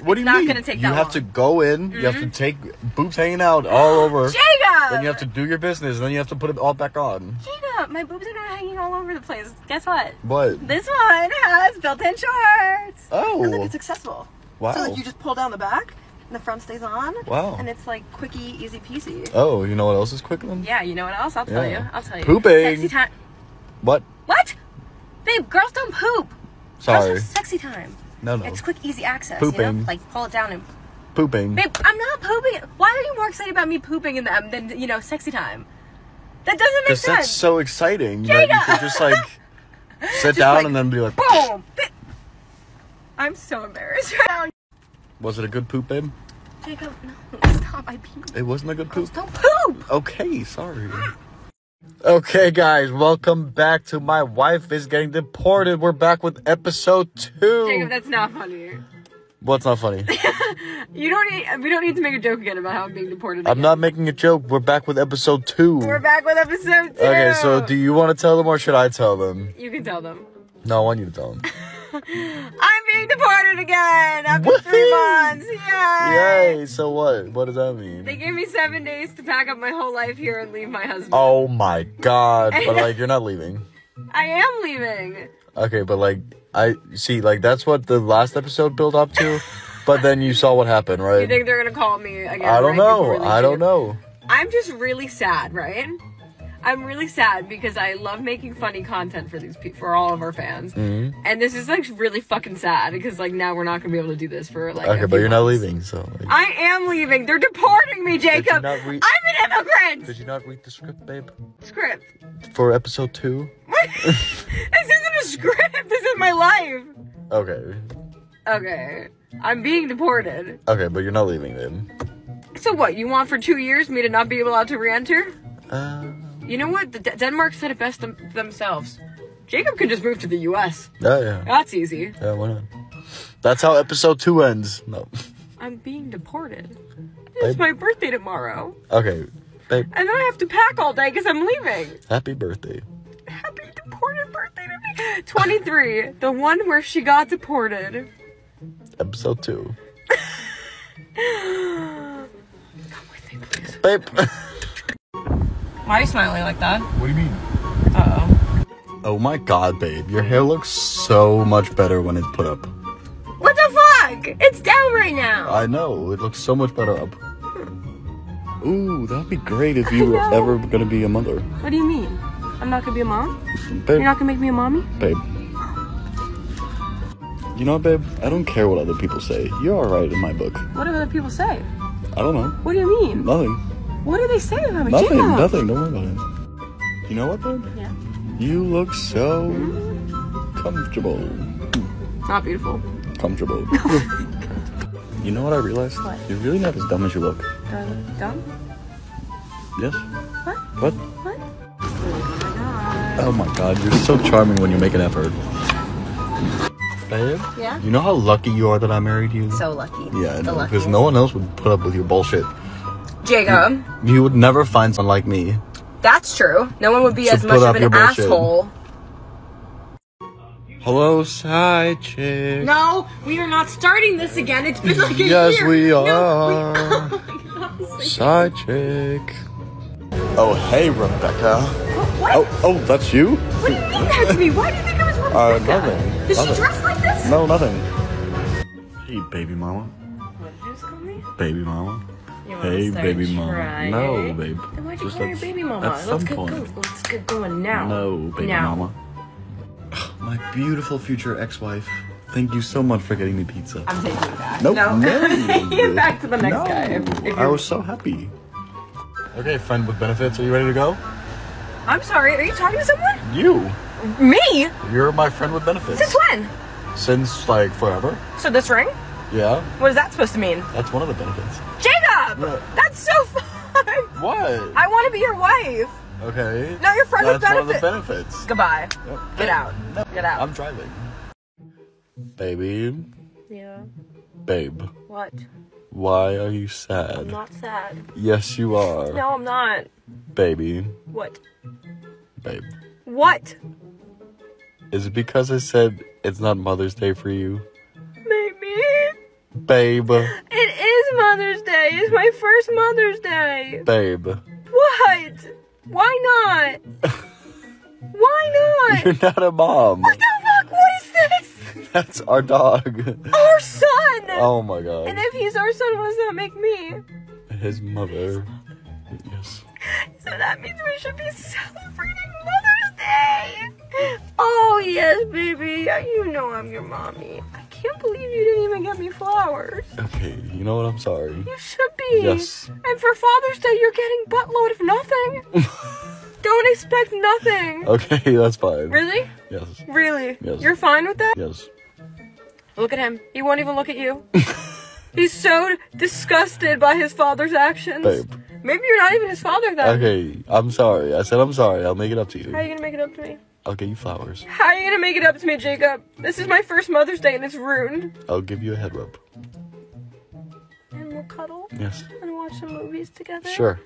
what do you mean? You have to go in, you have to take boobs hanging out all over. Jacob! Then you have to do your business, and then you have to put it all back on. Jacob, my boobs are not hanging all over the place. Guess what? What? This one has built-in shorts. Oh. And look, it's accessible. Wow. So like, you just pull down the back, and the front stays on. Wow. And it's like quickie, easy peasy. Oh, you know what else is quickling? Yeah, you know what else? I'll tell you. I'll tell you. Pooping. Sexy time. What? What? Babe, girls don't poop. Sorry. Girls have sexy time. No, no. It's quick, easy access. Pooping. You know? Like, pull it down and... Pooping. Babe, I'm not pooping. Why are you more excited about me pooping in them than, you know, sexy time? That doesn't make sense. That's so exciting. You know, you could just, like, sit just down like, and then be like... Boom! I'm so embarrassed right now. Was it a good poop, babe? Jacob, no. Stop, I peed. It wasn't a good poop? Don't poop! Okay, sorry. Okay, guys, welcome back to My Wife is Getting Deported. We're back with episode two. Jacob, that's not funny. What's not funny? You don't need, we don't need to make a joke again about how I'm being deported. I'm again. not making a joke. We're back with episode two. We're back with episode two. Okay, so do you want to tell them or should I tell them? You can tell them. No, I want you to tell them. I'm being deported again after three months. Yay! Yay! So what? What does that mean? They gave me seven days to pack up my whole life here and leave my husband. Oh my god! But like, you're not leaving. I am leaving. Okay, but like, I see. Like, that's what the last episode built up to. But then you saw what happened, right? You think they're gonna call me again? I don't right know. I don't know. I'm just really sad, right? I'm really sad because I love making funny content for these people, for all of our fans, mm-hmm. and this is like really fucking sad because like now we're not gonna be able to do this for like. Okay, but you're months. Not leaving, so. Like, I am leaving. They're deporting me, Jacob. I'm an immigrant. Did you not read the script, babe? Script. For episode two. What? This isn't a script. This is my life. Okay. Okay. I'm being deported. Okay, but you're not leaving then. So what? You want for two years me to not be allowed to re-enter? Uh. You know what? The D Denmark said it best them themselves. Jacob can just move to the U S Oh, yeah. That's easy. Yeah, why not? That's how episode two ends. No. I'm being deported. It's my birthday tomorrow. Okay, babe. And then I have to pack all day because I'm leaving. Happy birthday. Happy deported birthday to me. twenty-three, the one where she got deported. Episode two. Come with me, please. Babe. Why are you smiling like that? What do you mean? Uh-oh. Oh my god, babe. Your hair looks so much better when it's put up. What the fuck? It's down right now. I know. It looks so much better up. Ooh, that'd be great if you were ever gonna be a mother. What do you mean? I'm not gonna be a mom? Babe. You're not gonna make me a mommy? Babe. You know what, babe? I don't care what other people say. You're alright in my book. What do other people say? I don't know. What do you mean? Nothing. What do they say about me? Nothing, Jacob? Nothing. Don't worry about it. You know what, babe? Yeah. You look so comfortable. Not beautiful. Comfortable. You know what I realized? What? You're really not as dumb as you look. Do I look dumb? Yes. What? What? What? Oh my god, you're so charming when you make an effort. Babe? Yeah? You know how lucky you are that I married you? So lucky. Yeah, because no one else would put up with your bullshit. Jacob. You, you would never find someone like me. That's true. No one would be as much of an asshole. Hello, side chick. No, we are not starting this again. It's been like a yes, year. Yes, we are. No, we, oh my God, side chick. Oh, hey, Rebecca. What? Oh, oh, that's you? What do you mean that's me? Why do you think I was Rebecca? Uh, nothing. Is nothing. She dressed like this? No, nothing. Hey, baby mama. What did you just call me? Baby mama. Hey, baby mama. No, babe. Then why'd you call your baby mama? At some point. Let's get going now. No, baby mama. My beautiful future ex-wife. Thank you so much for getting me pizza. I'm taking you back. Nope. No, no. I'm taking you back to the next no. guy. If, if I was so happy. Okay, friend with benefits, are you ready to go? I'm sorry, are you talking to someone? You. Me? You're my friend with benefits. Since when? Since, like, forever. So this ring? Yeah. What is that supposed to mean? That's one of the benefits. Jacob! What? That's so fun! What? I want to be your wife. Okay. No, your friend with benefits. That's one of the benefits. Goodbye. Yep. Get out. No. Get out. I'm driving. Baby. Yeah. Babe. What? Why are you sad? I'm not sad. Yes, you are. No, I'm not. Baby. What? Babe. What? Is it because I said it's not Mother's Day for you? Maybe. Babe. It is Mother's Day. It's my first Mother's Day. Babe. What? Why not? Why not? You're not a mom. What the fuck? What is this? That's our dog. Our son! Oh my god. And if he's our son, what does that make me? His mother. His mother. Yes. So that means we should be celebrating Mother's Day! Oh yes, baby. You know I'm your mommy. I can't believe you didn't even get me flowers. Okay, you know what? I'm sorry. You should be. Yes. And for Father's Day, you're getting buttload of nothing. Don't expect nothing. Okay, that's fine. Really? Yes. Really? Yes. You're fine with that? Yes. Look at him. He won't even look at you. He's so disgusted by his father's actions. Babe. Maybe you're not even his father then. Okay, I'm sorry. I said I'm sorry. I'll make it up to you. How are you going to make it up to me? I'll get you flowers. How are you going to make it up to me, Jacob? This is my first Mother's Day and it's ruined. I'll give you a head rub. And we'll cuddle? Yes. And watch some movies together? Sure.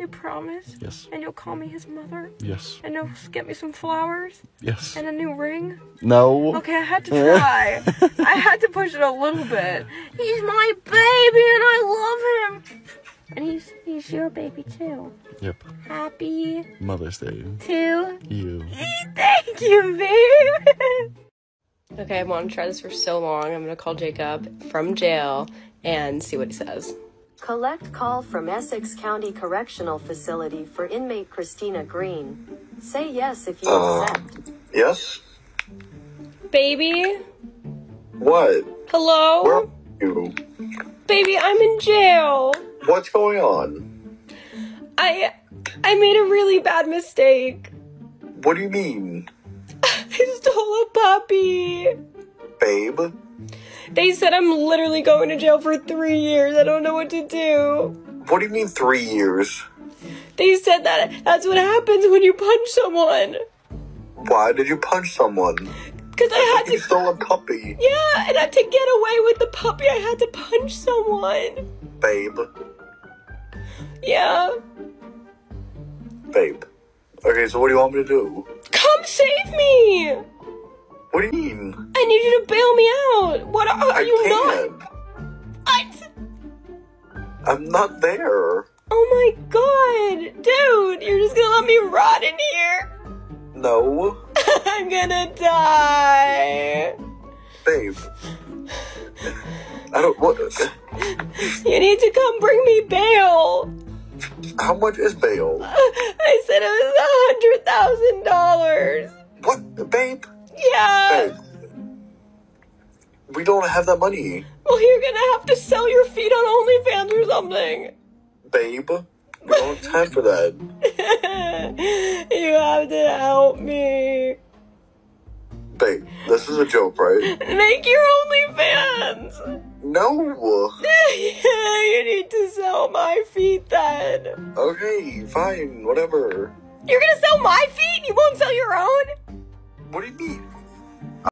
You promise? Yes. And you'll call me his mother? Yes. And you'll get me some flowers? Yes. And a new ring? No. Okay, I had to try. I had to push it a little bit. He's my baby and I love him. And he's, he's your baby too. Yep. Happy Mother's Day to you. Thank you, babe. Okay, I want to try this for so long. I'm going to call Jacob from jail and see what he says. Collect call from Essex County Correctional Facility for inmate Christina Green. Say yes if you uh, accept. Yes? Baby? What? Hello? Where are you? Baby, I'm in jail. What's going on? I I made a really bad mistake. What do you mean? I stole a puppy. Babe? They said I'm literally going to jail for three years. I don't know what to do. What do you mean three years? They said that that's what happens when you punch someone. Why did you punch someone? Because I had to... You stole a puppy. Yeah, and I had to get away with the puppy. I had to punch someone. Babe. Yeah. Babe. Okay, so what do you want me to do? Come save me! What do you mean? I need you to bail me out. What are, are you can't. not? What? I'm not there. Oh my god, dude! You're just gonna let me rot in here? No. I'm gonna die. Babe. I don't what You need to come bring me bail. How much is bail? I said it was a hundred thousand dollars. What, babe? Yeah. Babe. We don't have that money. Well, you're gonna have to sell your feet on OnlyFans or something. Babe, we don't have time for that. You have to help me. Babe, this is a joke, right? Make your OnlyFans! No! Yeah, you need to sell my feet then. Okay, fine, whatever. You're gonna sell my feet? You won't sell your own? What do you mean?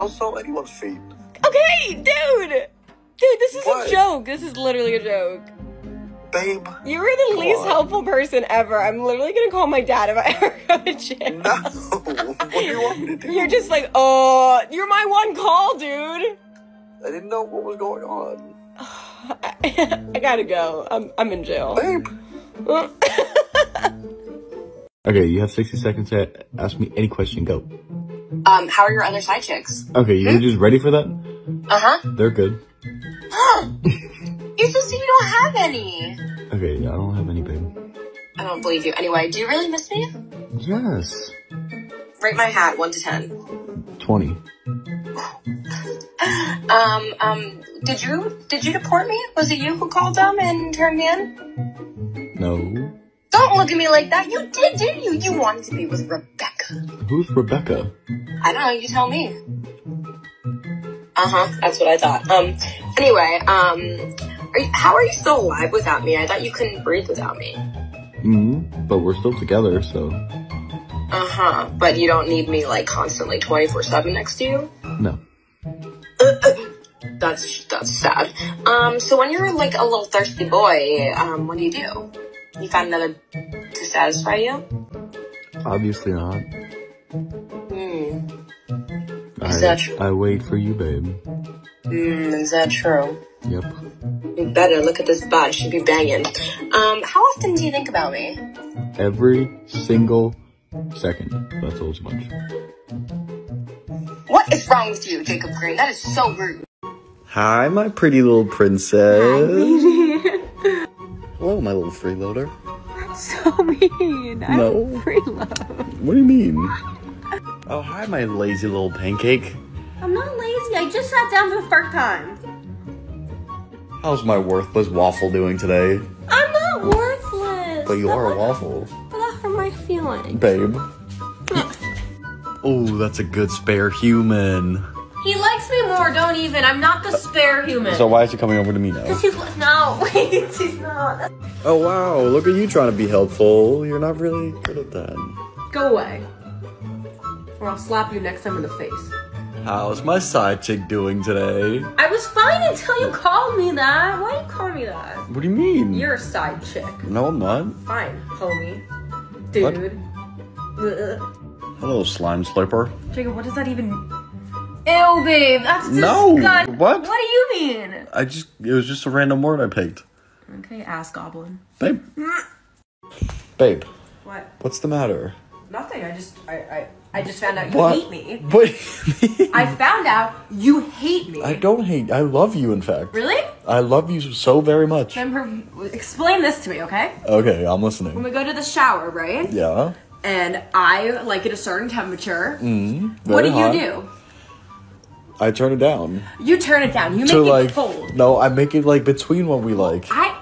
I'll sell anyone's feet. Okay, dude! Dude, this is what? a joke. This is literally a joke. Babe. You were the least on. helpful person ever. I'm literally gonna call my dad if I ever go to jail. No! What do you want me to do? You're just like, oh, you're my one call, dude! I didn't know what was going on. I gotta go. I'm, I'm in jail. Babe! Okay, you have sixty seconds to ask me any question. Go. Um, how are your other side chicks? Okay, you hmm? just ready for that? Uh-huh. They're good. It's just you don't have any. Okay, I don't have any, babe. I don't believe you. Anyway, do you really miss me? Yes. Rate my hat, one to ten. twenty. um, um, did you, did you deport me? Was it you who called them and turned me in? No. Don't look at me like that. You did, didn't you? You wanted to be with Rebecca. Who's Rebecca? I don't know. You tell me. Uh-huh. That's what I thought. Um, anyway, um... Are you, how are you still alive without me? I thought you couldn't breathe without me. Mm-hmm, but we're still together, so... Uh-huh, but you don't need me, like, constantly twenty-four seven next to you? No. Uh, uh, that's, that's sad. Um, so when you're, like, a little thirsty boy, um, what do you do? You find another to satisfy you? Obviously not. Hmm. Is I, that true? I wait for you, babe. Hmm, is that true? Yep. You better look at this body. She'd be banging. Um, how often do you think about me? Every single second. That's all too much. What is wrong with you, Jakob Green? That is so rude. Hi, my pretty little princess. Hi, hello, my little freeloader. That's so mean. I'm no. a freeloader. What do you mean? Oh, hi, my lazy little pancake. I'm not lazy. I just sat down for the first time. How's my worthless waffle doing today? I'm not worthless! But you but are a waffle. But that hurt my feelings. Babe. Oh, that's a good spare human. He likes me more, don't even. I'm not the spare human. So why is he coming over to me now? Because he's like, no, wait, he's not. Oh, wow, look at you trying to be helpful. You're not really good at that. Go away. Or I'll slap you next time in the face. How's my side chick doing today? I was fine until you called me that. Why do you call me that? What do you mean? You're a side chick. No, I'm not. Fine, homie. Dude. Hello, slime slurper. Jacob, what does that even... Ew, babe. That's no. disgusting. What? What do you mean? I just... It was just a random word I picked. Okay, ass goblin. Babe. Babe. What? What's the matter? Nothing. I just... I... I... I just found out you what? hate me. What do you mean? I found out you hate me. I don't hate. I love you, in fact. Really? I love you so very much. Remember, explain this to me, okay? Okay, I'm listening. When we go to the shower, right? Yeah. And I like it a certain temperature. Mm, what do hot. you do? I turn it down. You turn it down. You make to, it like, cold. No, I make it like between what we like. I.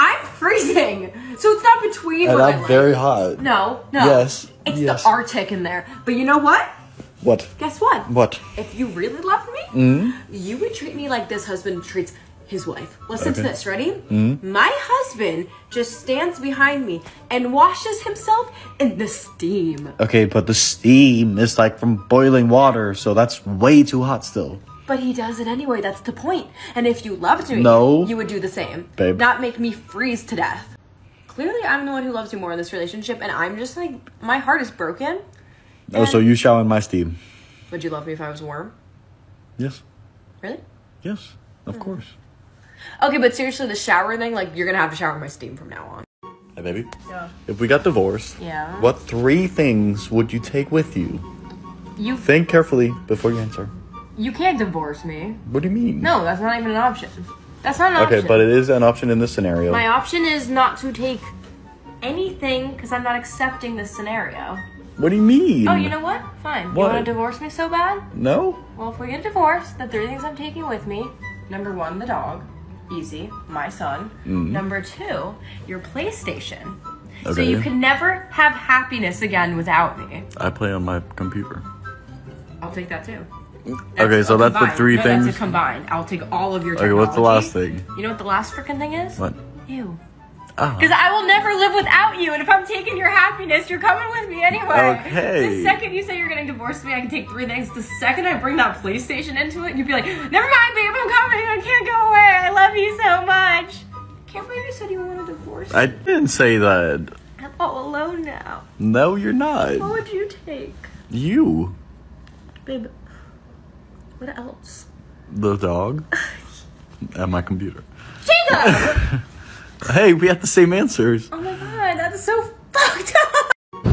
I'm freezing. So it's not between and what I'm I like. very hot. No, no. Yes. It's yes. the Arctic in there. But you know what? What? Guess what? What? If you really loved me, mm? you would treat me like this husband treats his wife. Listen okay. to this. Ready? Mm? My husband just stands behind me and washes himself in the steam. Okay, but the steam is like from boiling water, so that's way too hot still. But he does it anyway. That's the point. And if you loved me, no. you would do the same. Babe. Not make me freeze to death. Clearly, I'm the one who loves you more in this relationship, and I'm just like, my heart is broken. Oh, so you shower in my steam. Would you love me if I was warm? Yes. Really? Yes, of mm-hmm. course. Okay, but seriously, the shower thing, like, you're gonna have to shower my steam from now on. Hey, baby. Yeah. If we got divorced, yeah. what three things would you take with you? You think carefully before you answer. You can't divorce me. What do you mean? No, that's not even an option. That's not an okay, option. Okay, but it is an option in this scenario. My option is not to take anything because I'm not accepting this scenario. What do you mean? Oh, you know what? Fine. What? You want to divorce me so bad? No. Well, if we get divorced, the three things I'm taking with me. Number one, the dog. Easy. My son. Mm. Number two, your PlayStation. Okay. So you can never have happiness again without me. I play on my computer. I'll take that too. That's okay, so that's combined. the three no, things? That's a combined. I'll take all of your technology. Okay, what's the last thing? You know what the last freaking thing is? What? You. Because oh. I will never live without you, and if I'm taking your happiness, you're coming with me anyway. Okay. The second you say you're getting divorced me, I can take three things. The second I bring that PlayStation into it, you'd be like, never mind, babe, I'm coming. I can't go away. I love you so much. I can't believe you said you wanted to divorce me. I didn't say that. I'm all alone now. No, you're not. What would you take? You. Babe, what else? The dog. And my computer. Jacob! Hey, we have the same answers. Oh my god, that is so fucked up.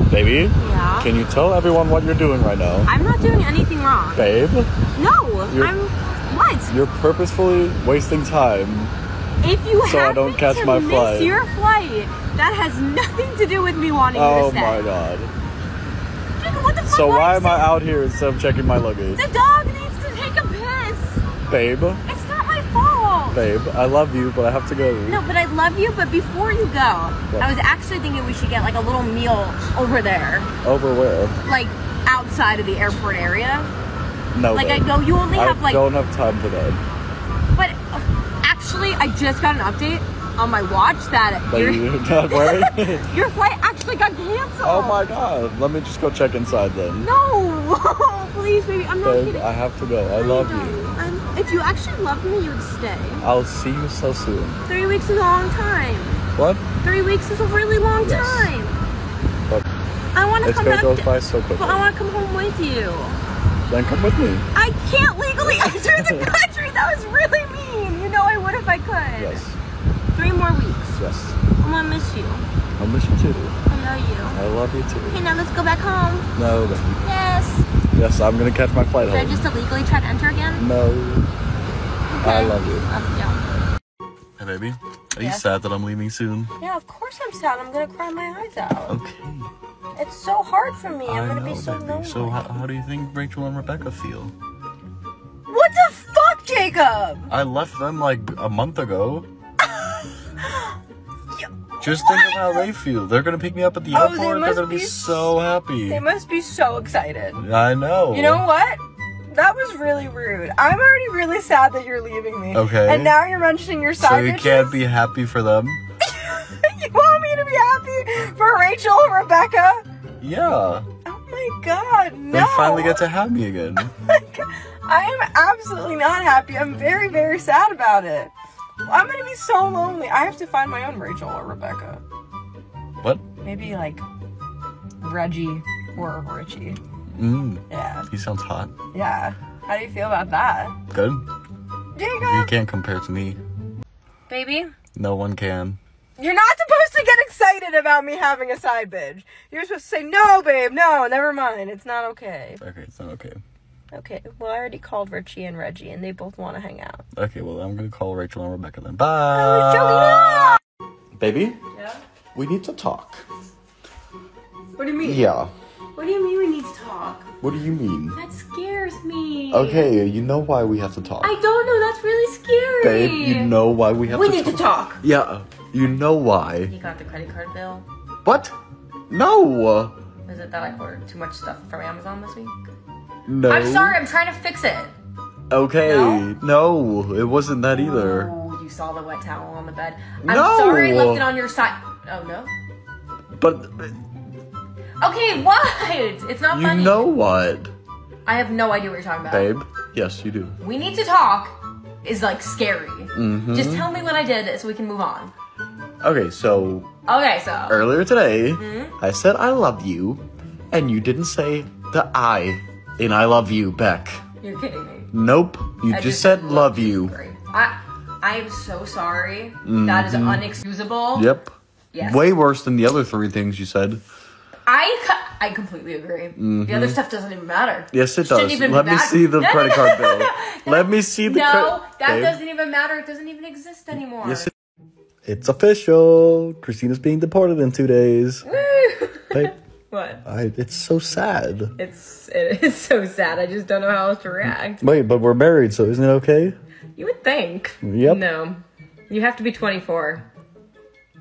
Baby, yeah? Can you tell everyone what you're doing right now? I'm not doing anything wrong. Babe? No, you're, I'm... What? You're purposefully wasting time. If you so happen I don't catch to my miss flight. your flight, that has nothing to do with me wanting oh you to stay. Oh my god. Jacob, what the fuck? So why am I out here instead of checking my luggage? The dog needs to take a piss. Babe? It's Babe, I love you, but I have to go. No, but I love you, but before you go, what? I was actually thinking we should get like a little meal over there. Over where? Like outside of the airport area. No. Like babe. I go, you only have I like. I don't have time for that. But uh, actually, I just got an update on my watch that you're not worried. Your flight actually got canceled. Oh my god! Let me just go check inside then. No, please, baby, I'm not babe, kidding. I have to go. I, I love know. you. I'm If you actually loved me, you would stay. I'll see you so soon. Three weeks is a long time. What? Three weeks is a really long yes. time. But I want to come back. Goes by so quickly. But I want to come home with you. Then come with me. I can't legally enter the country. That was really mean. You know I would if I could. Yes. Three more weeks. Yes. I'm gonna miss you. I'll miss you too. I know you. I love you too. Okay, now let's go back home. No. Baby. Yes. Yes, I'm gonna catch my flight. Should home. I just illegally try to enter again? No. Okay. I love you. Uh, yeah. Hey, baby. Are yes. you sad that I'm leaving soon? Yeah, of course I'm sad. I'm gonna cry my eyes out. Okay. It's so hard for me. I'm I gonna know, be so baby. lonely. So how, how do you think Rachel and Rebecca feel? What the fuck, Jacob? I left them like a month ago. Just think of how they feel. They're going to pick me up at the airport. Oh, they They're going to be, be so happy. They must be so excited. I know. You know what? That was really rude. I'm already really sad that you're leaving me. Okay. And now you're mentioning your side So you bitches. can't be happy for them? You want me to be happy for Rachel and Rebecca? Yeah. Oh my god, no. They finally get to have me again. Oh my god. I am absolutely not happy. I'm very, very sad about it. I'm gonna be so lonely. I have to find my own Rachel or Rebecca. What? Maybe like Reggie or Richie. Mm. Yeah. He sounds hot. Yeah. How do you feel about that? Good. Jacob. You can't compare to me. Baby? No one can. You're not supposed to get excited about me having a side bitch. You're supposed to say, no, babe, no, never mind. It's not okay. Okay, it's not okay. Okay, well, I already called Richie and Reggie, and they both want to hang out. Okay, well, I'm going to call Rachel and Rebecca then. Bye! I was joking. No! Baby? Yeah? We need to talk. What do you mean? Yeah. What do you mean we need to talk? What do you mean? That scares me. Okay, you know why we have to talk. I don't know. That's really scary. Babe, you know why we have we to talk. We need to talk. Yeah, you know why. He got the credit card bill. What? No! Is it that I ordered too much stuff from Amazon this week? No. I'm sorry, I'm trying to fix it. Okay. No, no it wasn't that either. Oh, you saw the wet towel on the bed. I'm no. sorry, I left it on your side. Oh, no? But... Okay, what? It's not you funny. You know what? I have no idea what you're talking about. Babe, yes, you do. We need to talk is, like, scary. Mm-hmm. Just tell me what I did so we can move on. Okay, so... Okay, so... Earlier today, mm-hmm. I said I love you, and you didn't say the I in I Love You, Beck. You're kidding me. Nope. You just, just said love you. Great. I I am so sorry. Mm-hmm. That is unexcusable. Yep. Yes. Way worse than the other three things you said. I co I completely agree. Mm-hmm. The other stuff doesn't even matter. Yes, it, it does. Even Let, me no, no, no, no. Let me see the credit card bill. Let me see the credit No, that babe. doesn't even matter. It doesn't even exist anymore. Yes, it it's official. Christina's being deported in two days. Babe, what? I, it's so sad. It's it is so sad. I just don't know how else to react. Wait, but we're married, so isn't it okay? You would think. Yep. No, you have to be twenty-four.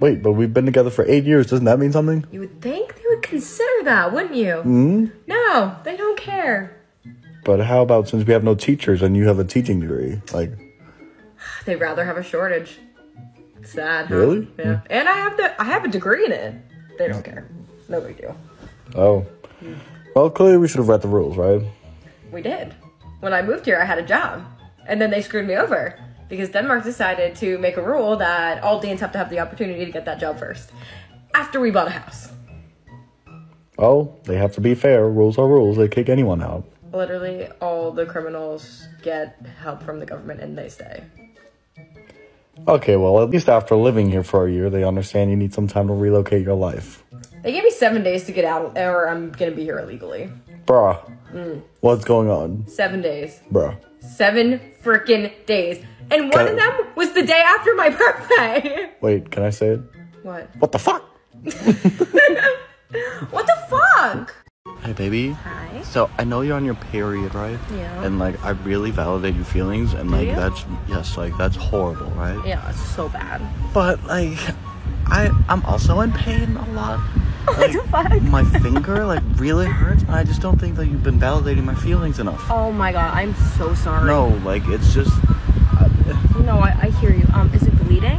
Wait, but we've been together for eight years. Doesn't that mean something? You would think they would consider that, wouldn't you? Mm-hmm. No, they don't care. But how about since we have no teachers and you have a teaching degree? Like, they'd rather have a shortage. Sad. Huh? Really? Yeah. Mm-hmm. And I have the I have a degree in it. They don't care. No big deal. Oh. Mm-hmm. Well, clearly we should have read the rules, right? We did. When I moved here, I had a job, and then they screwed me over. Because Denmark decided to make a rule that all Danes have to have the opportunity to get that job first, after we bought a house. Oh, they have to be fair. Rules are rules. They kick anyone out. Literally, all the criminals get help from the government and they stay. Okay, well, at least after living here for a year, they understand you need some time to relocate your life. They gave me seven days to get out, or I'm gonna be here illegally. Bruh. Mm. What's going on? Seven days. Bruh. Seven freaking days. And one of them was the day after my birthday. Wait, can I say it? What? What the fuck? What the fuck? Hey, baby. Hi. So, I know you're on your period, right? Yeah. And, like, I really validate your feelings. And, like, that's, yes, like, that's horrible, right? Yeah, it's so bad. But, like, I, I'm also in pain a lot. Like, what the fuck? My finger, like, really hurts, and I just don't think that you've been validating my feelings enough. Oh, my God. I'm so sorry. No, like, it's just... No, I, I hear you. Um, is it bleeding?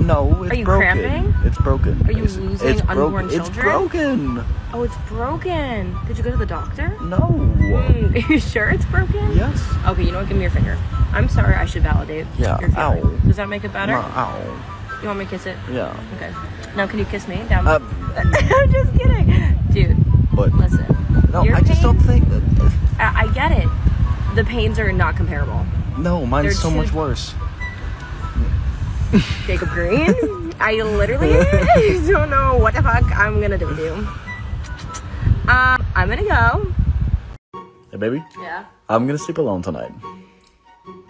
No, it's broken. Are you broken. cramping? It's broken. Are you losing it's unborn broken. children? It's broken. Oh, it's broken. Did you go to the doctor? No. Mm, are you sure it's broken? Yes. Okay, you know what? Give me your finger. I'm sorry. I should validate yeah, your feeling. Ow. Does that make it better? No, ow. You want me to kiss it? Yeah. Okay. Now, can you kiss me? Down. Uh, I'm just kidding. Dude. What? Listen. No, I just pain, don't think... That... I, I get it. The pains are not comparable. No, mine's They're so much worse. Jakob Green? I literally don't know what the fuck I'm gonna do with you. Um, I'm gonna go. Hey, baby? Yeah? I'm gonna sleep alone tonight.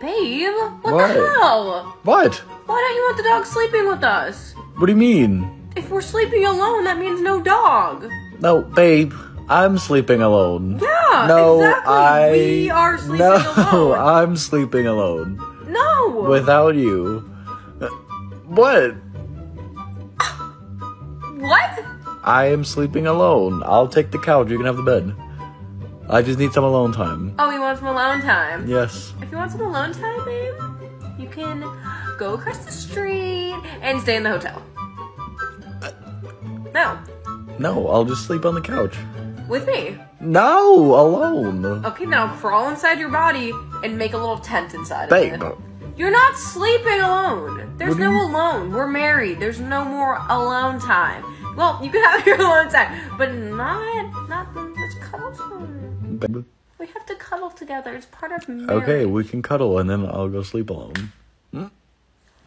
Babe? What, what? the hell? What? Why don't you want the dog sleeping with us? What do you mean? If we're sleeping alone, that means no dog. No, babe. I'm sleeping alone. Yeah, no, exactly. I, we are sleeping no, alone. No, I'm sleeping alone. No. Without you. What? What? I am sleeping alone. I'll take the couch. You can have the bed. I just need some alone time. Oh, you want some alone time? Yes. If you want some alone time, babe, you can go across the street and stay in the hotel. Uh, no. No, I'll just sleep on the couch. With me? No, alone. Okay, now crawl inside your body and make a little tent inside Babe. of it. You're not sleeping alone. There's no alone. We're married. There's no more alone time. Well, you can have your alone time, but not not let's cuddle time. Babe. We have to cuddle together. It's part of marriage. Okay, we can cuddle, and then I'll go sleep alone. Hmm?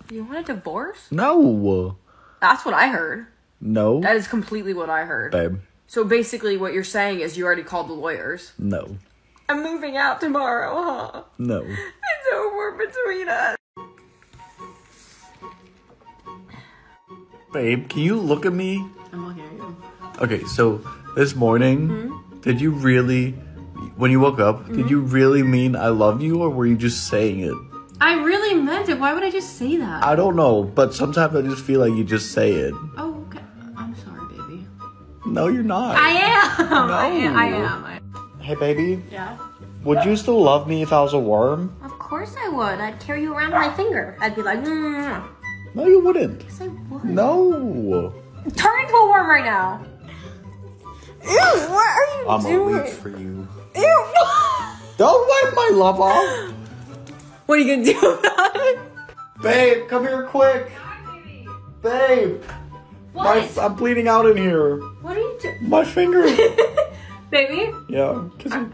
You want a divorce? No. That's what I heard. No. That is completely what I heard. Babe. So basically what you're saying is you already called the lawyers. No. I'm moving out tomorrow, huh? No. It's over between us. Babe, can you look at me? I'm looking at you. Okay, so this morning, mm-hmm. did you really, when you woke up, mm-hmm. did you really mean I love you, or were you just saying it? I really meant it. Why would I just say that? I don't know, but sometimes I just feel like you just say it. Oh. No, you're not. I am. No. I am. I am. I am. Hey, baby. Yeah? Would yeah. you still love me if I was a worm? Of course I would. I'd carry you around with my finger. I'd be like, mm. No, you wouldn't. Yes, I would. No. Turn into a worm right now. Ew, what are you I'm doing? I'm a leech for you. Ew. Don't wipe my love off. What are you going to do about it? Babe, come here quick. Baby. Babe. What? My, I'm bleeding out in here. What are you doing? My finger. Baby? Yeah. Kiss me.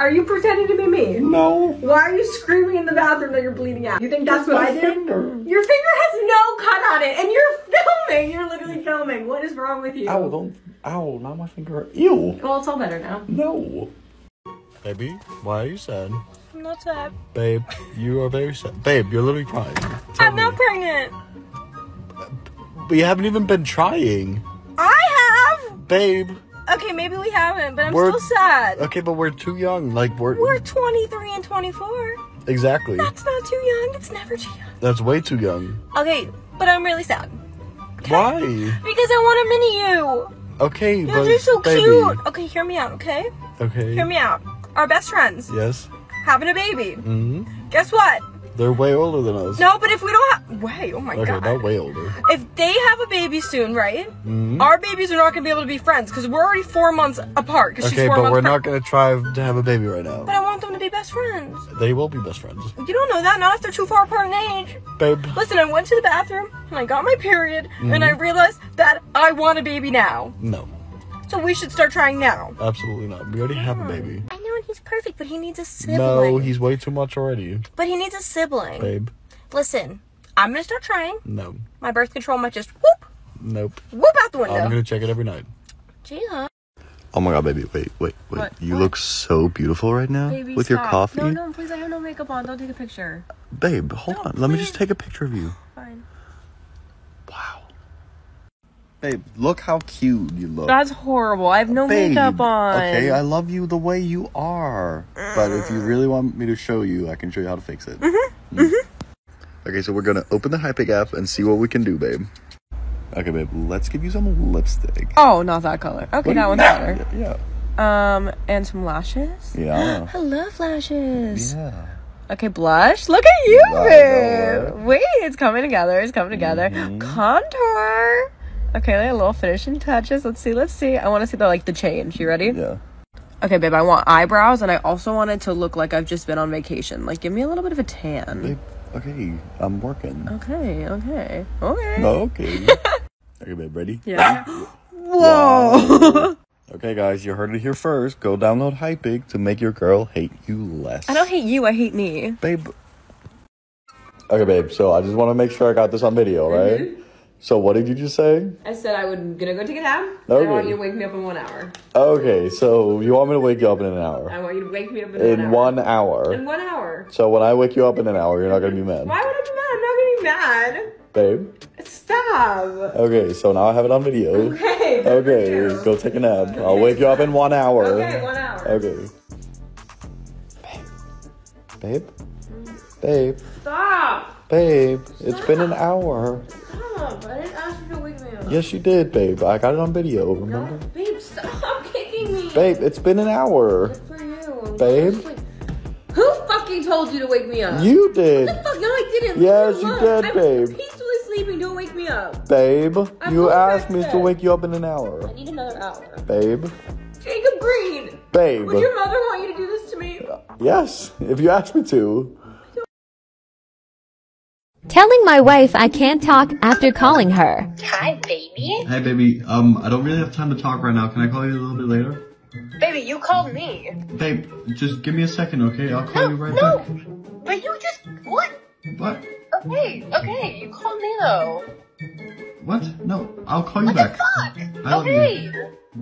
Are you pretending to be me? No. Why are you screaming in the bathroom that you're bleeding out? You think that's what I did? Your finger has no cut on it, and you're filming. You're literally filming. What is wrong with you? Ow, don't. Ow, not my finger. Ew. Well, it's all better now. No. Baby, why are you sad? I'm not sad. Babe, you are very sad. Babe, you're literally crying. Tell I'm me. Not pregnant. But you haven't even been trying. I have. Babe. Okay, maybe we haven't, but I'm we're, still sad. Okay, but we're too young. Like we're we're twenty-three and twenty-four. Exactly. That's not too young. It's never too young. That's way too young. Okay, but I'm really sad. Okay? Why? Because I want a mini you. Okay, you're but you're just so baby. Cute. Okay, hear me out. Okay. Okay. Hear me out. Our best friends. Yes. Having a baby. Mm-hmm. Guess what? They're way older than us. No, but if we don't have... Way, oh my okay, god. Okay, they're way older. If they have a baby soon, right? Mm-hmm. Our babies are not going to be able to be friends because we're already four months apart. Okay, she's four but months we're not going to try to have a baby right now. But I want them to be best friends. They will be best friends. You don't know that. Not if they're too far apart in age. Babe. Listen, I went to the bathroom and I got my period mm-hmm. and I realized that I want a baby now. No. So we should start trying now. Absolutely not. We already yeah. have a baby. I know, and he's perfect, but he needs a sibling. No, he's way too much already. But he needs a sibling. Babe. Listen, I'm going to start trying. No. My birth control might just whoop. Nope. Whoop out the window. I'm going to check it every night. Gee, huh? Oh my god, baby. Wait, wait, wait. What? You what? Look so beautiful right now. Baby, with stop. Your coffee. No, no, please. I have no makeup on. Don't take a picture. Babe, hold no, on. Please. Let me just take a picture of you. Fine. Wow. Babe, look how cute you look. That's horrible. I have no Babe, makeup on. Okay, I love you the way you are. Mm. But if you really want me to show you, I can show you how to fix it. Mm-hmm. Mm. Mm-hmm. Okay, so we're going to open the Hypig app and see what we can do, babe. Okay, babe, let's give you some lipstick. Oh, not that color. Okay, what that one's nah, better. Yeah, yeah. Um, and some lashes. Yeah. I love lashes. Yeah. Okay, blush. Look at you, babe. Wait, it's coming together. It's coming together. Mm-hmm. Contour. Okay, like a little finishing touches. Let's see, let's see. I want to see the like the change. You ready? Yeah. Okay, babe, I want eyebrows, and I also want it to look like I've just been on vacation. Like, give me a little bit of a tan. Babe, okay, I'm working. Okay, okay, okay. Okay. Okay, babe, ready? Yeah. Whoa. Okay, guys, you heard it here first. Go download Hypig to make your girl hate you less. I don't hate you. I hate me. Babe. Okay, babe, so I just want to make sure I got this on video, right? Mm-hmm. So what did you just say? I said I was gonna go take a nap. Okay. I want you to wake me up in one hour. Okay, so you want me to wake you up in an hour? I want you to wake me up in, in one, hour. one hour. In one hour. So when I wake you up in an hour, you're not gonna be mad. Why would I be mad? I'm not gonna be mad. Babe? Stop. Okay, so now I have it on video. Okay. Okay, go take a nap. Okay. I'll wake you up in one hour. Okay, one hour. Okay. Babe? Babe? Mm. Babe? Stop! Babe, Stop. It's been an hour. Stop. I didn't ask you to wake me up. Yes, you did, babe. I got it on video, remember? No, babe, stop kicking me. Babe, it's been an hour. Good for you. Babe? Who fucking told you to wake me up? You did. What the fuck? No, I didn't. Yes, you did, I'm babe. I'm peacefully sleeping. Don't wake me up. Babe, I'm you asked me to wake you up in an hour. I need another hour. Babe? Jakob Green. Babe. Would your mother want you to do this to me? Yes, if you asked me to. Telling my wife I can't talk after calling her. Hi, baby. Hi, baby. Um, I don't really have time to talk right now. Can I call you a little bit later? Baby, you called me. Babe, just give me a second, okay? I'll call no, you right no. back. No, but you just... What? What? Okay, okay. You called me, though. What? No, I'll call you what back. What the fuck? I okay.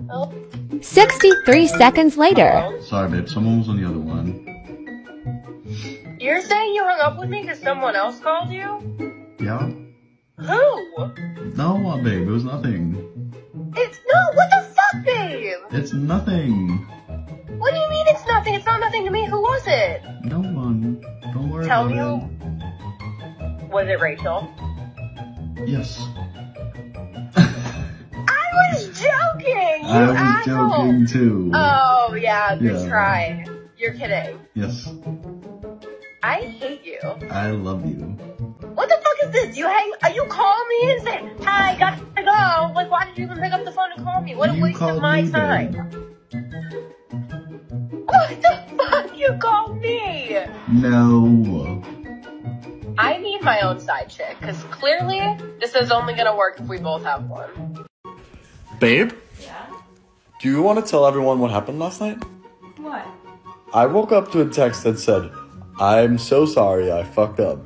Love you. sixty-three seconds later. Uh-oh. Sorry, babe. Someone was on the other one. You're saying you hung up with me because someone else called you? Yeah. Who? No, babe, it was nothing. It's no, what the fuck, babe? It's nothing. What do you mean it's nothing? It's not nothing to me. Who was it? No one. Don't worry Tell about me who... it. Was it Rachel? Yes. I was joking, you I was asshole. Joking, too. Oh, yeah, good yeah. try. You're kidding. Yes. I hate you. I love you. What the fuck is this? You hang? You call me and say, "Hi, gotta go." Like, why did you even pick up the phone and call me? What a waste of my time. What the fuck? You called me? No. I need my own side chick, because clearly this is only gonna work if we both have one. Babe? Yeah? Do you want to tell everyone what happened last night? What? I woke up to a text that said, I'm so sorry, I fucked up.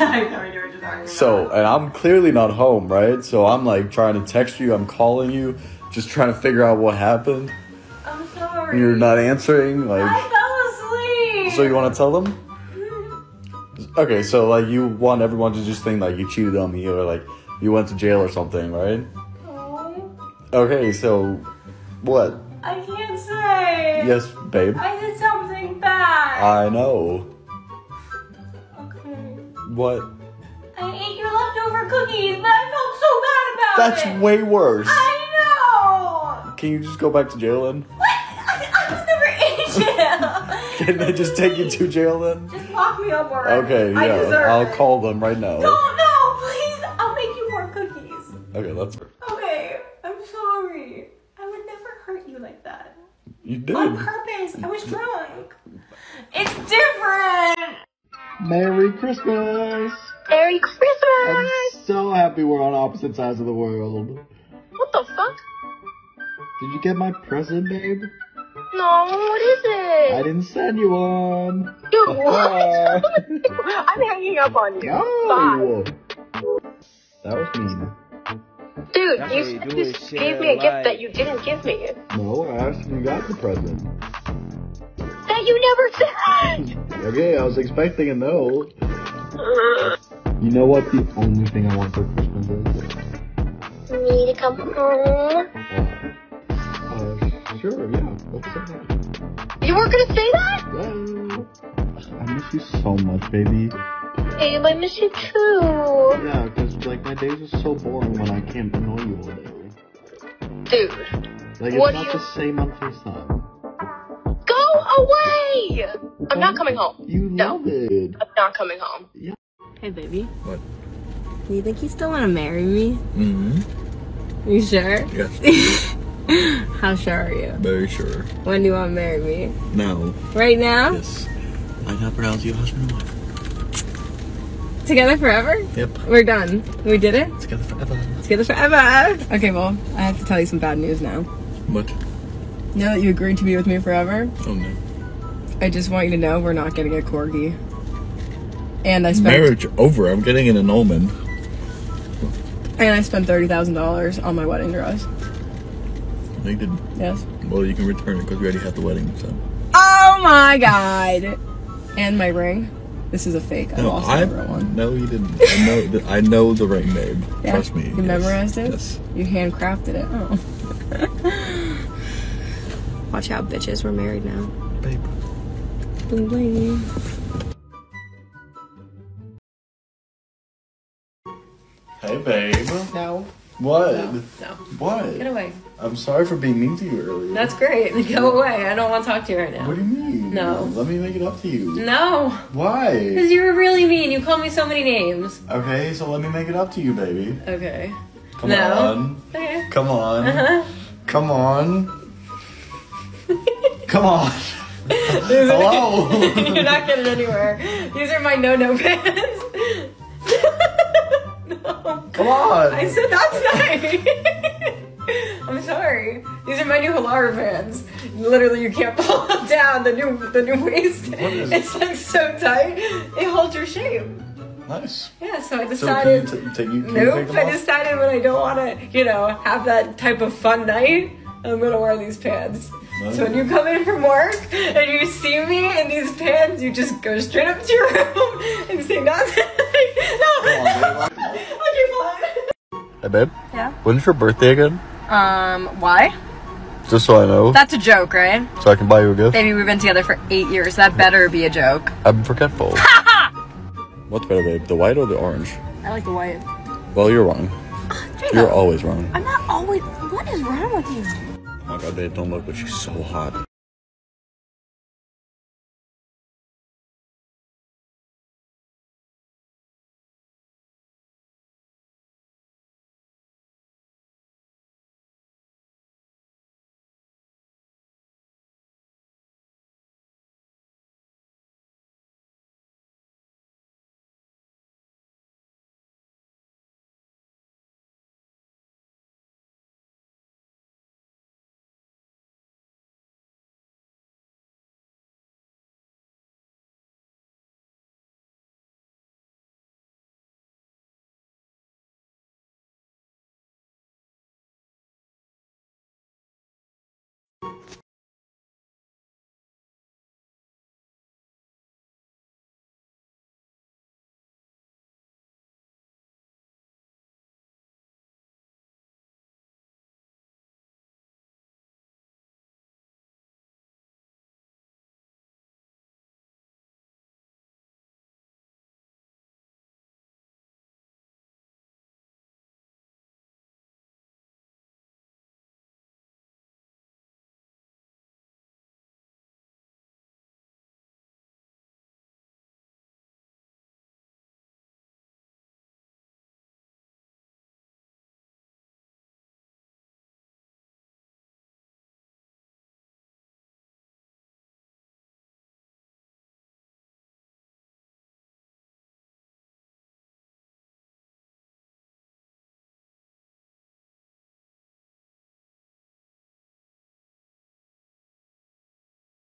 I know what you were just arguing. So, and I'm clearly not home, right? So I'm like trying to text you, I'm calling you, just trying to figure out what happened. I'm sorry. You're not answering, like. I fell asleep. So you want to tell them? Okay, so like you want everyone to just think like you cheated on me or like you went to jail or something, right? Oh. Okay, so what? I can't say. Yes, babe. I did something bad. I know. Okay. What? I ate your leftover cookies, but I felt so bad about it. That's way worse. I know. Can you just go back to jail then? What? I was never in jail. Can they just take you to jail then? Just lock me up already. Okay, I yeah. Deserve I'll it. Call them right now. No, no, please. I'll make you more cookies. Okay, that's fair. Okay, I'm sorry. I would never hurt you like that. You did. On purpose. I was drunk. It's different. Merry Christmas. Merry Christmas. I'm so happy we're on opposite sides of the world. What the fuck? Did you get my present, babe? No, what is it? I didn't send you one. Dude, what? I'm hanging up on you. No. Bye. That was mean. Dude, that you said you gave me a life. gift that you didn't give me. No, I asked if you got the present. That you never said! Okay, I was expecting a no. You know what the only thing I want for Christmas is? Me to come home. Uh, sure, yeah. You weren't gonna say that? Yeah. I miss you so much, baby. Babe, I miss you too. Yeah, because like my days are so boring when I can't annoy you all day. Dude. Like it's what not you... the same on FaceTime. Go away! What? I'm not coming home. You no. love it. I'm not coming home. Yeah. Hey baby. What? Do you think you still wanna marry me? Mm-hmm. You sure? Yes. How sure are you? Very sure. When do you want to marry me? Now. Right now? Yes. I now pronounce you husband and wife. Together forever? Yep. We're done. We did it? Together forever. Together forever. Okay, well, I have to tell you some bad news now. What? You know that you agreed to be with me forever? Oh, no. I just want you to know we're not getting a corgi. And I spent- Marriage over. I'm getting an annulment. And I spent thirty thousand dollars on my wedding dress. No, you didn't. Yes. Well, you can return it because we already had the wedding, so. Oh my god! And my ring. This is a fake. I no, lost I, the real one. No, you didn't. I know, the, I know the ring, babe. Yeah. Trust me. You yes. memorized it? Yes. You handcrafted it? Oh. Watch out, bitches. We're married now. Babe. Bling bling. Hey, babe. No. What? No, no. What? Get away. I'm sorry for being mean to you earlier. That's great. Go away. I don't want to talk to you right now. What do you mean? No. Let me make it up to you. No. Why? Because you were really mean. You called me so many names. Okay, so let me make it up to you, baby. Okay. Come no. on. Okay. Come on. Uh-huh. Come on. Come on. Hello. You're not getting anywhere. These are my no-no pants. No. Come on! I said that's nice! I'm sorry. These are my new Hilara pants. Literally, you can't pull them down. The new, the new waist. What is it's it? Like so tight. It holds your shape. Nice. Yeah. So I decided. So can you, can you nope. I decided when I don't want to, you know, have that type of fun night, I'm gonna wear these pants. Nice. So when you come in from work and you see me in these pants, you just go straight up to your room and say, "Not that." No. Hey babe? Yeah? When's your birthday again? Um, why? Just so I know. That's a joke, right? So I can buy you a gift? Baby, we've been together for eight years. That better be a joke. I'm forgetful. What's better, babe? The white or the orange? I like the white. Well, you're wrong. Jacob, you're always wrong. I'm not always... What is wrong with you? Oh my god, babe, don't look, but she's so hot.